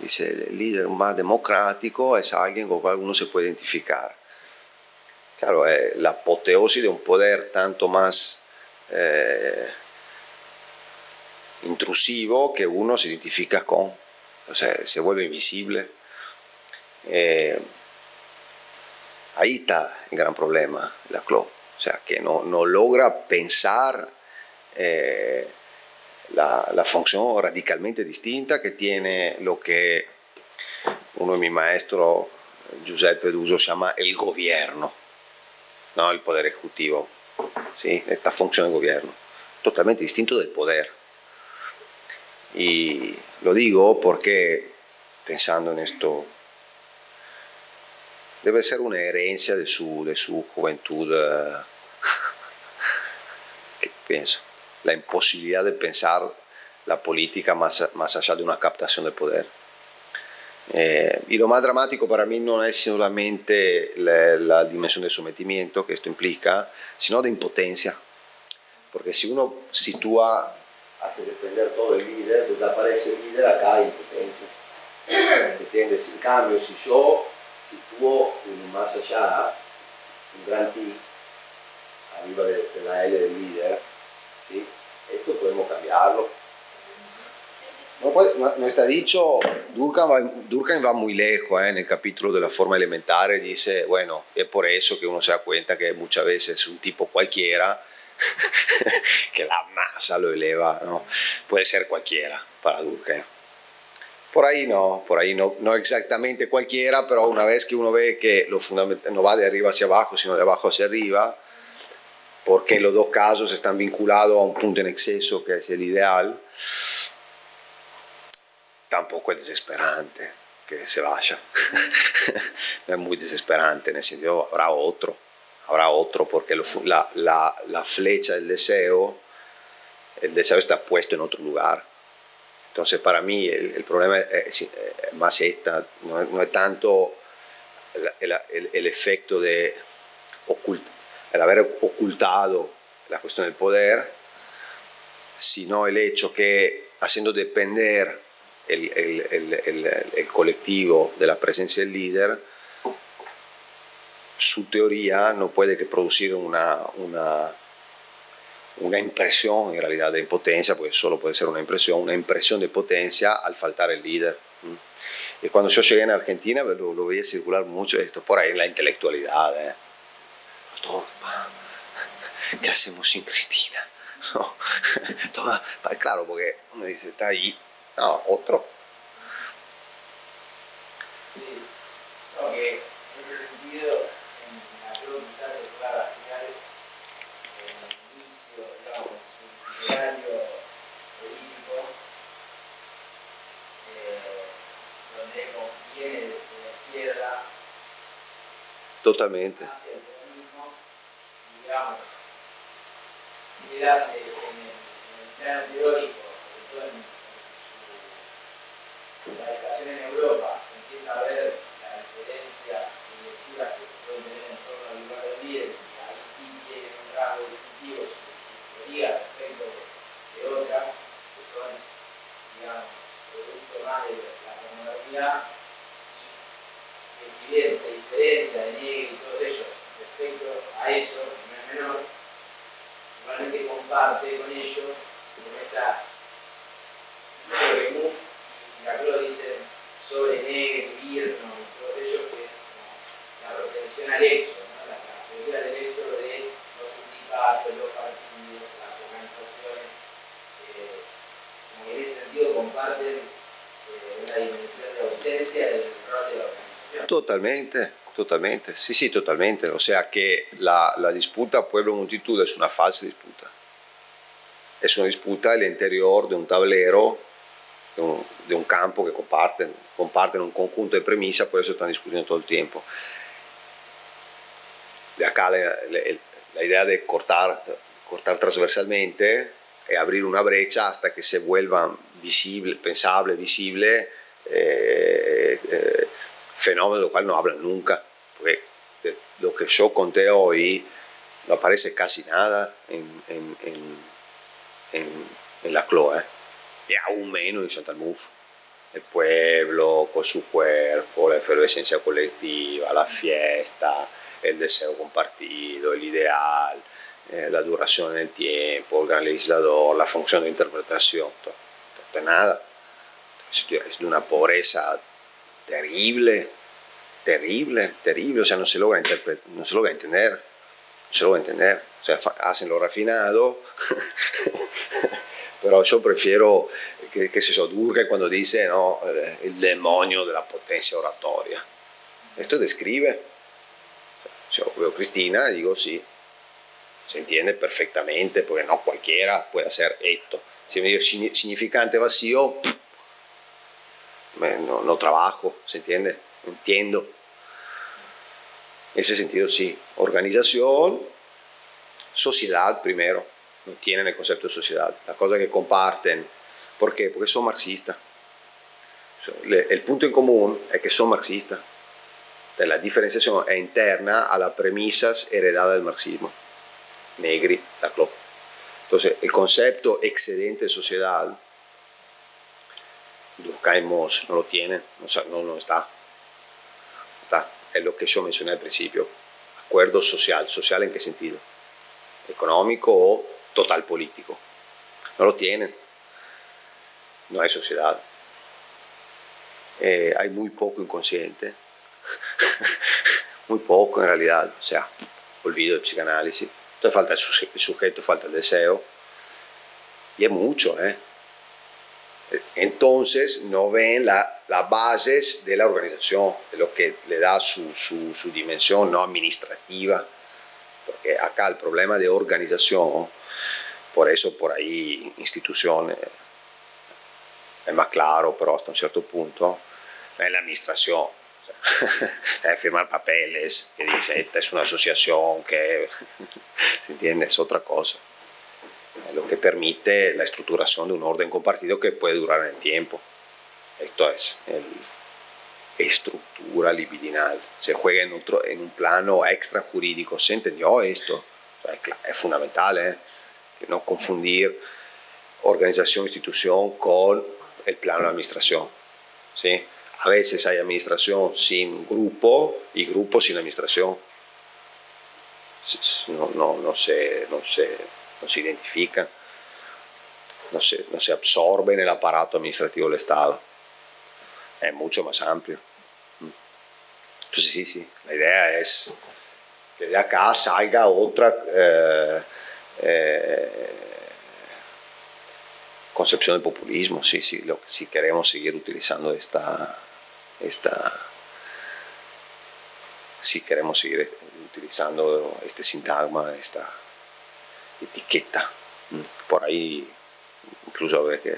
Dice, el líder más democrático es alguien con el cual uno se puede identificar. Claro, è l'apoteosi di un potere tanto più intrusivo che uno si identifica con, o sea, se vuelve invisibile. Ahí está il gran problema, Laclau, o sea, che no logra pensar la funzione radicalmente distinta che tiene lo che uno dei miei maestri, Giuseppe Duso, chiama il governo. No, el poder ejecutivo, ¿sí? Esta función del gobierno, totalmente distinto del poder. Y lo digo porque, pensando en esto, debe ser una herencia de su juventud, que pienso, la imposibilidad de pensar la política más allá de una captación del poder. Y lo más dramático para mí no es solamente la dimensión de sometimiento que esto implica, sino de impotencia, porque si uno sitúa, hace depender todo el líder, desaparece el líder, acá hay impotencia, ¿entiendes? En cambio, si yo sitúo un más allá, un gran T, arriba de la L del líder, ¿sí? Esto podemos cambiarlo. No está dicho, Durkheim va muy lejos, en el capítulo de la forma elemental dice, bueno, es por eso que uno se da cuenta que muchas veces un tipo cualquiera, que la masa lo eleva, ¿no? Puede ser cualquiera para Durkheim. Por ahí no exactamente cualquiera, pero una vez que uno ve que lo fundamental no va de arriba hacia abajo, sino de abajo hacia arriba, porque los dos casos están vinculados a un punto en exceso que es el ideal, tampoco è desesperante che se vaya, non è molto desesperante, nel senso avrà altro, perché la flecha del deseo, está puesto in altro lugar. Entonces, para mí, il problema è más esta, no è tanto el efecto de haber ocultado la cuestión del poder, sino el hecho que haciendo depender il collettivo della presenza del leader, su teoria non può che producire una impressione in realtà di impotenza, perché solo può essere una impressione di potenza al faltare il leader. E quando io llegué in Argentina lo veía circular molto questo, por ahí la intelectualidad, ¿qué hacemos sin Cristina? No. Todo, claro, perché uno dice, está ahí. No, otro. Sí, aunque en ese sentido, en la cruz quizás se juega a finales, en el inicio Totalmente. Totalmente, sì sì, totalmente, o sea che la disputa pueblo multitud è una falsa disputa, è una disputa all'interno di un tablero, di un campo che comparten un conjunto di premesse, per questo stanno discutendo tutto il tempo. Da acá la idea di cortar trasversalmente e aprire una breccia hasta che se vuelvan visible, pensable, visible, fenómeno del cual no hablan nunca, porque de lo que yo conté hoy no aparece casi nada en Laclau, y aún menos en Chantal Mouffe. El pueblo con su cuerpo, la efervescencia colectiva, la fiesta, el deseo compartido, el ideal, la duración en el tiempo, el gran legislador, la función de interpretación, todo nada. Es de una pobreza terrible, terrible, terrible, o sea, no se logra entender, o sea, hacen lo refinado, pero yo prefiero, qué sé yo, Durkheim cuando dice, no, el demonio de la potencia oratoria. Esto describe, yo veo a Cristina y digo, sí, se entiende perfectamente, porque no cualquiera puede hacer esto. Si me digo significante vacío, no trabajo, ¿se entiende? Entiendo. En ese sentido, sí. Organización, sociedad primero. No tienen el concepto de sociedad. La cosa que comparten. ¿Por qué? Porque son marxistas. El punto en común es que son marxistas. La diferenciación es interna a las premisas heredadas del marxismo. Negri, Laclau. Entonces, el concepto excedente de sociedad Durkheim Moss no lo tiene, no está. Es lo que yo mencioné al principio. Acuerdo social. ¿Social en qué sentido? Económico o total político. No lo tienen. No hay sociedad. Hay muy poco inconsciente. Muy poco en realidad. O sea, olvido del psicanálisis. Entonces falta el sujeto, falta el deseo. Y es mucho, Entonces no ven las bases de la organización, de lo que le da su dimensión no administrativa, porque acá el problema de organización, por eso por ahí instituciones es más claro, pero hasta un cierto punto, es la administración, es firmar papeles que dice esta es una asociación que, ¿se entiende? Es otra cosa. Lo que permite la estructuración de un orden compartido que puede durar en el tiempo. Esto es estructura libidinal. Se juega en un plano extrajurídico. ¿Se entendió esto? Es fundamental, no confundir organización, institución con el plano de administración. ¿Sí? A veces hay administración sin grupo y grupo sin administración. No si identifica, no se absorbe nel apparato amministrativo dello Stato, è molto più ampio. Entonces sì, l'idea è che da acá salga otra concepción del populismo, si queremos seguir utilizando este sintagma, esta etichetta, por ahí incluso porque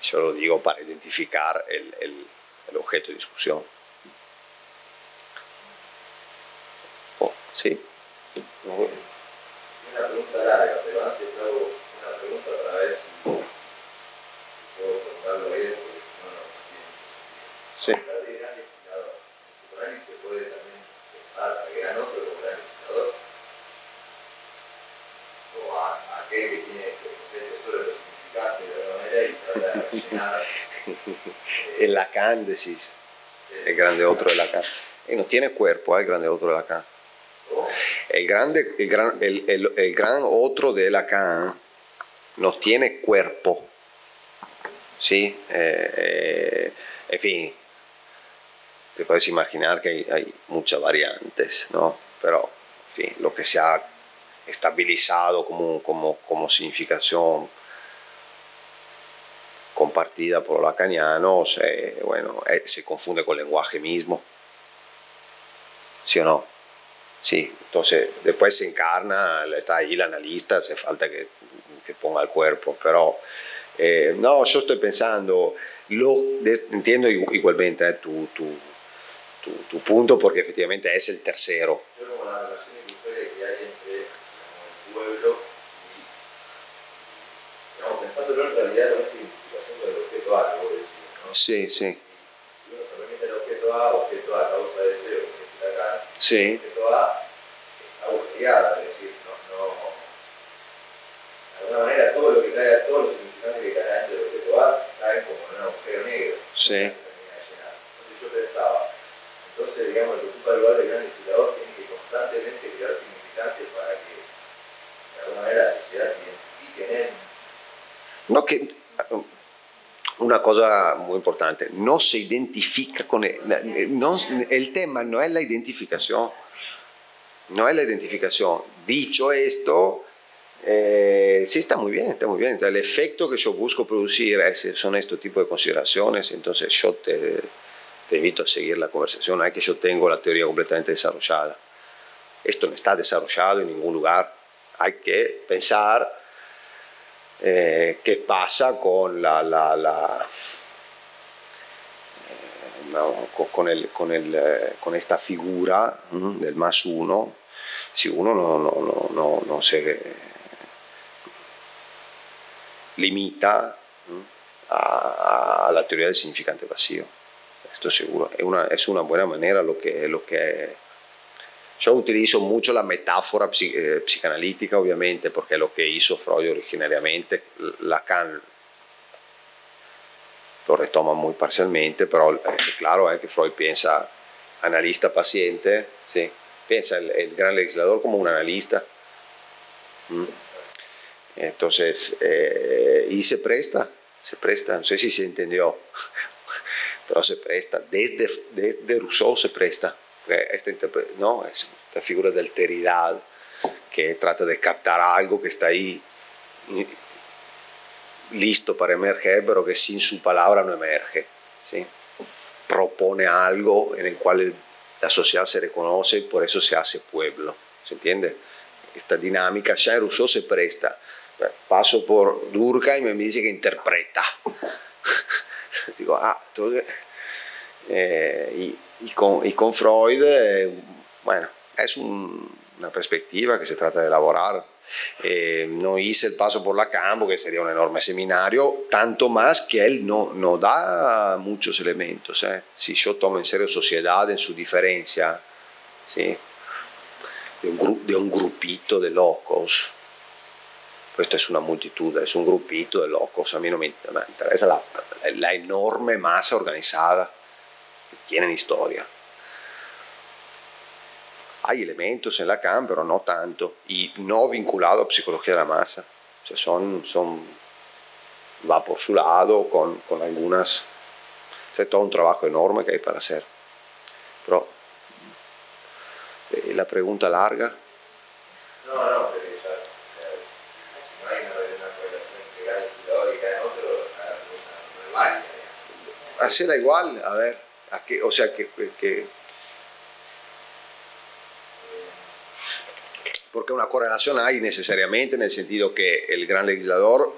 yo lo digo para identificar el objeto de discusión. Sì. Una pregunta larga, pero antes hago una pregunta para ver si puedo contarlo bien, porque si no, no lo entiendo. Sí. Hablar de gran legislador. En psicoanálisis se puede también pensar al gran otro como gran legislador. O a aquel que tiene el tesoro de los significantes de alguna manera y trata de rellenar. El Lacan decís. El grande otro de Lacan. Y no tiene cuerpo, el grande otro de Lacan. El gran otro de Lacan no tiene cuerpo, ¿sí? En fin, te puedes imaginar que hay muchas variantes, ¿no? Pero, en fin, lo que se ha estabilizado como significación compartida por los lacanianos, bueno, se confunde con el lenguaje mismo, ¿sí o no? Sí, entonces después se encarna, está ahí el analista, hace falta que ponga el cuerpo, pero no, yo estoy pensando, entiendo igualmente tu punto, porque efectivamente es el tercero. Yo como la relación ilusoria que hay entre el pueblo y, digamos, pensándolo en realidad, la identificación del objeto A, que vos decís, ¿no? Sí, sí. Si uno se remite al objeto A, causa de cero, que es Lacan. Sí. Es decir, no, de alguna manera todos los significantes que caen dentro del objeto A caen como en un agujero negro. Sí. Entonces yo pensaba, digamos, el que ocupa el lugar del gran legislador tiene que constantemente crear significantes para que de alguna manera la sociedad se identifique en él. No, que una cosa muy importante, no se identifica con él. El tema no es la identificación. No es la identificación. Dicho esto, sí, está muy bien, está muy bien. El efecto que yo busco producir son estos tipos de consideraciones, entonces yo te invito a seguir la conversación, no es que yo tengo la teoría completamente desarrollada. Esto no está desarrollado en ningún lugar. Hay que pensar qué pasa con con esta figura del más uno, si uno no se limita a la teoría del significante vacío. Esto seguro es una buena manera. Lo que yo utilizo mucho la metáfora psicanalítica, obviamente, porque lo que hizo Freud originariamente, Lacan lo retoma muy parcialmente, pero è chiaro che Freud pensa analista-paziente, ¿sí? Pensa il gran legislador come un analista. Entonces, y se presta, no sé si se entendió, pero se presta, desde Rousseau se presta, ¿no? Es esta figura de alteridad que trata de captar algo que está ahí, listo para emerger, pero que sin su palabra no emerge, ¿sí? Propone algo en el cual la sociedad se reconoce y por eso se hace pueblo, ¿se entiende? Esta dinámica ya en Rousseau se presta. Paso por Durkheim y me dice que interpreta. Digo, entonces, y con Freud, bueno, es una perspectiva que se trata de elaborar. No hice el paso por Lacan, que sería un enorme seminario, tanto más que él no da muchos elementos. Si yo tomo en serio sociedad en su diferencia, ¿sí? de un grupito de locos, esto es una multitud, es un grupito de locos, a mí no me interesa la enorme masa organizada que tienen historia. Hay elementos en Lacan, pero no tanto, y no vinculado a psicología de la masa. O sea, va por su lado con algunas... Es todo un trabajo enorme que hay para hacer. Pero, ¿la pregunta larga? No, pero ya... No hay una relación entre cada legislador y cada otro, no es válida. Hacerla igual, a ver, o sea, que porque una correlación hay necesariamente, en el sentido que el gran legislador,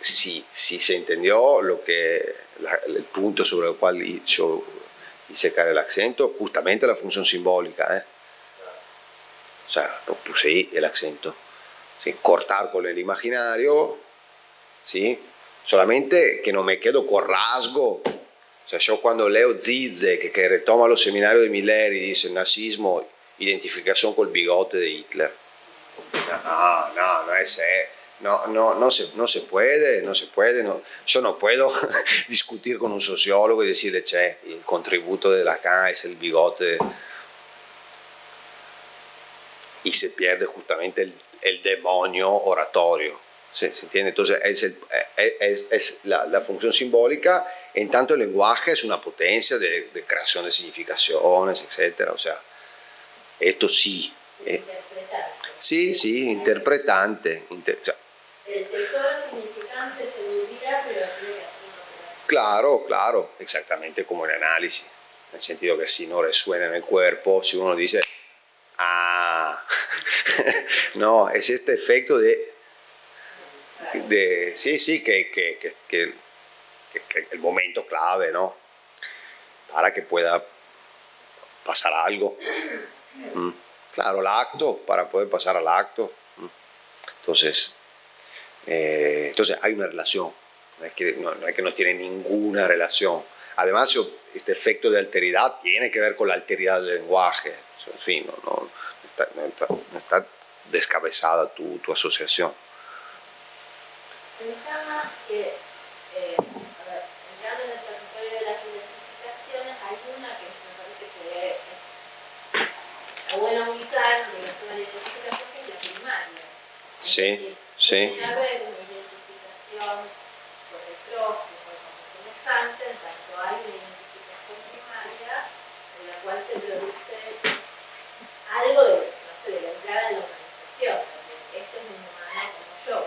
si se entendió el punto sobre el cual yo hice caer el acento, justamente la función simbólica, sea, lo puse ahí el acento, ¿sí? Cortar con el imaginario, ¿sí? Solamente que no me quedo con rasgo. O sea, yo cuando leo Zizek, que retoma los seminarios de Miller y dice nazismo, identificación con el bigote de Hitler. No se puede, no. Yo no puedo discutir con un sociólogo y decirle, che, el contributo de Lacan es el bigote. Y se pierde justamente el demonio oratorio. ¿Se entiende? Entonces es la función simbólica, en tanto el lenguaje es una potencia de creación de significaciones, etcétera. O sea, esto sí. Sí, interpretante. Cioè. El sector significante se olvida, pero llega. Claro, exactamente como en análisis. Nel sentido che si no resuena nel cuerpo, si uno dice, ah, no, es este efecto de sí, que el momento clave, ¿no? Para que pueda pasar algo. Claro, el acto, para poder pasar al acto. Entonces, entonces hay una relación, no es que no tiene ninguna relación. Además, este efecto de alteridad tiene que ver con la alteridad del lenguaje. En fin, no está descabezada tu asociación. Pensaba que, entrando en el territorio de las identificaciones, hay una que me parece que es buena ubicar, que es una identificación que es la primaria. Sí. Puede haber una identificación por el prójimo, como semejante, en tanto hay una identificación primaria en la cual se produce algo de, no sé, de la entrada en la organización. Este es un humano como yo.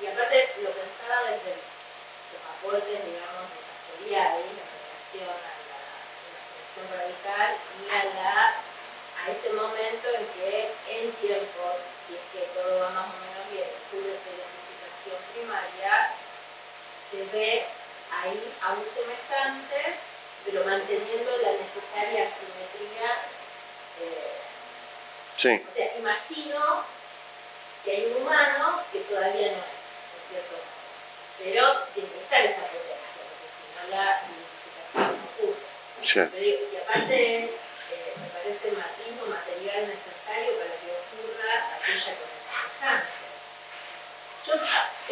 Y aparte lo pensaba desde los aportes, digamos, de Castoriadis, en relación a la expresión radical y a ese momento en que en tiempos, si es que todo va más o menos bien, ocurre esa identificación primaria, se ve ahí a un semejante, pero manteniendo la necesaria simetría. Sí. O sea, imagino que hay un humano que todavía no es. Pero tiene que estar esa potencia, porque si no la identificación no ocurre. Sí. Y aparte es, me parece, el matiz o material necesario para que ocurra aquella con el semejante.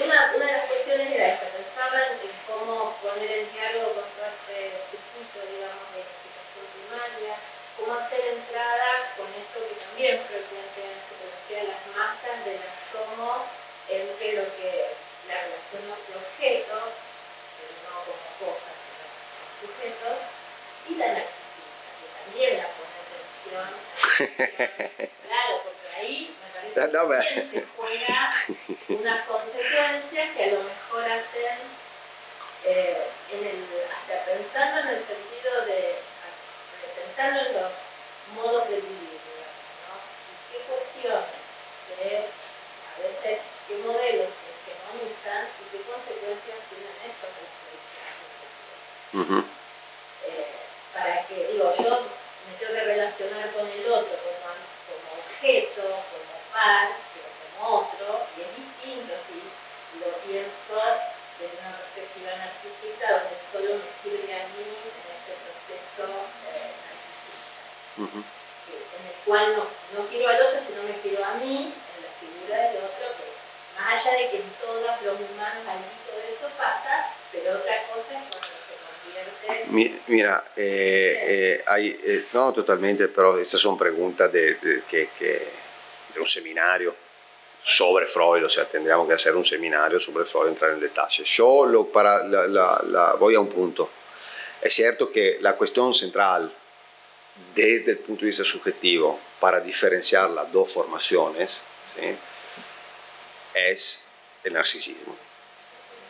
Una de las cuestiones era esta, pensaba en cómo poner en diálogo con todo este circuito, digamos, de identificación primaria, cómo hacer entrada con esto que también Freud plantea en la psicología de las masas, de las como entre lo que la relación de objetos, pero no como cosas, sino como sujetos, y la narcisista, que también la pone en tensión. Claro, porque ahí me parece que se juega unas consecuencias que a lo mejor hacen, hasta pensando en el sentido de, pensando en los modos de vivir, digamos, ¿no? Y qué cuestiones, a veces, qué modelos y qué consecuencias tienen estos conflictos. Para que, digo, yo me tengo que relacionar con el otro como objeto, como par, pero como otro, y es distinto si lo pienso desde una perspectiva narcisista, donde solo me sirve a mí en este proceso narcisista, en el cual no quiero al otro, sino me quiero a mí, en la figura del otro, pero más allá de que en todos los humanos algo de eso pasa, pero otra cosa es cuando se convierte. Mira, no totalmente, pero estas son preguntas de un seminario sobre Freud, o sea, tendríamos que hacer un seminario sobre Freud, entrar en detalle. Yo voy a un punto. Es cierto que la cuestión central, desde el punto de vista subjetivo, para diferenciar las dos formaciones, ¿sí?, es el narcisismo.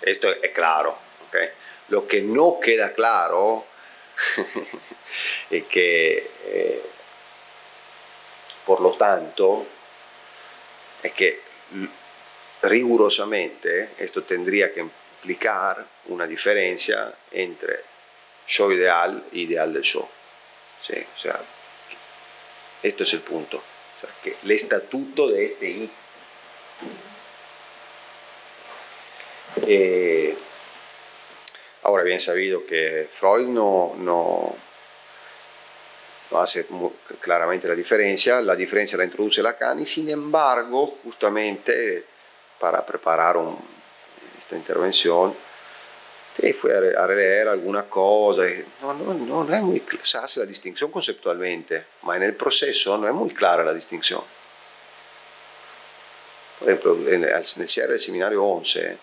Esto es claro, ¿okay? Lo que no queda claro es que, por lo tanto, es que rigurosamente esto tendría que implicar una diferencia entre yo ideal e ideal del yo. ¿Sí? O sea, esto es el punto. O sea, que el estatuto de este hijo. Ahora, bien sabido que Freud no hace claramente la diferencia la introduce Lacan, y sin embargo, justamente para preparar esta intervención, fui a releer alguna cosa, no es muy clara, se hace la distinción conceptualmente, ma en el proceso no es muy clara la distinción. Por ejemplo, en el cierre del seminario 11,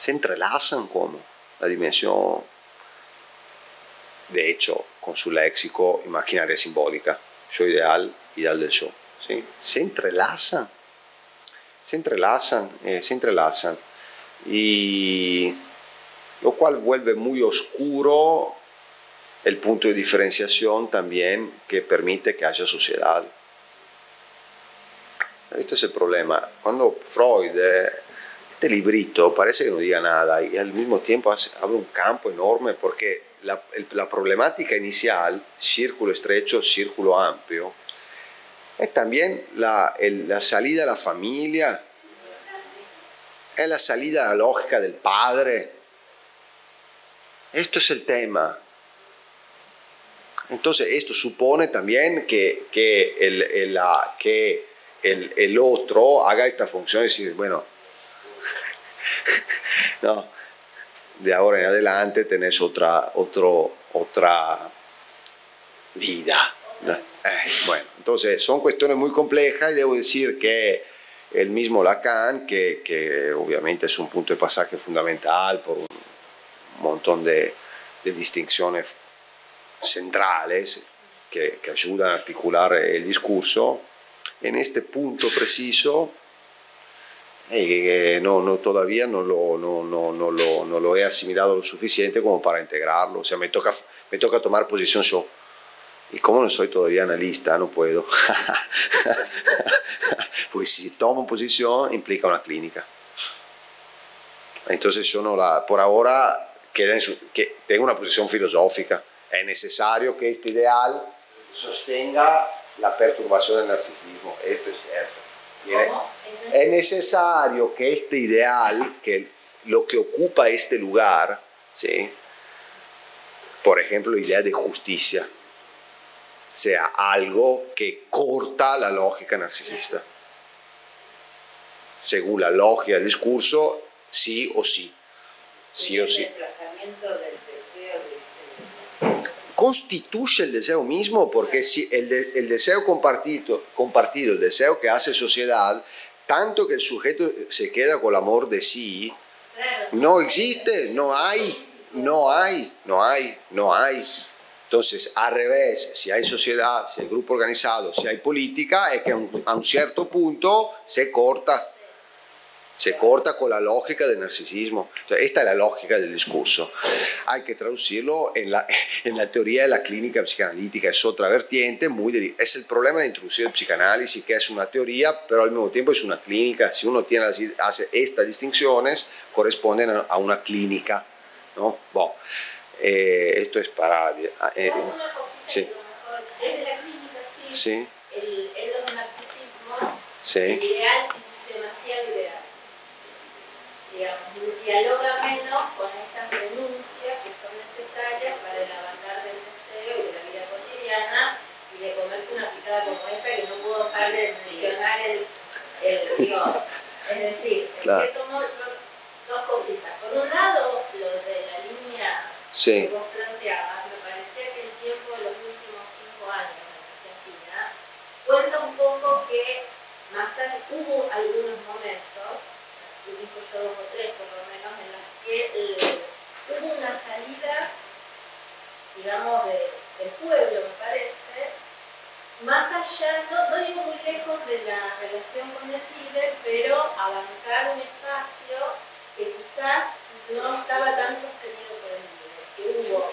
se entrelazan como la dimensión, de hecho, con su léxico imaginaria simbólica, yo ideal, ideal del yo, ¿sí? Se entrelazan. Y lo cual vuelve muy oscuro el punto de diferenciación también que permite que haya sociedad. Este es el problema. Cuando Freud, este librito parece que no diga nada y al mismo tiempo abre un campo enorme, porque la problemática inicial, círculo estrecho, círculo amplio, es también la salida a la familia, es la salida a la lógica del padre. Esto es el tema. Entonces esto supone también que el otro haga esta función y decir, bueno, no, de ahora en adelante tenés otra vida. Bueno, entonces son cuestiones muy complejas, y debo decir que el mismo Lacan, que ovviamente es un punto de pasaje fundamental por un montón de distinciones centrales que ayudan a articular el discurso, en este punto preciso todavía no lo he asimilado lo suficiente como para integrarlo. O sea, me toca tomar posición yo. Y como no soy todavía analista, no puedo. Porque si tomo posición implica una clínica. Entonces yo no la... Por ahora que tengo una posición filosófica. Es necesario que este ideal sostenga la perturbación del narcisismo. Esto es cierto. Es necesario que este ideal, que lo que ocupa este lugar, ¿sí? Por ejemplo, la idea de justicia, sea algo que corta la lógica narcisista. Según la lógica del discurso, sí o sí. Sí o sí. Constituye el deseo mismo, porque si el deseo compartido, el deseo que hace sociedad, tanto que el sujeto se queda con el amor de sí, no existe, no hay. Entonces, al revés, si hay sociedad, si hay grupo organizado, si hay política, es que a un cierto punto se corta con la lógica del narcisismo. O sea, esta es la lógica del discurso. Hay que traducirlo en la teoría de la clínica psicanalítica, es otra vertiente, es el problema de introducir el psicanálisis, que es una teoría, pero al mismo tiempo es una clínica. Si uno hace estas distinciones, corresponden a una clínica, ¿no? Bueno. Esto es para... sí. Desde la clínica, sí. El narcisismo, sí. El ideal es demasiado ideal. Digamos, dialoga menos con esas renuncias que son necesarias para el avanzar del deseo y de la vida cotidiana, y de comerse una picada como esta que no puedo dejar de mencionar es decir, claro. Es que tomo dos cositas. Por un lado, lo de la línea... Sí. Vos planteabas, me parecía que el tiempo de los últimos 5 años en Argentina cuenta un poco que más tarde hubo algunos momentos, digo yo 2 o 3 por lo menos, en los que hubo una salida, digamos, del pueblo, me parece, más allá, no digo muy lejos de la relación con el líder, pero avanzar un espacio que quizás no estaba tan sostenido por el líder. Que hubo,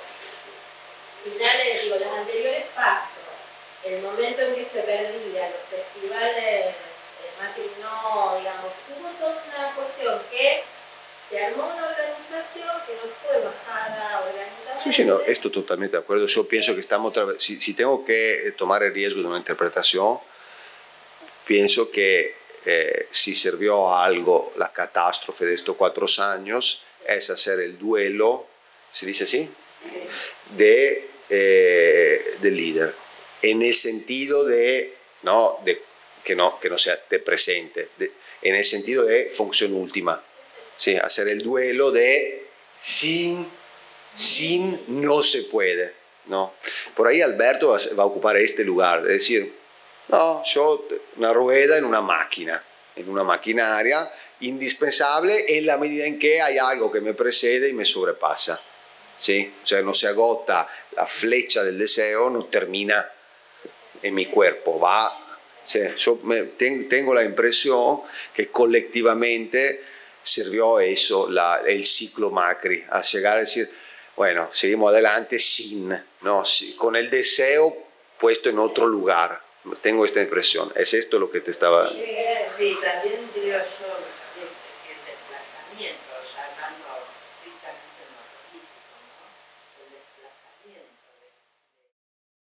y ya les digo, los anteriores pasos, el momento en que se perdía, los festivales, Macri no, digamos, hubo toda una cuestión que se armó una organización que no fue bajada, organizada, sí, Sí, no, estoy totalmente de acuerdo. Yo pienso que estamos, si tengo que tomar el riesgo de una interpretación, pienso que si sirvió a algo la catástrofe de estos 4 años, es hacer el duelo, ¿se dice así?, del líder, en el sentido de, no, de que no sea de presente, en el sentido de función última, ¿sí? Hacer el duelo de sin no se puede, ¿no? Por ahí Alberto va a ocupar este lugar, es decir, no, yo una rueda en una máquina, en una maquinaria indispensable en la medida en que hay algo que me precede y me sobrepasa, ¿sí? O sea, no se agota la flecha del deseo, no termina en mi cuerpo, va. Sí, yo tengo la impresión que colectivamente sirvió eso, el ciclo Macri, a llegar a decir, bueno, seguimos adelante ¿no? Con el deseo puesto en otro lugar. Tengo esta impresión. ¿Es esto lo que te estaba...? Sí, también creo yo que el desplazamiento, hablando estrictamente en lo político, ¿no? El desplazamiento